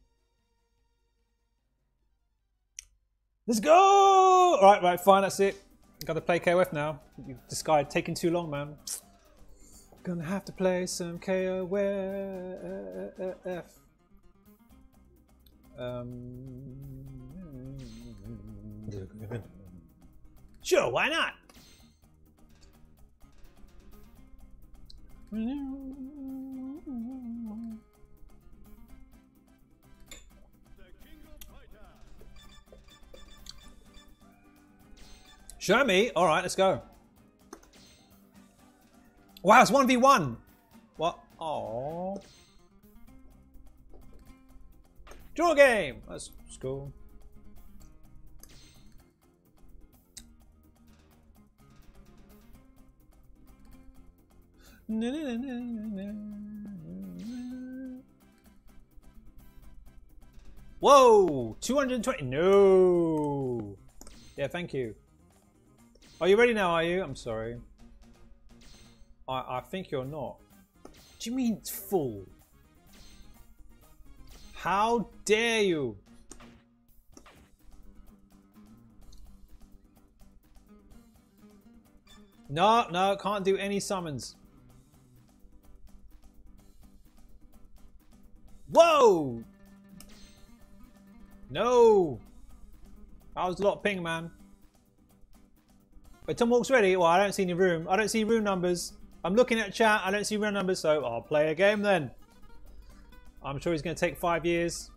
Let's go! All right, right, fine. That's it. Got to play K O F now. This guy taking too long, man. Gonna have to play some K O F. Um. Sure, why not? Shermie, all right, let's go. Wow, it's one v one. What? Oh. Draw game. That's, that's cool. No, no, no, no, no, no. Whoa! two hundred twenty. No. Yeah, thank you. Are you ready now? Are you? I'm sorry. I I think you're not. What do you mean it's full? How dare you? No, no, can't do any summons. Whoa! No! That was a lot of ping, man. Wait, Tomahawk's ready? Well, I don't see any room. I don't see room numbers. I'm looking at chat. I don't see room numbers, so I'll play a game then. I'm sure he's going to take five years.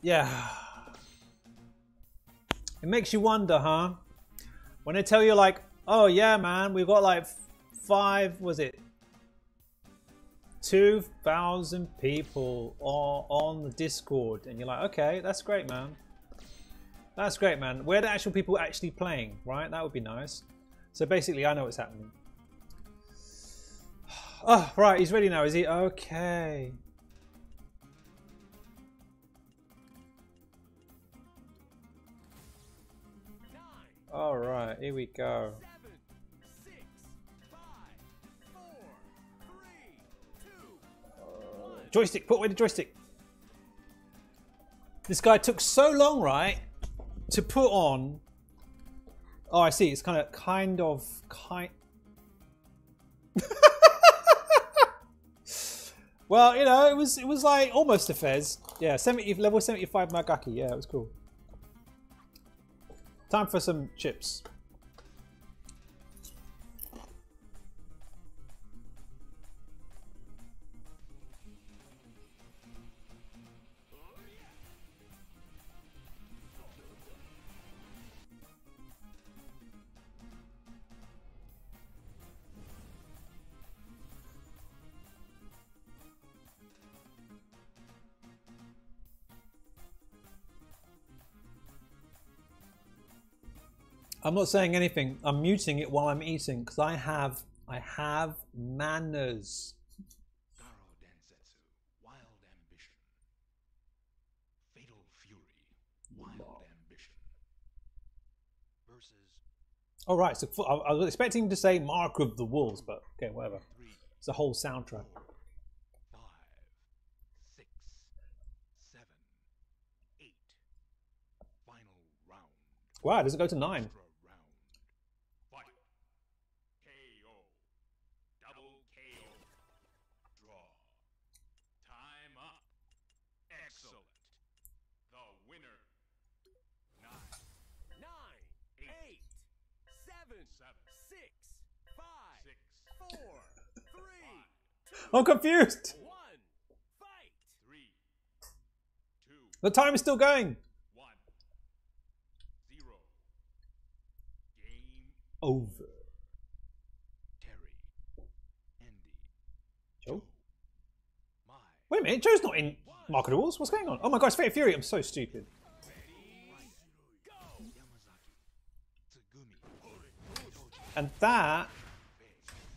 Yeah. It makes you wonder, huh? When they tell you, like, oh yeah man, we've got like five, was it two thousand people on, on the Discord, and you're like, okay, that's great man, that's great man, where are the actual people actually playing, right? That would be nice. So basically I know what's happening. Oh right, he's ready now, is he? Okay. All right, here we go. Seven, six, five, four, three, two, one. Joystick, put away the joystick. This guy took so long, right, to put on. Oh, I see. It's kind of, kind of, kind. Well, you know, it was, it was like almost a Fez. Yeah, seventy level seventy-five Magaki. Yeah, it was cool. Time for some chips. I'm not saying anything. I'm muting it while I'm eating because I have I have manners. Garo Densetsu, wild ambition. Fatal Fury, wild wow. ambition. Versus. All right, so I was expecting him to say Mark of the Wolves, but okay, whatever. Three, it's a whole soundtrack. Four, five, six, seven, eight. Final round. Wow, does it go to nine? I'm confused. One, fight. Three, two, the time is still going. One, zero. Game over. Terry, Andy, Joe. My. Wait a minute, Joe's not in Mark of the Wolves. What's going on? Oh my gosh, Fatal Fury! I'm so stupid. And that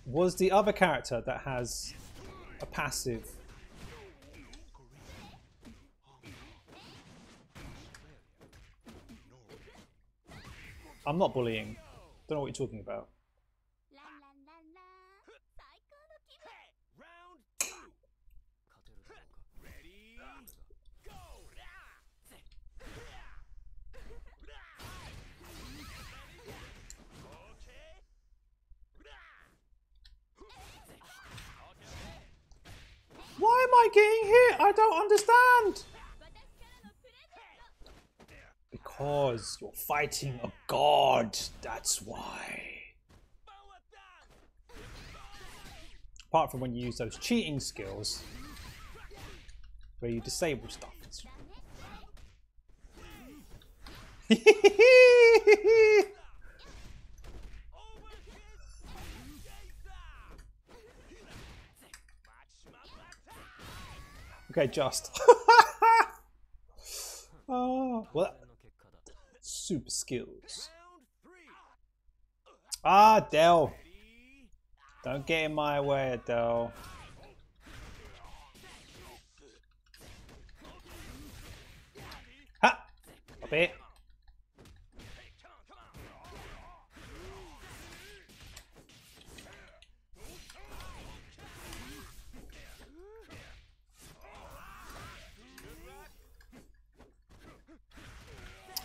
was the other character that has a passive. I'm not bullying. Don't know what you're talking about. Why am I getting hit? I don't understand. Because you're fighting a god, that's why. Apart from when you use those cheating skills, where you disable stuff. Okay, just. Oh, well, super skills. Ah, Adele. Don't get in my way, Adele. Ha! Stop it.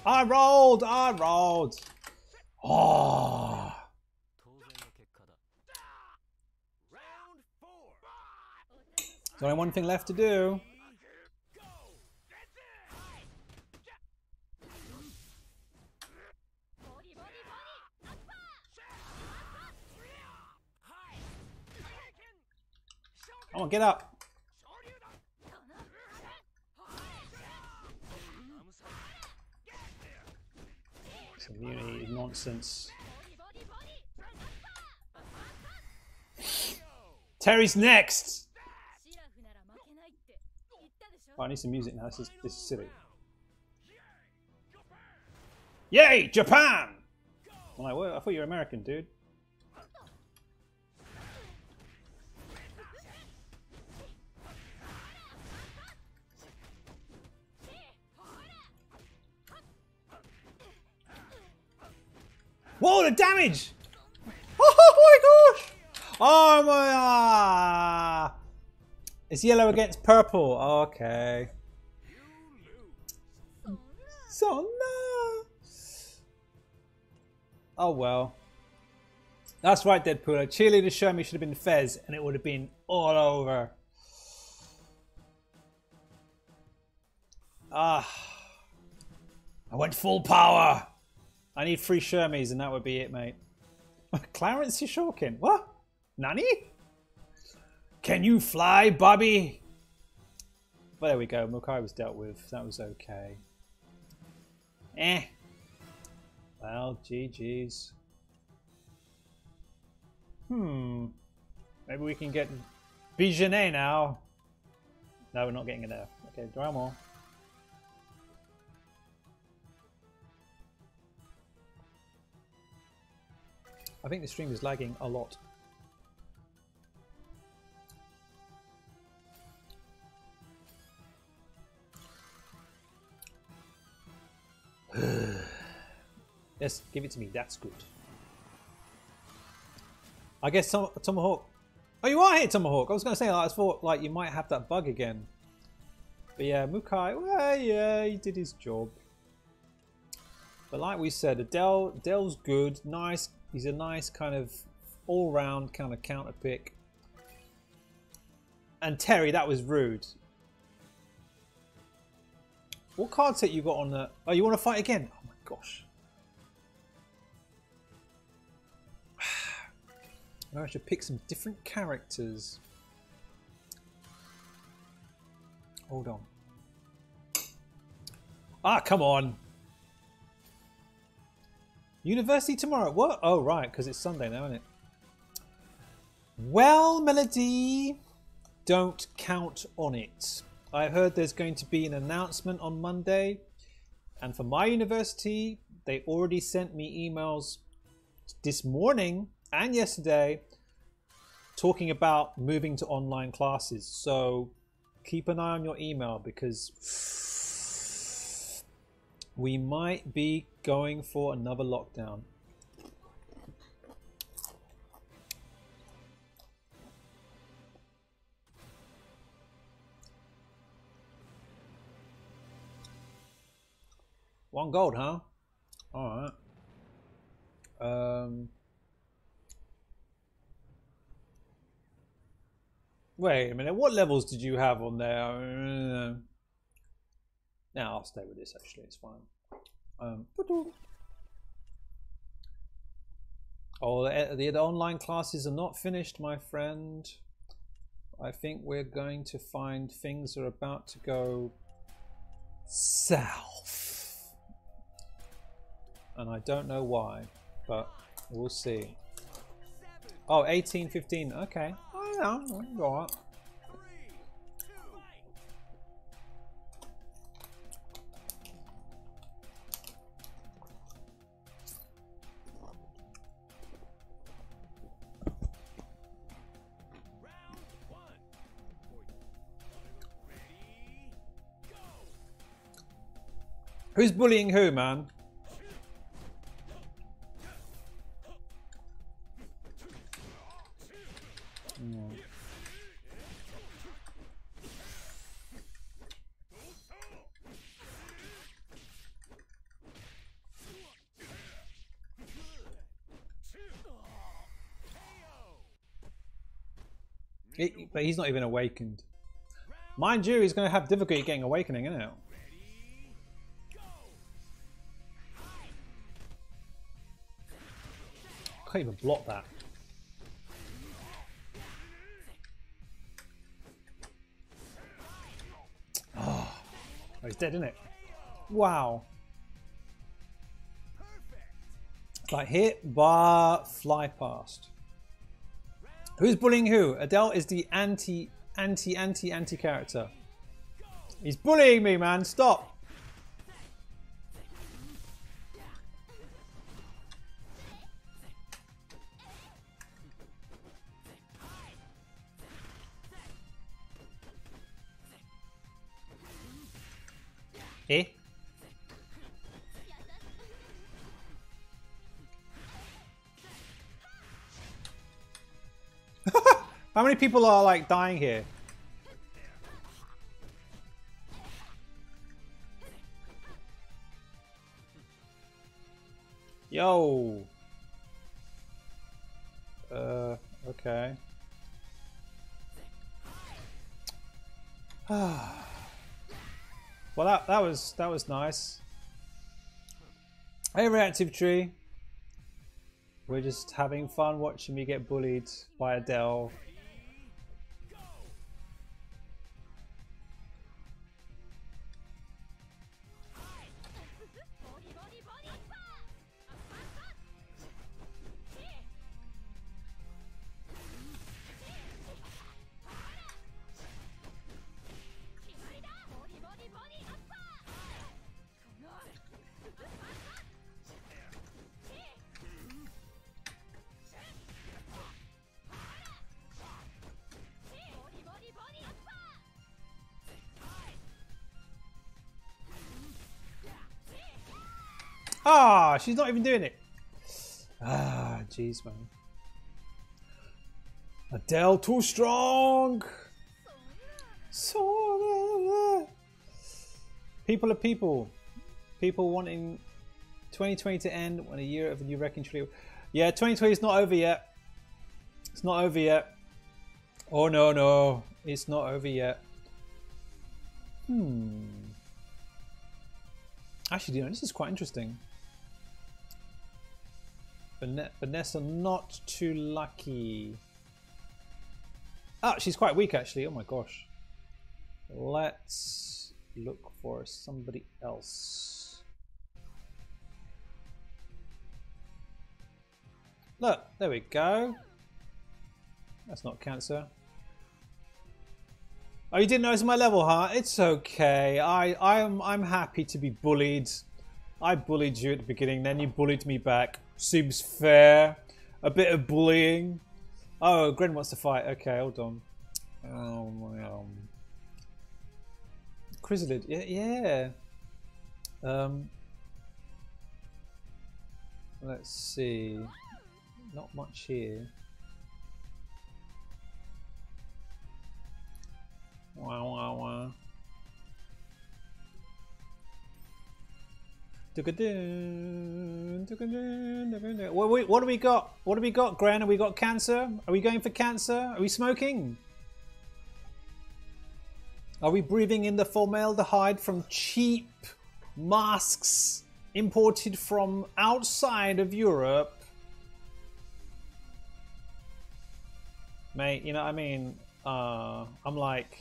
I rolled! I rolled! Oh. There's only one thing left to do. Come on, get up! Immunity is nonsense. Terry's next! Oh, I need some music now. This is, this is silly. Yay! Japan! I'm like, well, I thought you were American, dude. Whoa, the damage! Oh my gosh! Oh my... Ah. It's yellow against purple. Oh, okay. So no! Oh well. That's right, Deadpooler. Cheerleader Shermie should have been Fez, and it would have been all over. Ah. I went full power! I need three Shermies and that would be it, mate. Clarence Shorkin. What? Nanny? Can you fly, Bobby? Well, there we go. Mukai was dealt with. That was okay. Eh. Well, G G's. Hmm. Maybe we can get Bijanet now. No, we're not getting it there. Okay, Dramo. I think the stream is lagging a lot. Yes, give it to me. That's good. I guess Tom Tomahawk. Oh, you are here, Tomahawk. I was going to say, like, I thought like you might have that bug again. But yeah, Mukai. Well, yeah, he did his job. But like we said, Adele. Adele's good. Nice. He's a nice kind of all-round kind of counter pick. And Terry, that was rude. What card set you got on the... Oh, you want to fight again? Oh my gosh. I should pick some different characters. Hold on. Ah, come on. University tomorrow. What? Oh, right, because it's Sunday now, isn't it? Well, Melody, don't count on it. I heard there's going to be an announcement on Monday. And for my university, they already sent me emails this morning and yesterday talking about moving to online classes. So keep an eye on your email because we might be going for another lockdown. One gold, huh? Alright. Um, wait a minute, what levels did you have on there? Now I'll stay with this actually, it's fine. Um, oh, the, the online classes are not finished, my friend. I think we're going to find things are about to go south. And I don't know why, but we'll see. Oh, eighteen, fifteen. Okay. I know. I can go up. Who's bullying who, man? It, but he's not even awakened. Mind you, he's going to have difficulty getting awakening, isn't it? Can't even block that. Oh, he's dead, isn't it? Wow. Like hit, bar, fly past. Who's bullying who? Adele is the anti, anti, anti, anti character. He's bullying me, man. Stop. Eh? How many people are like dying here? Yo. Uh, okay. well, that that was that was nice. Hey, Reactive Tree. We're just having fun watching me get bullied by Adele. Ah, she's not even doing it. Ah, jeez, man. Adele too strong. So people are people. People wanting twenty twenty to end when a year of a new wrecking trio. Yeah, twenty twenty is not over yet. It's not over yet. Oh no no, it's not over yet. Hmm. Actually, you know, this is quite interesting. Vanessa not too lucky. Oh, she's quite weak actually. Oh my gosh. Let's look for somebody else. Look, there we go. That's not cancer. Oh, you didn't notice my level, huh? It's okay. I I am I'm happy to be bullied. I bullied you at the beginning, then you bullied me back. Seems fair. A bit of bullying. Oh, Gren wants to fight. Okay, hold on. Oh my um Chrysalid, yeah, yeah. Um Let's see. Not much here. Wow, wow, wow. What, what do we got? What do we got, Gren? Have we got cancer? Are we going for cancer? Are we smoking? Are we breathing in the formaldehyde from cheap masks imported from outside of Europe? Mate, you know what I mean? Uh, I'm like,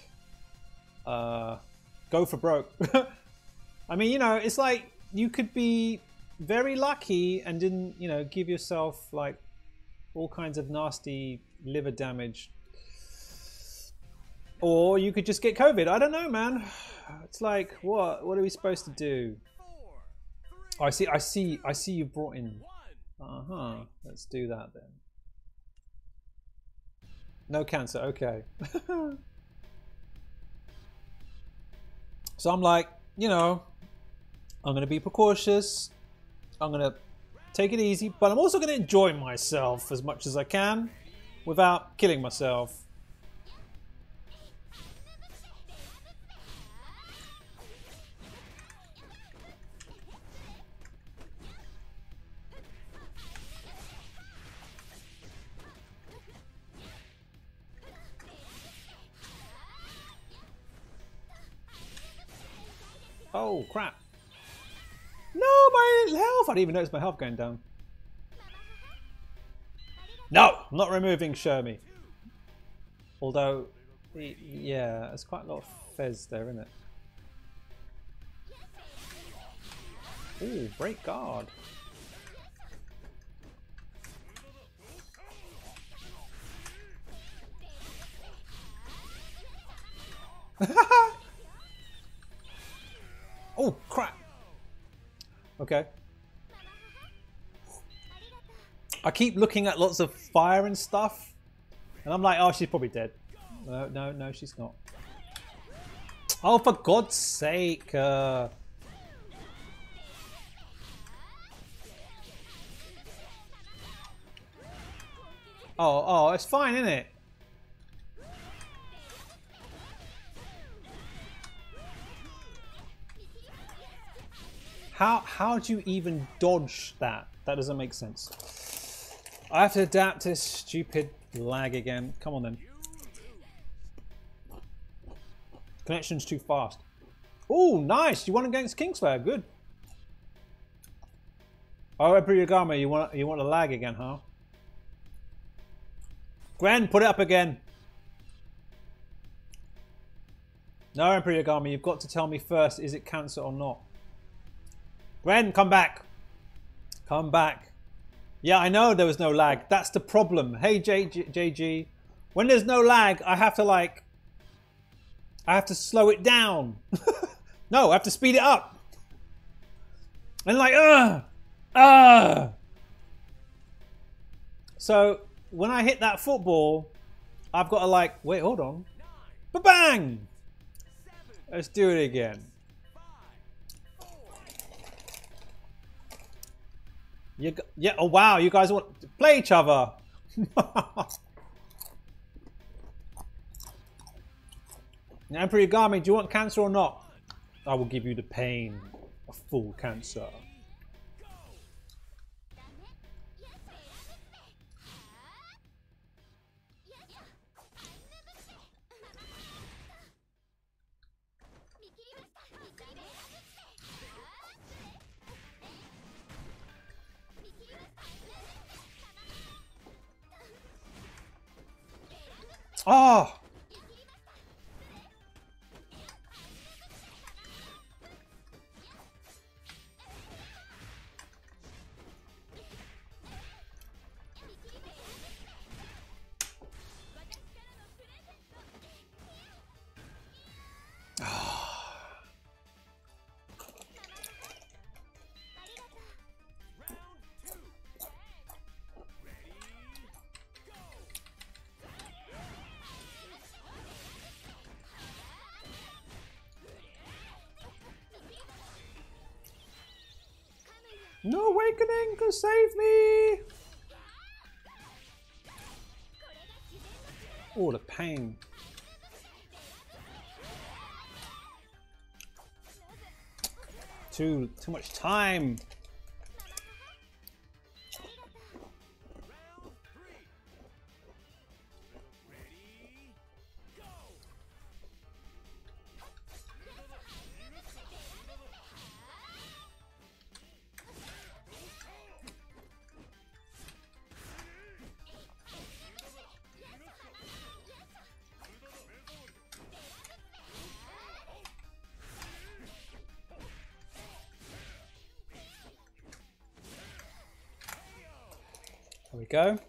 uh, go for broke. I mean, you know, it's like you could be very lucky and didn't, you know, give yourself like all kinds of nasty liver damage. Or you could just get COVID. I don't know, man. It's like, what? What are we supposed to do? Oh, I see. I see. I see. You brought in. Uh huh. Let's do that then. No cancer. Okay. So I'm like, you know, I'm gonna be precautious. I'm gonna take it easy, but I'm also gonna enjoy myself as much as I can, without killing myself. Oh crap! No, my health! I didn't even notice my health going down. No! I'm not removing Shermie. Although, yeah, there's quite a lot of fez there, isn't it? Ooh, break guard. Oh crap! Okay. I keep looking at lots of fire and stuff, and I'm like, oh, she's probably dead. No, no, no, she's not. Oh, for God's sake! Uh... Oh, oh, it's fine, isn't it? How, how do you even dodge that? That doesn't make sense. I have to adapt to this stupid lag again. Come on then. Connection's too fast. Oh, nice. You won against Kingslayer. Good. Oh, Emperor Yagami, you want, you want a lag again, huh? Gren, put it up again. No, Emperor Yagami, you've got to tell me first, is it cancer or not? Gren, come back. Come back. Yeah, I know there was no lag. That's the problem. Hey, J G. When there's no lag, I have to, like... I have to slow it down. No, I have to speed it up. And like, ugh! Ugh! So, when I hit that football, I've got to, like... Wait, hold on. Ba-bang! Let's do it again. You go, yeah, oh wow, you guys want to play each other. Now, Emperor Yagami, do you want cancer or not? I will give you the pain of full cancer. Oh! No awakening to save me! Oh, the pain. Too, too much time. Go.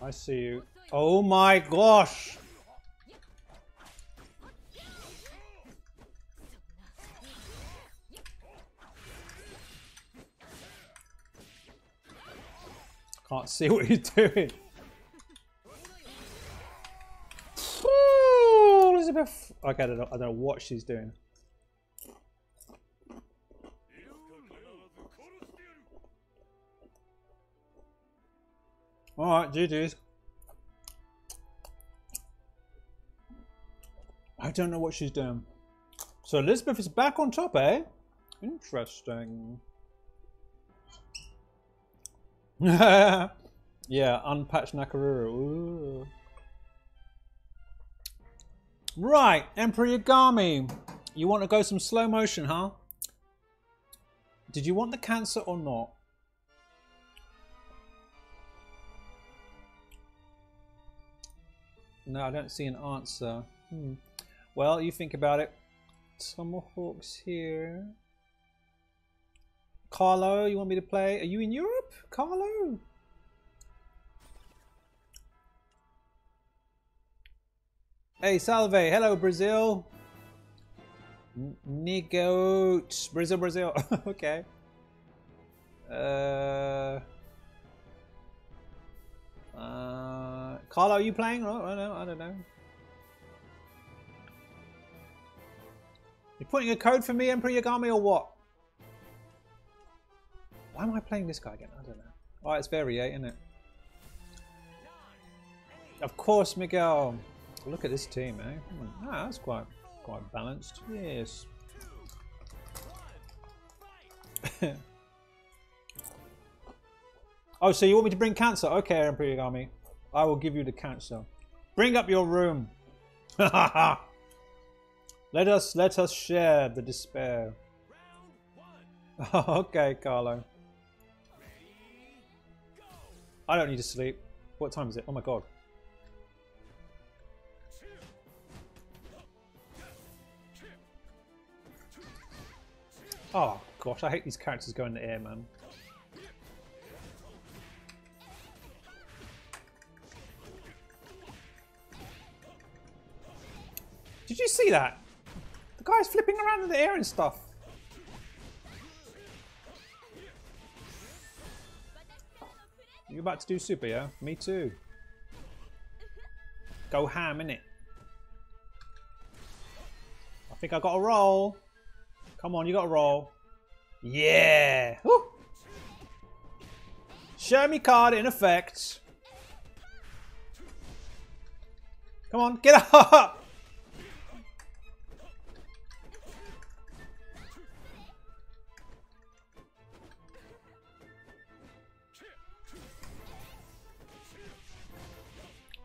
I see you. Oh my gosh. Can't see what he's doing. Okay, I don't know, I don't know what she's doing. Alright, G G's. I don't know what she's doing. So Elizabeth is back on top, eh? Interesting. Yeah, unpatched Nakaruru. Ooh. Right, Emperor Yagami, you want to go some slow motion, huh? Did you want the cancer or not? No, I don't see an answer. Hmm. Well, you think about it. Tomahawk's here. Carlo, you want me to play? Are you in Europe, Carlo? Hey, salve. Hello, Brazil. Nigote. Brazil, Brazil. Okay. Uh, uh, Carlo, are you playing? Oh, I don't know. I don't know. You're putting a code for me, Emperor Yagami, or what? Why am I playing this guy again? I don't know. Alright, it's variate, isn't it? Of course, Miguel. Look at this team, eh? Hmm. Ah, that's quite quite balanced. Yes. Oh, so you want me to bring cancer? Okay, Emperor Yagami. I will give you the cancer. Bring up your room. let us let us share the despair. Okay, Carlo. I don't need to sleep. What time is it? Oh my god. Oh gosh, I hate these characters going in the air, man. Did you see that? The guy's flipping around in the air and stuff. You about to do super, yeah? Me too. Go ham, innit? I think I got a roll. Come on, you gotta roll. Yeah! Woo! Shermie card in effect. Come on, get up!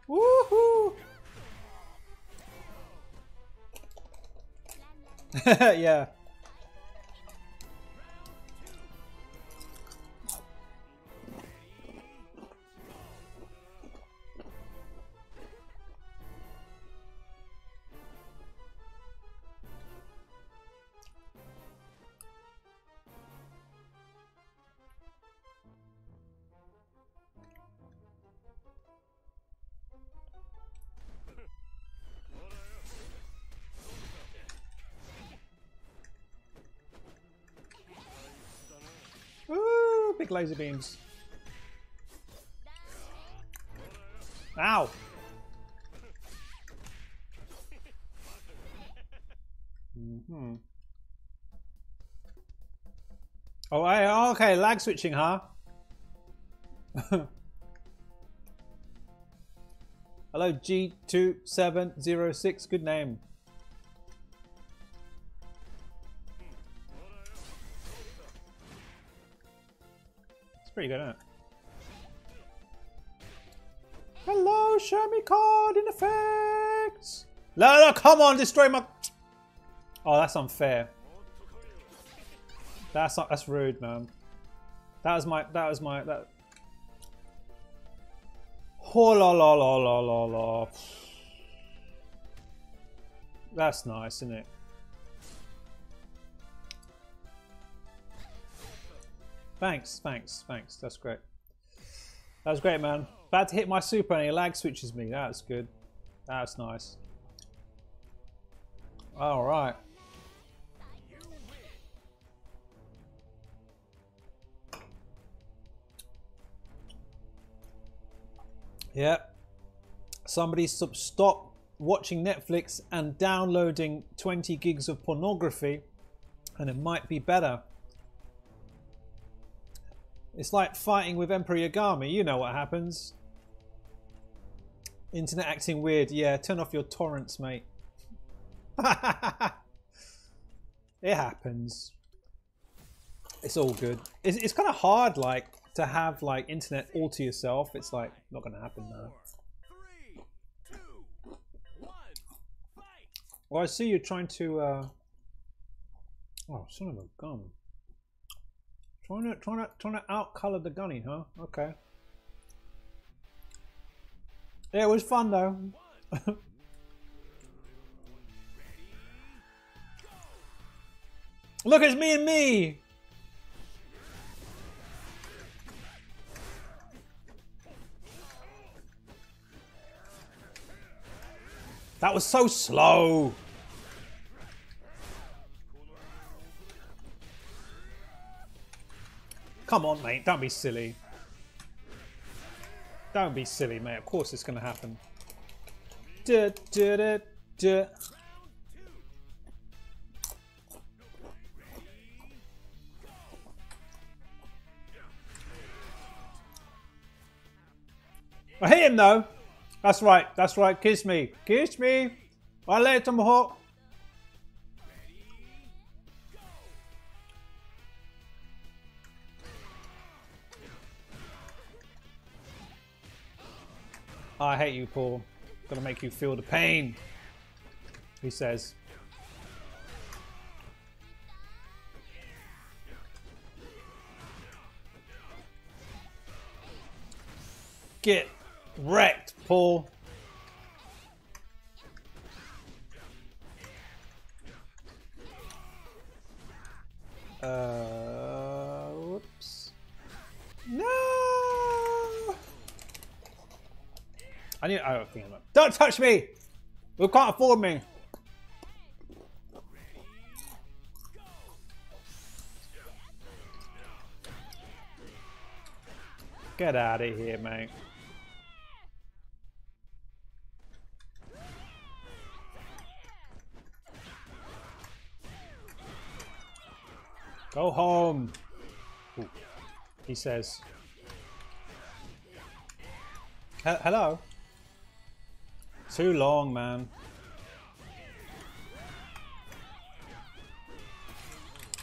Woohoo! Yeah. Laser beams. Ow! Mm-hmm. Oh, I, okay, lag switching, huh? Hello, G two seven zero six, good name. It's pretty good, isn't it? Hello, Shermie card in effects! No, no, come on, destroy my... Oh, that's unfair. That's not, that's rude, man. That was my, that was my, that... Oh, la, la, la, la, la, la. That's nice, isn't it? Thanks, thanks, thanks. That's great. That was great, man. About to hit my super and he lag switches me. That's good. That's nice. All right. Yeah, somebody sub stop watching Netflix and downloading twenty gigs of pornography and it might be better. It's like fighting with Emperor Yagami, you know what happens. Internet acting weird, yeah, turn off your torrents, mate. It happens. It's all good. It's, it's kind of hard, like, to have like internet all to yourself. It's like not gonna happen now. Well, I see you're trying to uh oh, son of a gun. Trying to trying to trying to outcolor the gunny, huh? Okay. Yeah, it was fun though. Look, it's me and me! That was so slow. Come on, mate. Don't be silly. Don't be silly, mate. Of course it's going to happen. Duh, duh, duh, duh. I hit him, though. That's right, that's right, kiss me, kiss me! I let Tomahawk. Oh, I hate you, Paul. Gonna make you feel the pain, he says. Get wrecked, Paul. Uh, whoops. No! I need. I don't think I'm up. Don't touch me. You can't afford me. Get out of here, mate. Go home, ooh, he says. H hello? Too long, man.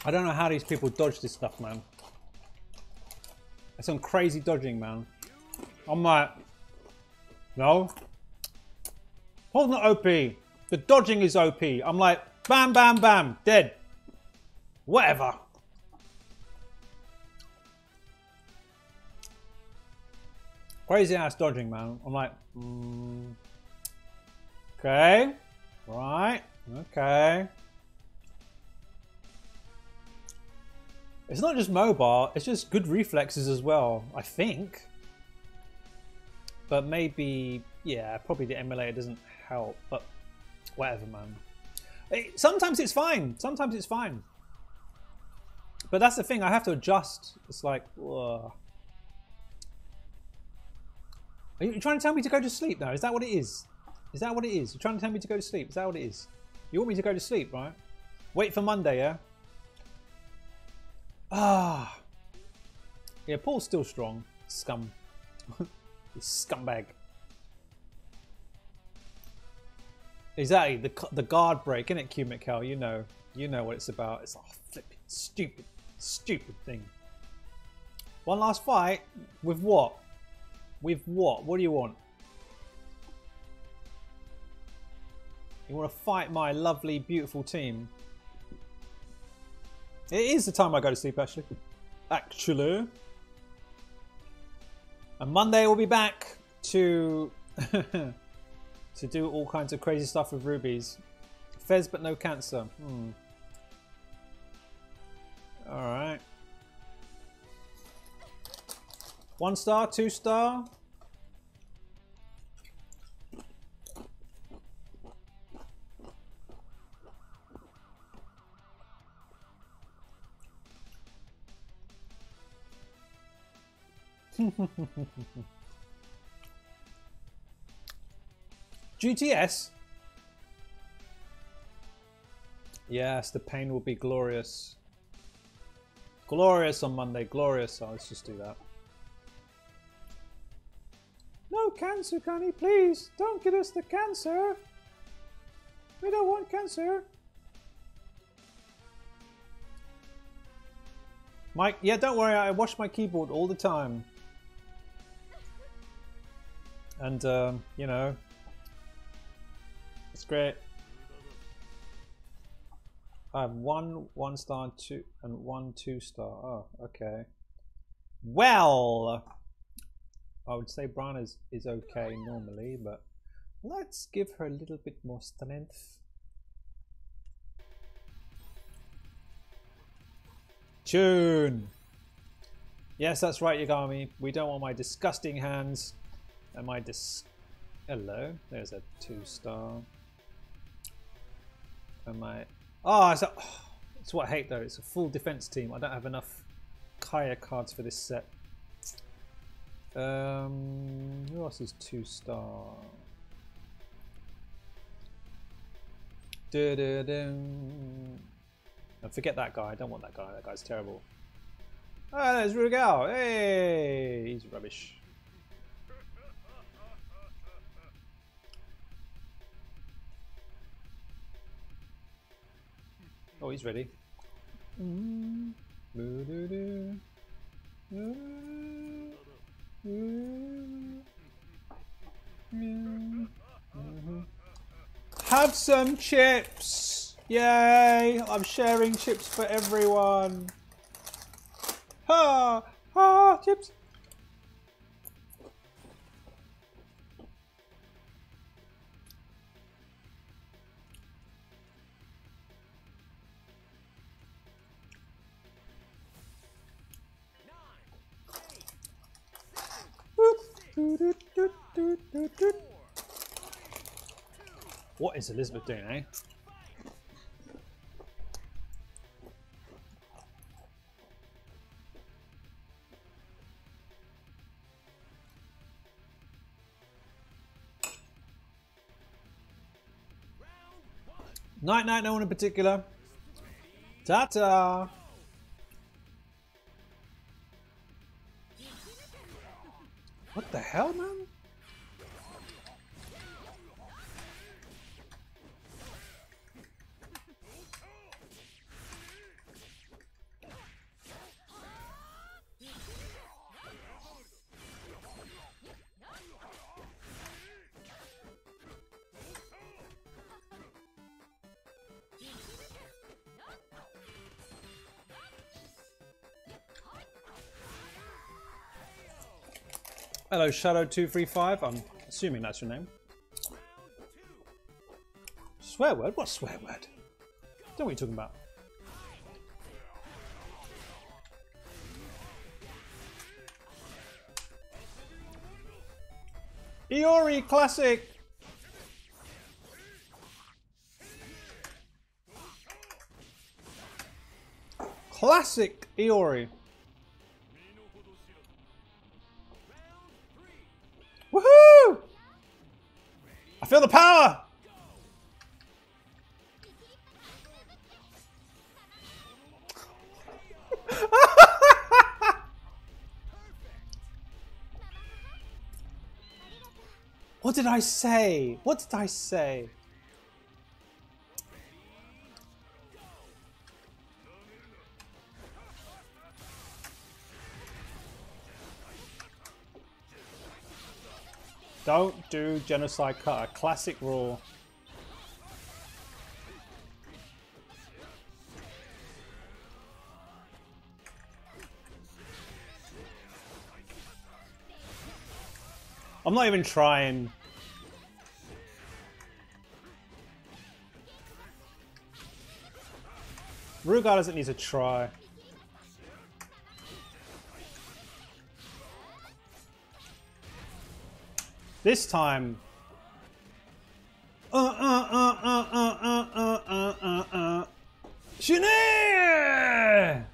I don't know how these people dodge this stuff, man. It's some crazy dodging, man. I'm like, no. Paul's not O P. The dodging is O P. I'm like, bam, bam, bam, dead. Whatever. Crazy ass dodging, man. I'm like, mm, okay, right, okay. It's not just mobile, it's just good reflexes as well, I think. But maybe, yeah, probably the emulator doesn't help, but whatever, man. It, sometimes it's fine, sometimes it's fine. But that's the thing, I have to adjust. It's like, whoa. Are you trying to tell me to go to sleep now? Is that what it is? Is that what it is? You're trying to tell me to go to sleep? Is that what it is? You want me to go to sleep, right? Wait for Monday, yeah? Ah. Yeah, Paul's still strong. Scum. This scumbag. Exactly, the, the guard break, innit, Q M C L? You know. You know what it's about. It's a oh, flipping stupid, stupid thing. One last fight? With what? With what? What do you want? You want to fight my lovely, beautiful team? It is the time I go to sleep, actually. Actually. And Monday we'll be back to... to do all kinds of crazy stuff with rubies. Fez but no cancer. Hmm. Alright. One star, two star. G T S? Yes, the pain will be glorious. Glorious on Monday, glorious. Oh, let's just do that. No cancer, Gunny, please. Don't give us the cancer. We don't want cancer. Mike, yeah, don't worry. I wash my keyboard all the time. And, um, you know, it's great. I have one one star, two, and one two star. Oh, okay. Well, I would say Brian is, is okay normally, but let's give her a little bit more strength. Tune. Yes, that's right, Yagami. We don't want my disgusting hands. Am I dis... Hello. There's a two star. Am I... Oh, it's, a... oh, it's what I hate though. It's a full defense team. I don't have enough Kaya cards for this set. Um, who else is two star? Du -du -dum. And forget that guy. I don't want that guy. That guy's terrible. Ah, oh, there's Rugal. Hey, he's rubbish. Oh, he's ready. Mm. Doo -doo -doo. Mm. Mm. Mm. Mm-hmm. Have some chips! Yay! I'm sharing chips for everyone. Ha! Ha! Chips! What is Elizabeth doing, eh? Night night, no one in particular. Ta-ta! What the hell, man? Hello, Shadow two three five. I'm assuming that's your name. Swear word? What swear word? Don't know what you're talking about. Iori classic. Classic Iori. Woohoo! I feel the power! What did I say? What did I say? Don't do genocide cutter. Classic rule. I'm not even trying. Rugal doesn't need to try. This time. Uh uh uh uh uh uh uh uh uh uh. Shunee!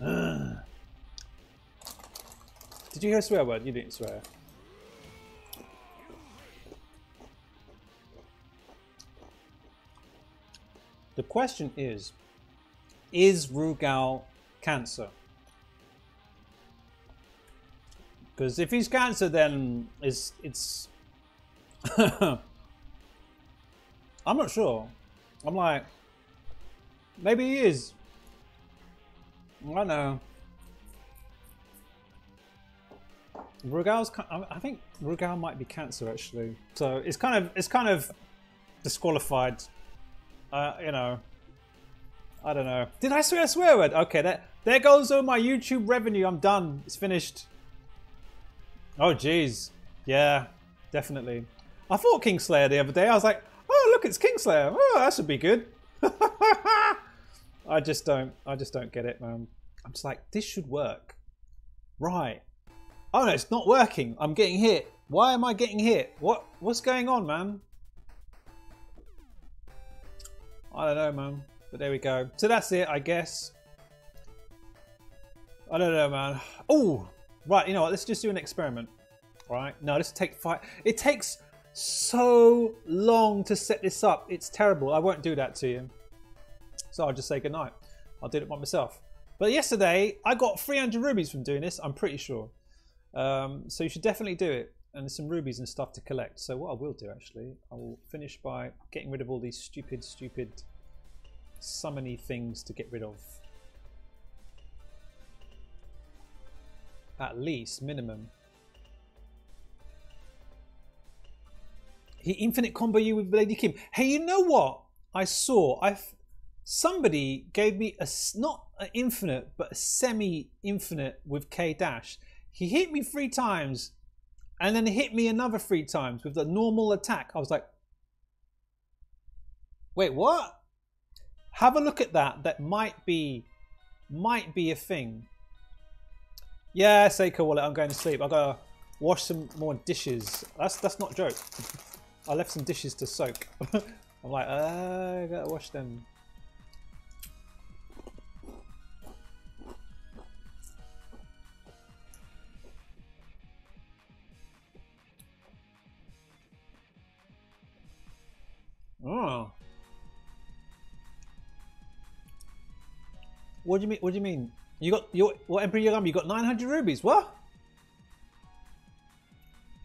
Uh. Did you hear a swear word? You didn't swear. The question is, is Rugal cancer? Because if he's cancer, then it's... it's I'm not sure. I'm like... Maybe he is. I don't know. Rugal's... I think Rugal might be cancer, actually. So it's kind of... It's kind of disqualified. Uh, you know. I don't know. Did I swear a swear word? Okay, that, there goes all my YouTube revenue. I'm done. It's finished. Oh jeez, yeah, definitely. I fought Kingslayer the other day. I was like, oh look, it's Kingslayer. Oh, that should be good. I just don't, I just don't get it, man. I'm just like, this should work, right? Oh no, it's not working. I'm getting hit. Why am I getting hit? What, what's going on, man? I don't know, man. But there we go. So that's it, I guess. I don't know, man. Oh. Right, you know what, let's just do an experiment. Alright, no, let's take five. It takes so long to set this up. It's terrible. I won't do that to you. So I'll just say goodnight. I'll do it by myself. But yesterday, I got three hundred rubies from doing this, I'm pretty sure. Um, so you should definitely do it. And there's some rubies and stuff to collect. So what I will do, actually, I will finish by getting rid of all these stupid, stupid summony things to get rid of. At least, minimum. He infinite combo you with Lady Kim. Hey, you know what? I saw. I somebody gave me a not an infinite, but a semi-infinite with K-dash. He hit me three times, and then hit me another three times with the normal attack. I was like, wait, what? Have a look at that. That might be, might be a thing. Yeah, Seiko wallet, I'm going to sleep. I've got to wash some more dishes. That's that's not a joke. I left some dishes to soak. I'm like, uh, I got to wash them. Oh. What do you mean? What do you mean? You got your what, Emperor Yagami? You got nine hundred rubies. What?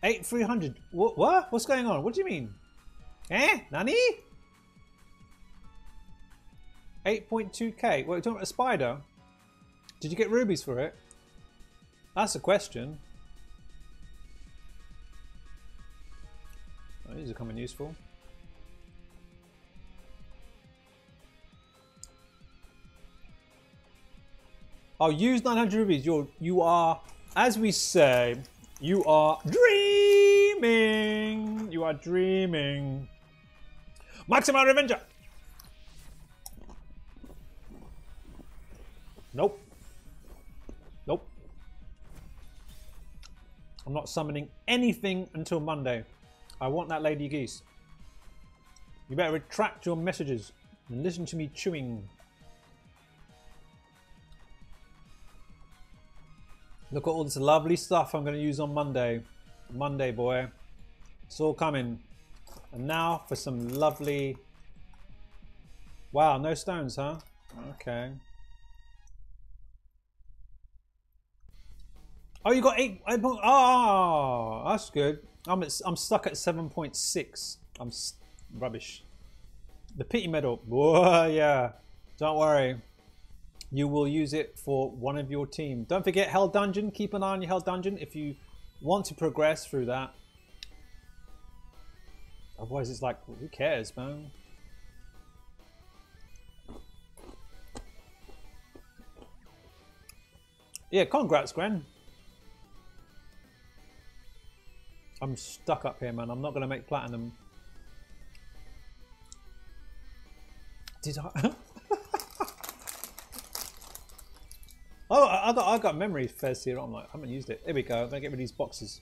eight three hundred. What? What? What's going on? What do you mean? Eh? Nani? eight point two K. What are you talking about? A spider? Did you get rubies for it? That's a question. Oh, these are coming useful. I'll use nine hundred rubies. You're, you are, as we say, you are dreaming. You are dreaming. Maxima Revenger. Nope. Nope. I'm not summoning anything until Monday. I want that Lady Geese. You better retract your messages and listen to me chewing. Look at all this lovely stuff I'm going to use on Monday. Monday, boy. It's all coming. And now for some lovely... Wow, no stones, huh? Okay. Oh, you got eight... eight point, oh, that's good. I'm, at, I'm stuck at seven point six. I'm st rubbish. The pity medal. Whoa, yeah. Don't worry. You will use it for one of your team. Don't forget Hell Dungeon. Keep an eye on your Hell Dungeon if you want to progress through that. Otherwise it's like, who cares, man? Yeah, congrats, Gren. I'm stuck up here, man. I'm not going to make platinum. Did I... Oh, I got, I got memory fez here. I'm like, I haven't used it. Here we go. I'm going to get rid of these boxes.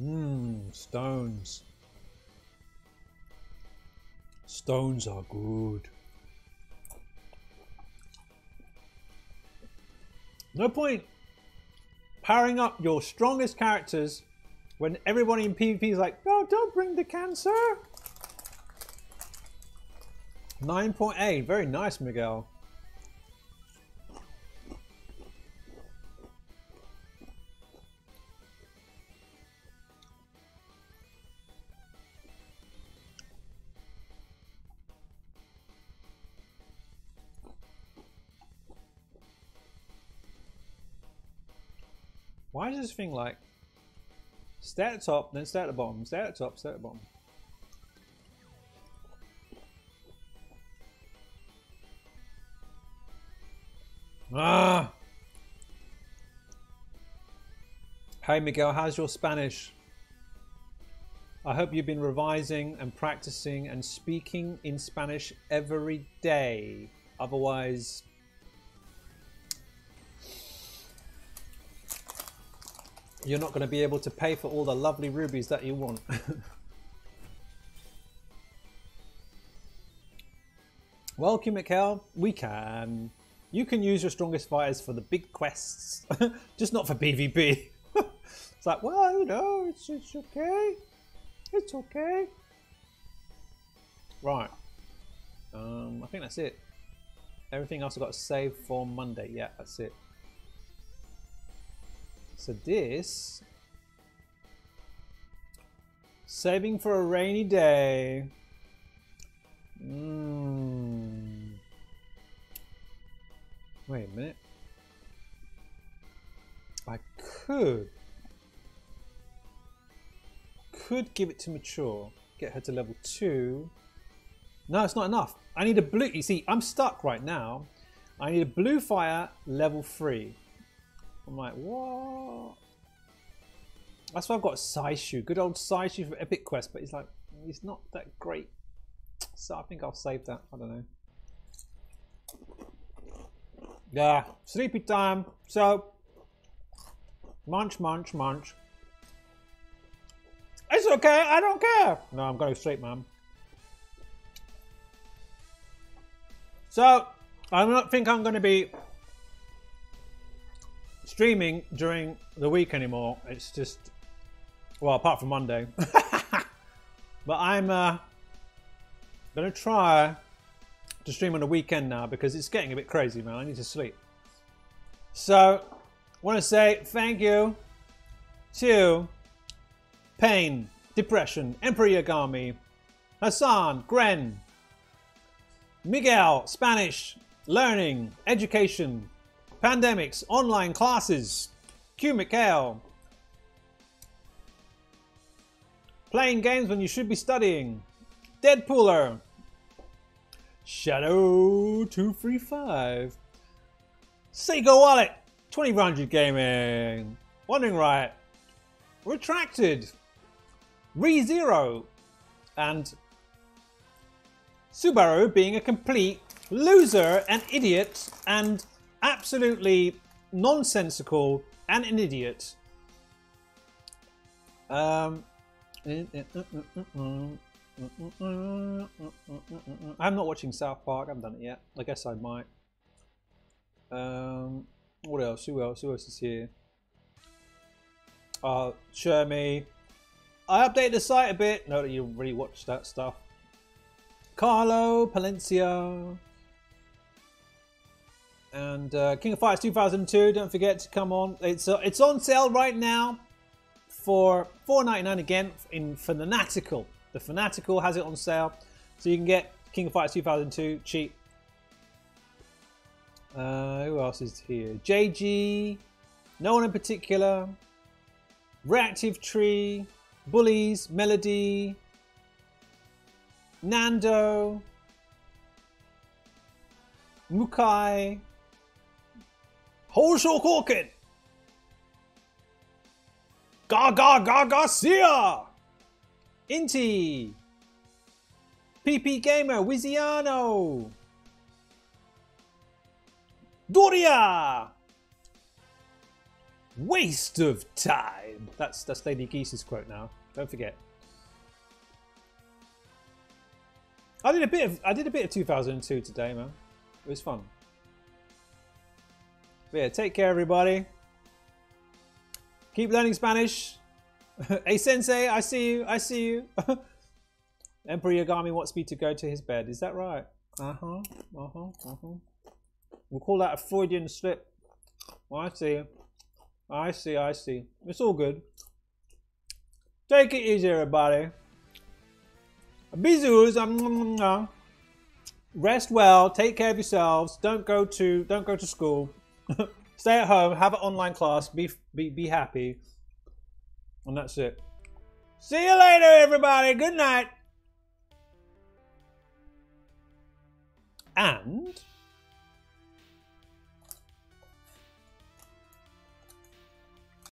Mmm, stones. Stones are good. No point powering up your strongest characters when everybody in PvP is like, no, don't bring the cancer. nine point eight, very nice, Miguel. Why is this thing like stay at the top, then stay at the bottom, stay at the top, stay at the bottom? Ah! Hey Miguel, how's your Spanish? I hope you've been revising and practicing and speaking in Spanish every day. Otherwise... you're not going to be able to pay for all the lovely rubies that you want. Welcome, Mikael. We can. You can use your strongest fighters for the big quests, just not for PvP. It's like, well, you know, it's, it's okay. It's okay. Right. Um, I think that's it. Everything else I've got to save for Monday. Yeah, that's it. So this, saving for a rainy day. Mm. Wait a minute. I could, could give it to Mature, get her to level two. No, it's not enough. I need a blue, you see, I'm stuck right now. I need a blue fire level three. I'm like, what? That's why I've got Saishu, good old Saishu for Epic Quest, but he's like, he's not that great. So I think I'll save that, I don't know. Yeah, sleepy time. So, munch, munch, munch. It's okay, I don't care. No, I'm going to sleep, ma'am. So, I don't think I'm going to be streaming during the week anymore. It's just, well, apart from Monday. But I'm uh, gonna try to stream on the weekend now because it's getting a bit crazy, man. I need to sleep. So want to say thank you to Pain, Depression, Emperor Yagami, Hassan, Gren, Miguel, Spanish Learning, Education, Pandemics, Online Classes, Q Mikael, Playing Games When You Should Be Studying, Deadpooler, Shadow two three five, Sego Wallet, twenty-four hundred Gaming, Wandering Riot, Retracted, ReZero, and Subaru being a complete loser and idiot and absolutely nonsensical, and an idiot. Um, I'm not watching South Park. I haven't done it yet. I guess I might. Um, what else? Who else? Who else is here? Uh, Shermie. I updated the site a bit. No, that you really watch that stuff. Carlo, Palencia, and uh, King of Fighters two thousand two. Don't forget to come on. It's uh, it's on sale right now for four ninety-nine again in Fanatical. The Fanatical has it on sale, so you can get King of Fighters two thousand two cheap. Uh, who else is here? J G, no one in particular. Reactive Tree, Bullies, Melody, Nando, Mukai, Hosho Koken, Gaga Gaga Sia, Inti, P P Gamer, Wiziano, Doria. Waste of time. That's that's Lady Geese's quote now. Don't forget. I did a bit of I did a bit of two thousand two today, man. It was fun. But yeah, take care, everybody. Keep learning Spanish. Hey Sensei, I see you. I see you. Emperor Yagami wants me to go to his bed. Is that right? Uh huh. Uh huh. Uh huh. We'll call that a Freudian slip. Well, I see you. I see, I see. It's all good. Take it easy, everybody. Bisous. Rest well. Take care of yourselves. Don't go to don't go to school. Stay at home. Have an online class. Be be be happy. And that's it. See you later, everybody. Good night. And.